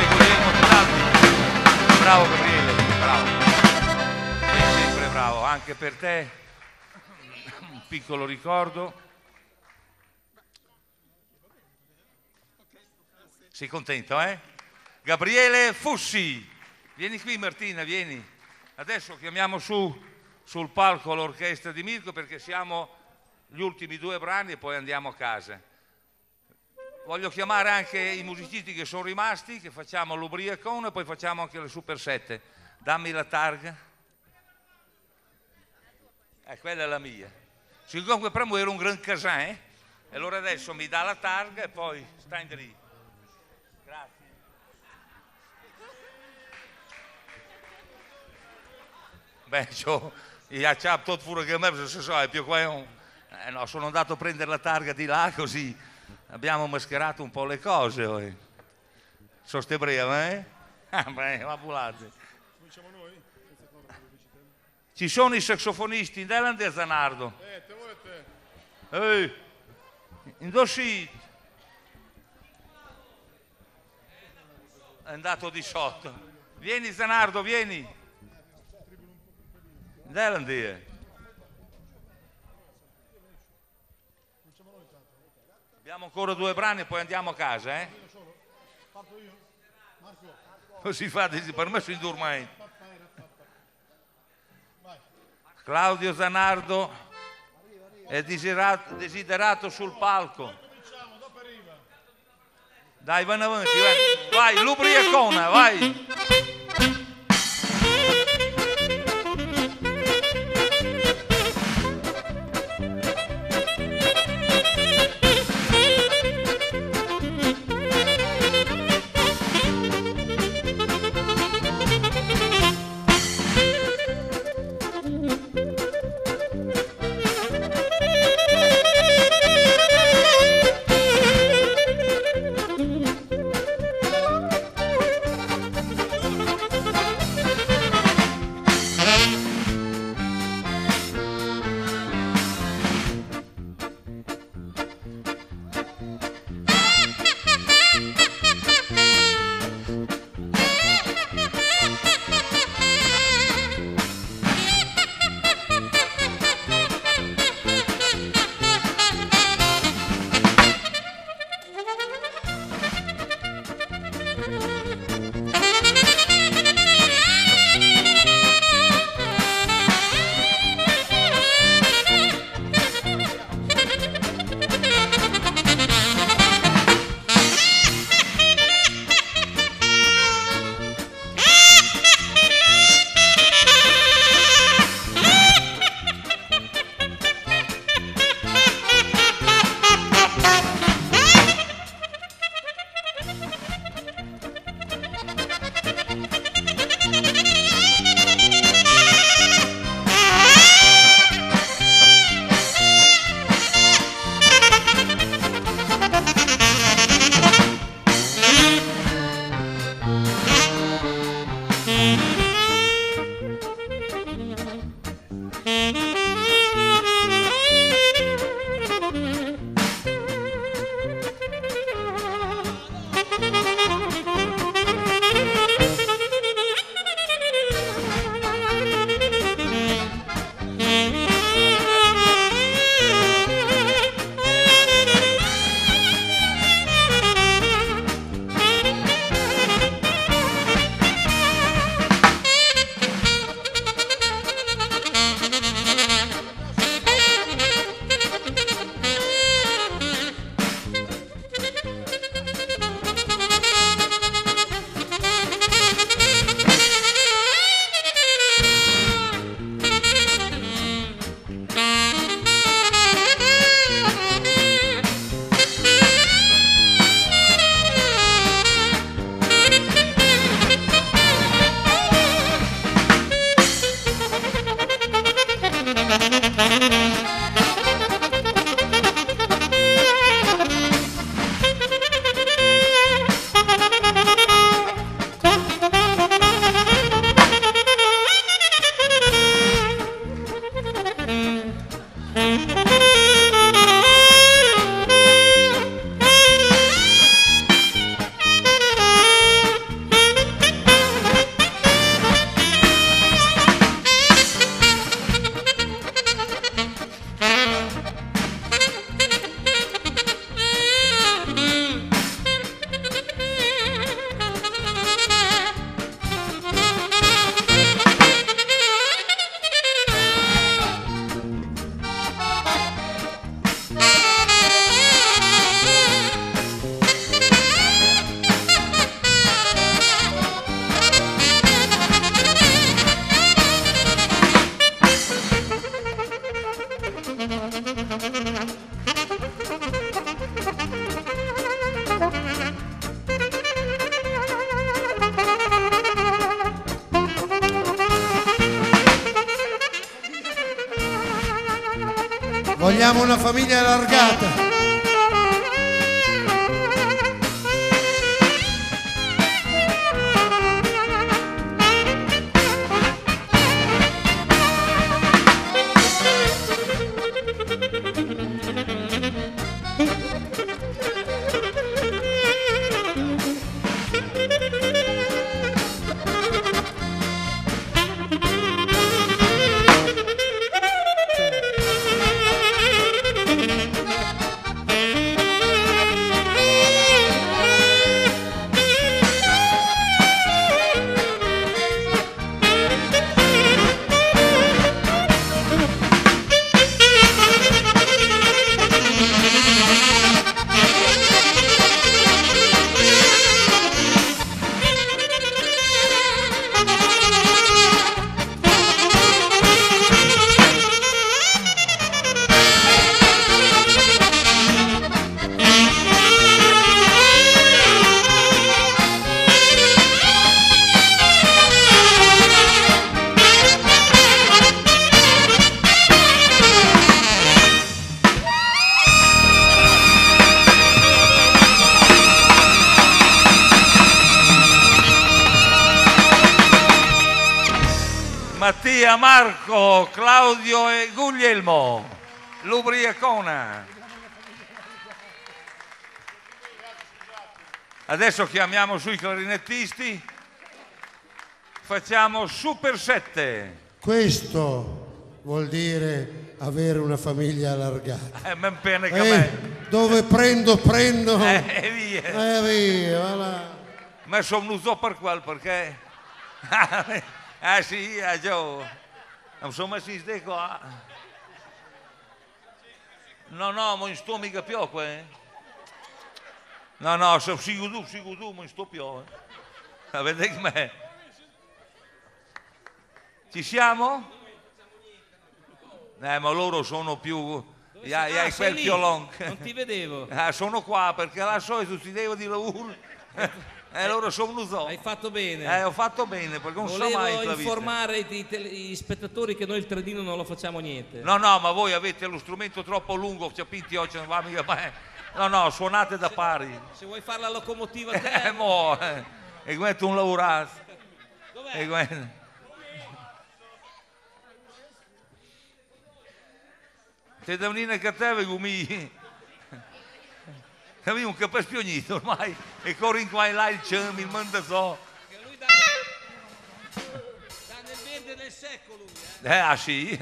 a Guglielmo Tedaldi. Bravo Gabriele, bravo. Sei sempre bravo, anche per te un piccolo ricordo. Sei contento, eh? Gabriele Fussi, vieni qui Martina, vieni. Adesso chiamiamo sul palco l'orchestra di Mirco, perché siamo gli ultimi due brani e poi andiamo a casa. Voglio chiamare anche i musicisti che sono rimasti, che facciamo l'Ubriacone e poi facciamo anche le Super 7. Dammi la targa. Quella è la mia. Siccome prima era un gran casin, eh? E allora adesso mi dà la targa e poi stai lì. Grazie. Beh, io c'ho tutto pure che me, se so, è più qua un... no, sono andato a prendere la targa di là, così abbiamo mascherato un po' le cose. Sono ste breve, eh? Ah, beh, vabulate. Cominciamo noi? Ci sono i saxofonisti, Tedaldi e Zanardo. Te volete? Indossi... è andato di sotto. Vieni Zanardo, vieni. Tedaldi. Abbiamo ancora due brani e poi andiamo a casa, eh? Parto io. Marco. Così fa, per me sono in dormire. Claudio Zanardo è desiderato sul palco. Dai, vanno avanti, vai, vai, l'ubriacona, vai! Vogliamo una famiglia allargata. Marco, Claudio e Guglielmo, l'Ubriacona. Adesso chiamiamo sui clarinettisti, facciamo Super 7. Questo vuol dire avere una famiglia allargata. Ben bene che dove prendo. Via. Via, voilà. Ma sono usato per quel perché... Ah sì, ah Gio, insomma si stai qua. No, ma in sto mica piove. No, si gudu, ma in sto piove. Vedete che me. Ci siamo? Ma loro sono più... Hai quel piolon. Non ti vedevo. Sono qua perché la solito ti devo dire urlo. Loro sono usato. Hai fatto bene. Ho fatto bene perché non so mai. Volevo informare gli spettatori che noi il tradino non lo facciamo niente. No, ma voi avete lo strumento troppo lungo, ciapinti oggi non va mica mai. No, suonate da pari. Se vuoi fare la locomotiva te. E questo è un lavorato. Dov'è? Te da un'ina cattiva gumi. Avevo un capo spionito ormai e corri in qua e là il cielo, il mondo so. Che lui dà nel verde del secolo. Ah sì?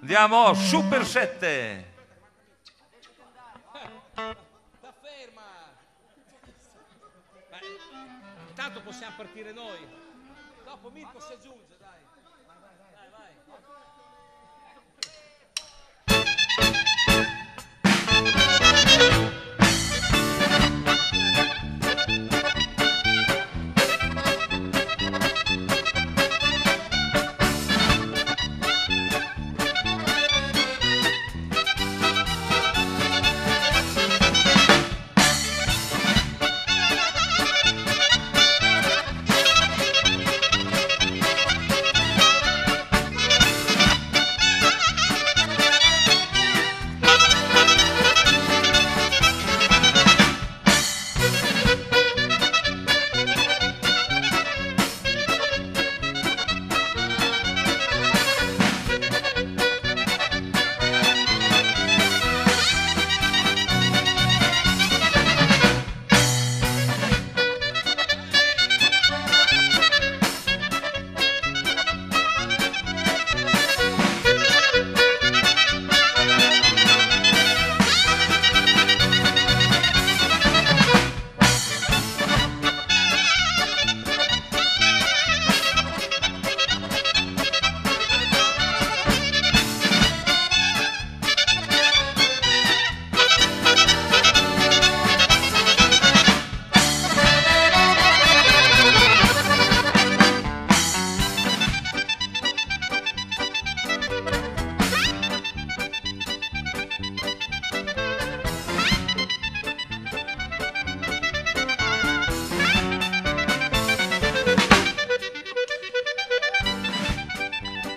Andiamo, Super 7. Da ferma. Intanto possiamo partire noi. Dopo Mirco si aggiunge, dai.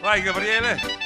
Vai Gabriele.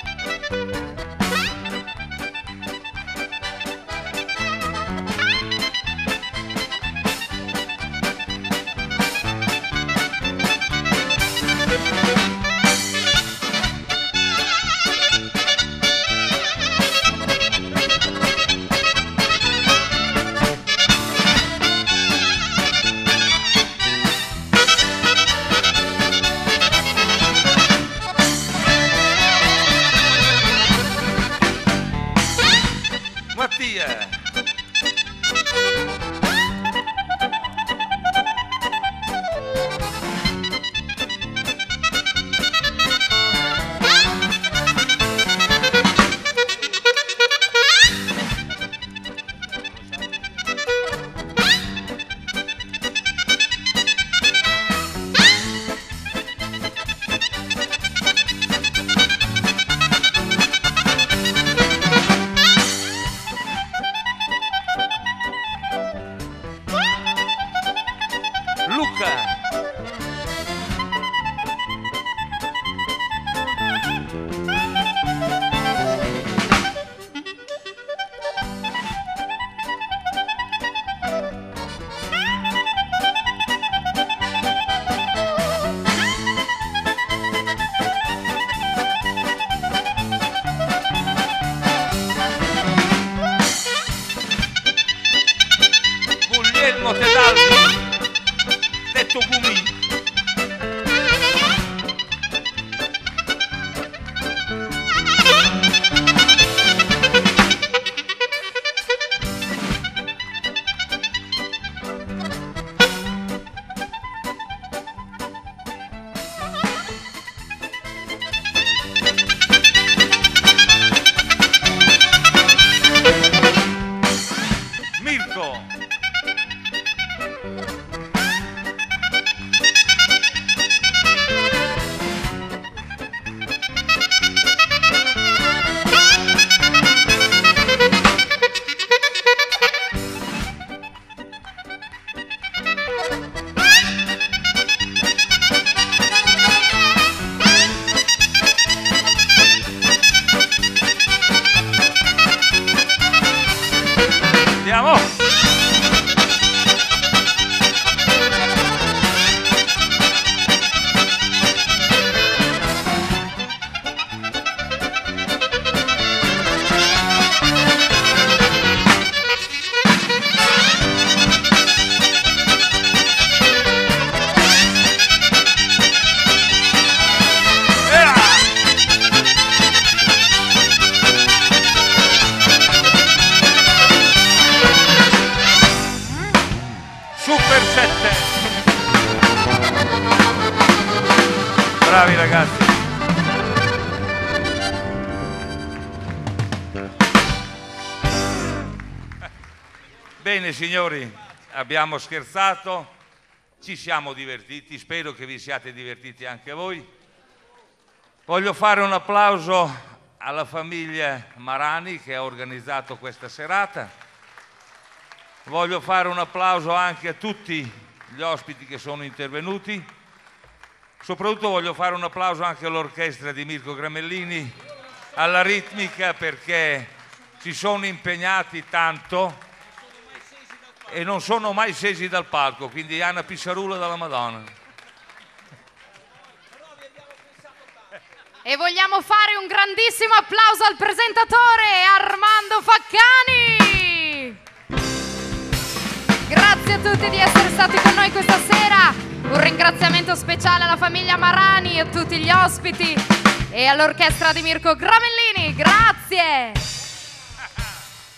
Signori, abbiamo scherzato, ci siamo divertiti, spero che vi siate divertiti anche voi. Voglio fare un applauso alla famiglia Marani che ha organizzato questa serata. Voglio fare un applauso anche a tutti gli ospiti che sono intervenuti. Soprattutto voglio fare un applauso anche all'orchestra di Mirco Gramellini, alla ritmica, perché si sono impegnati tanto e non sono mai scesi dal palco, quindi è una pisciarula dalla Madonna. E vogliamo fare un grandissimo applauso al presentatore Armando Faccani. Grazie a tutti di essere stati con noi questa sera, un ringraziamento speciale alla famiglia Marani, a tutti gli ospiti e all'orchestra di Mirco Gramellini, grazie.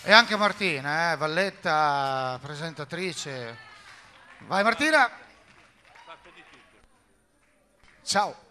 E anche Martina, Valletta, presentatrice. Vai Martina. Ciao.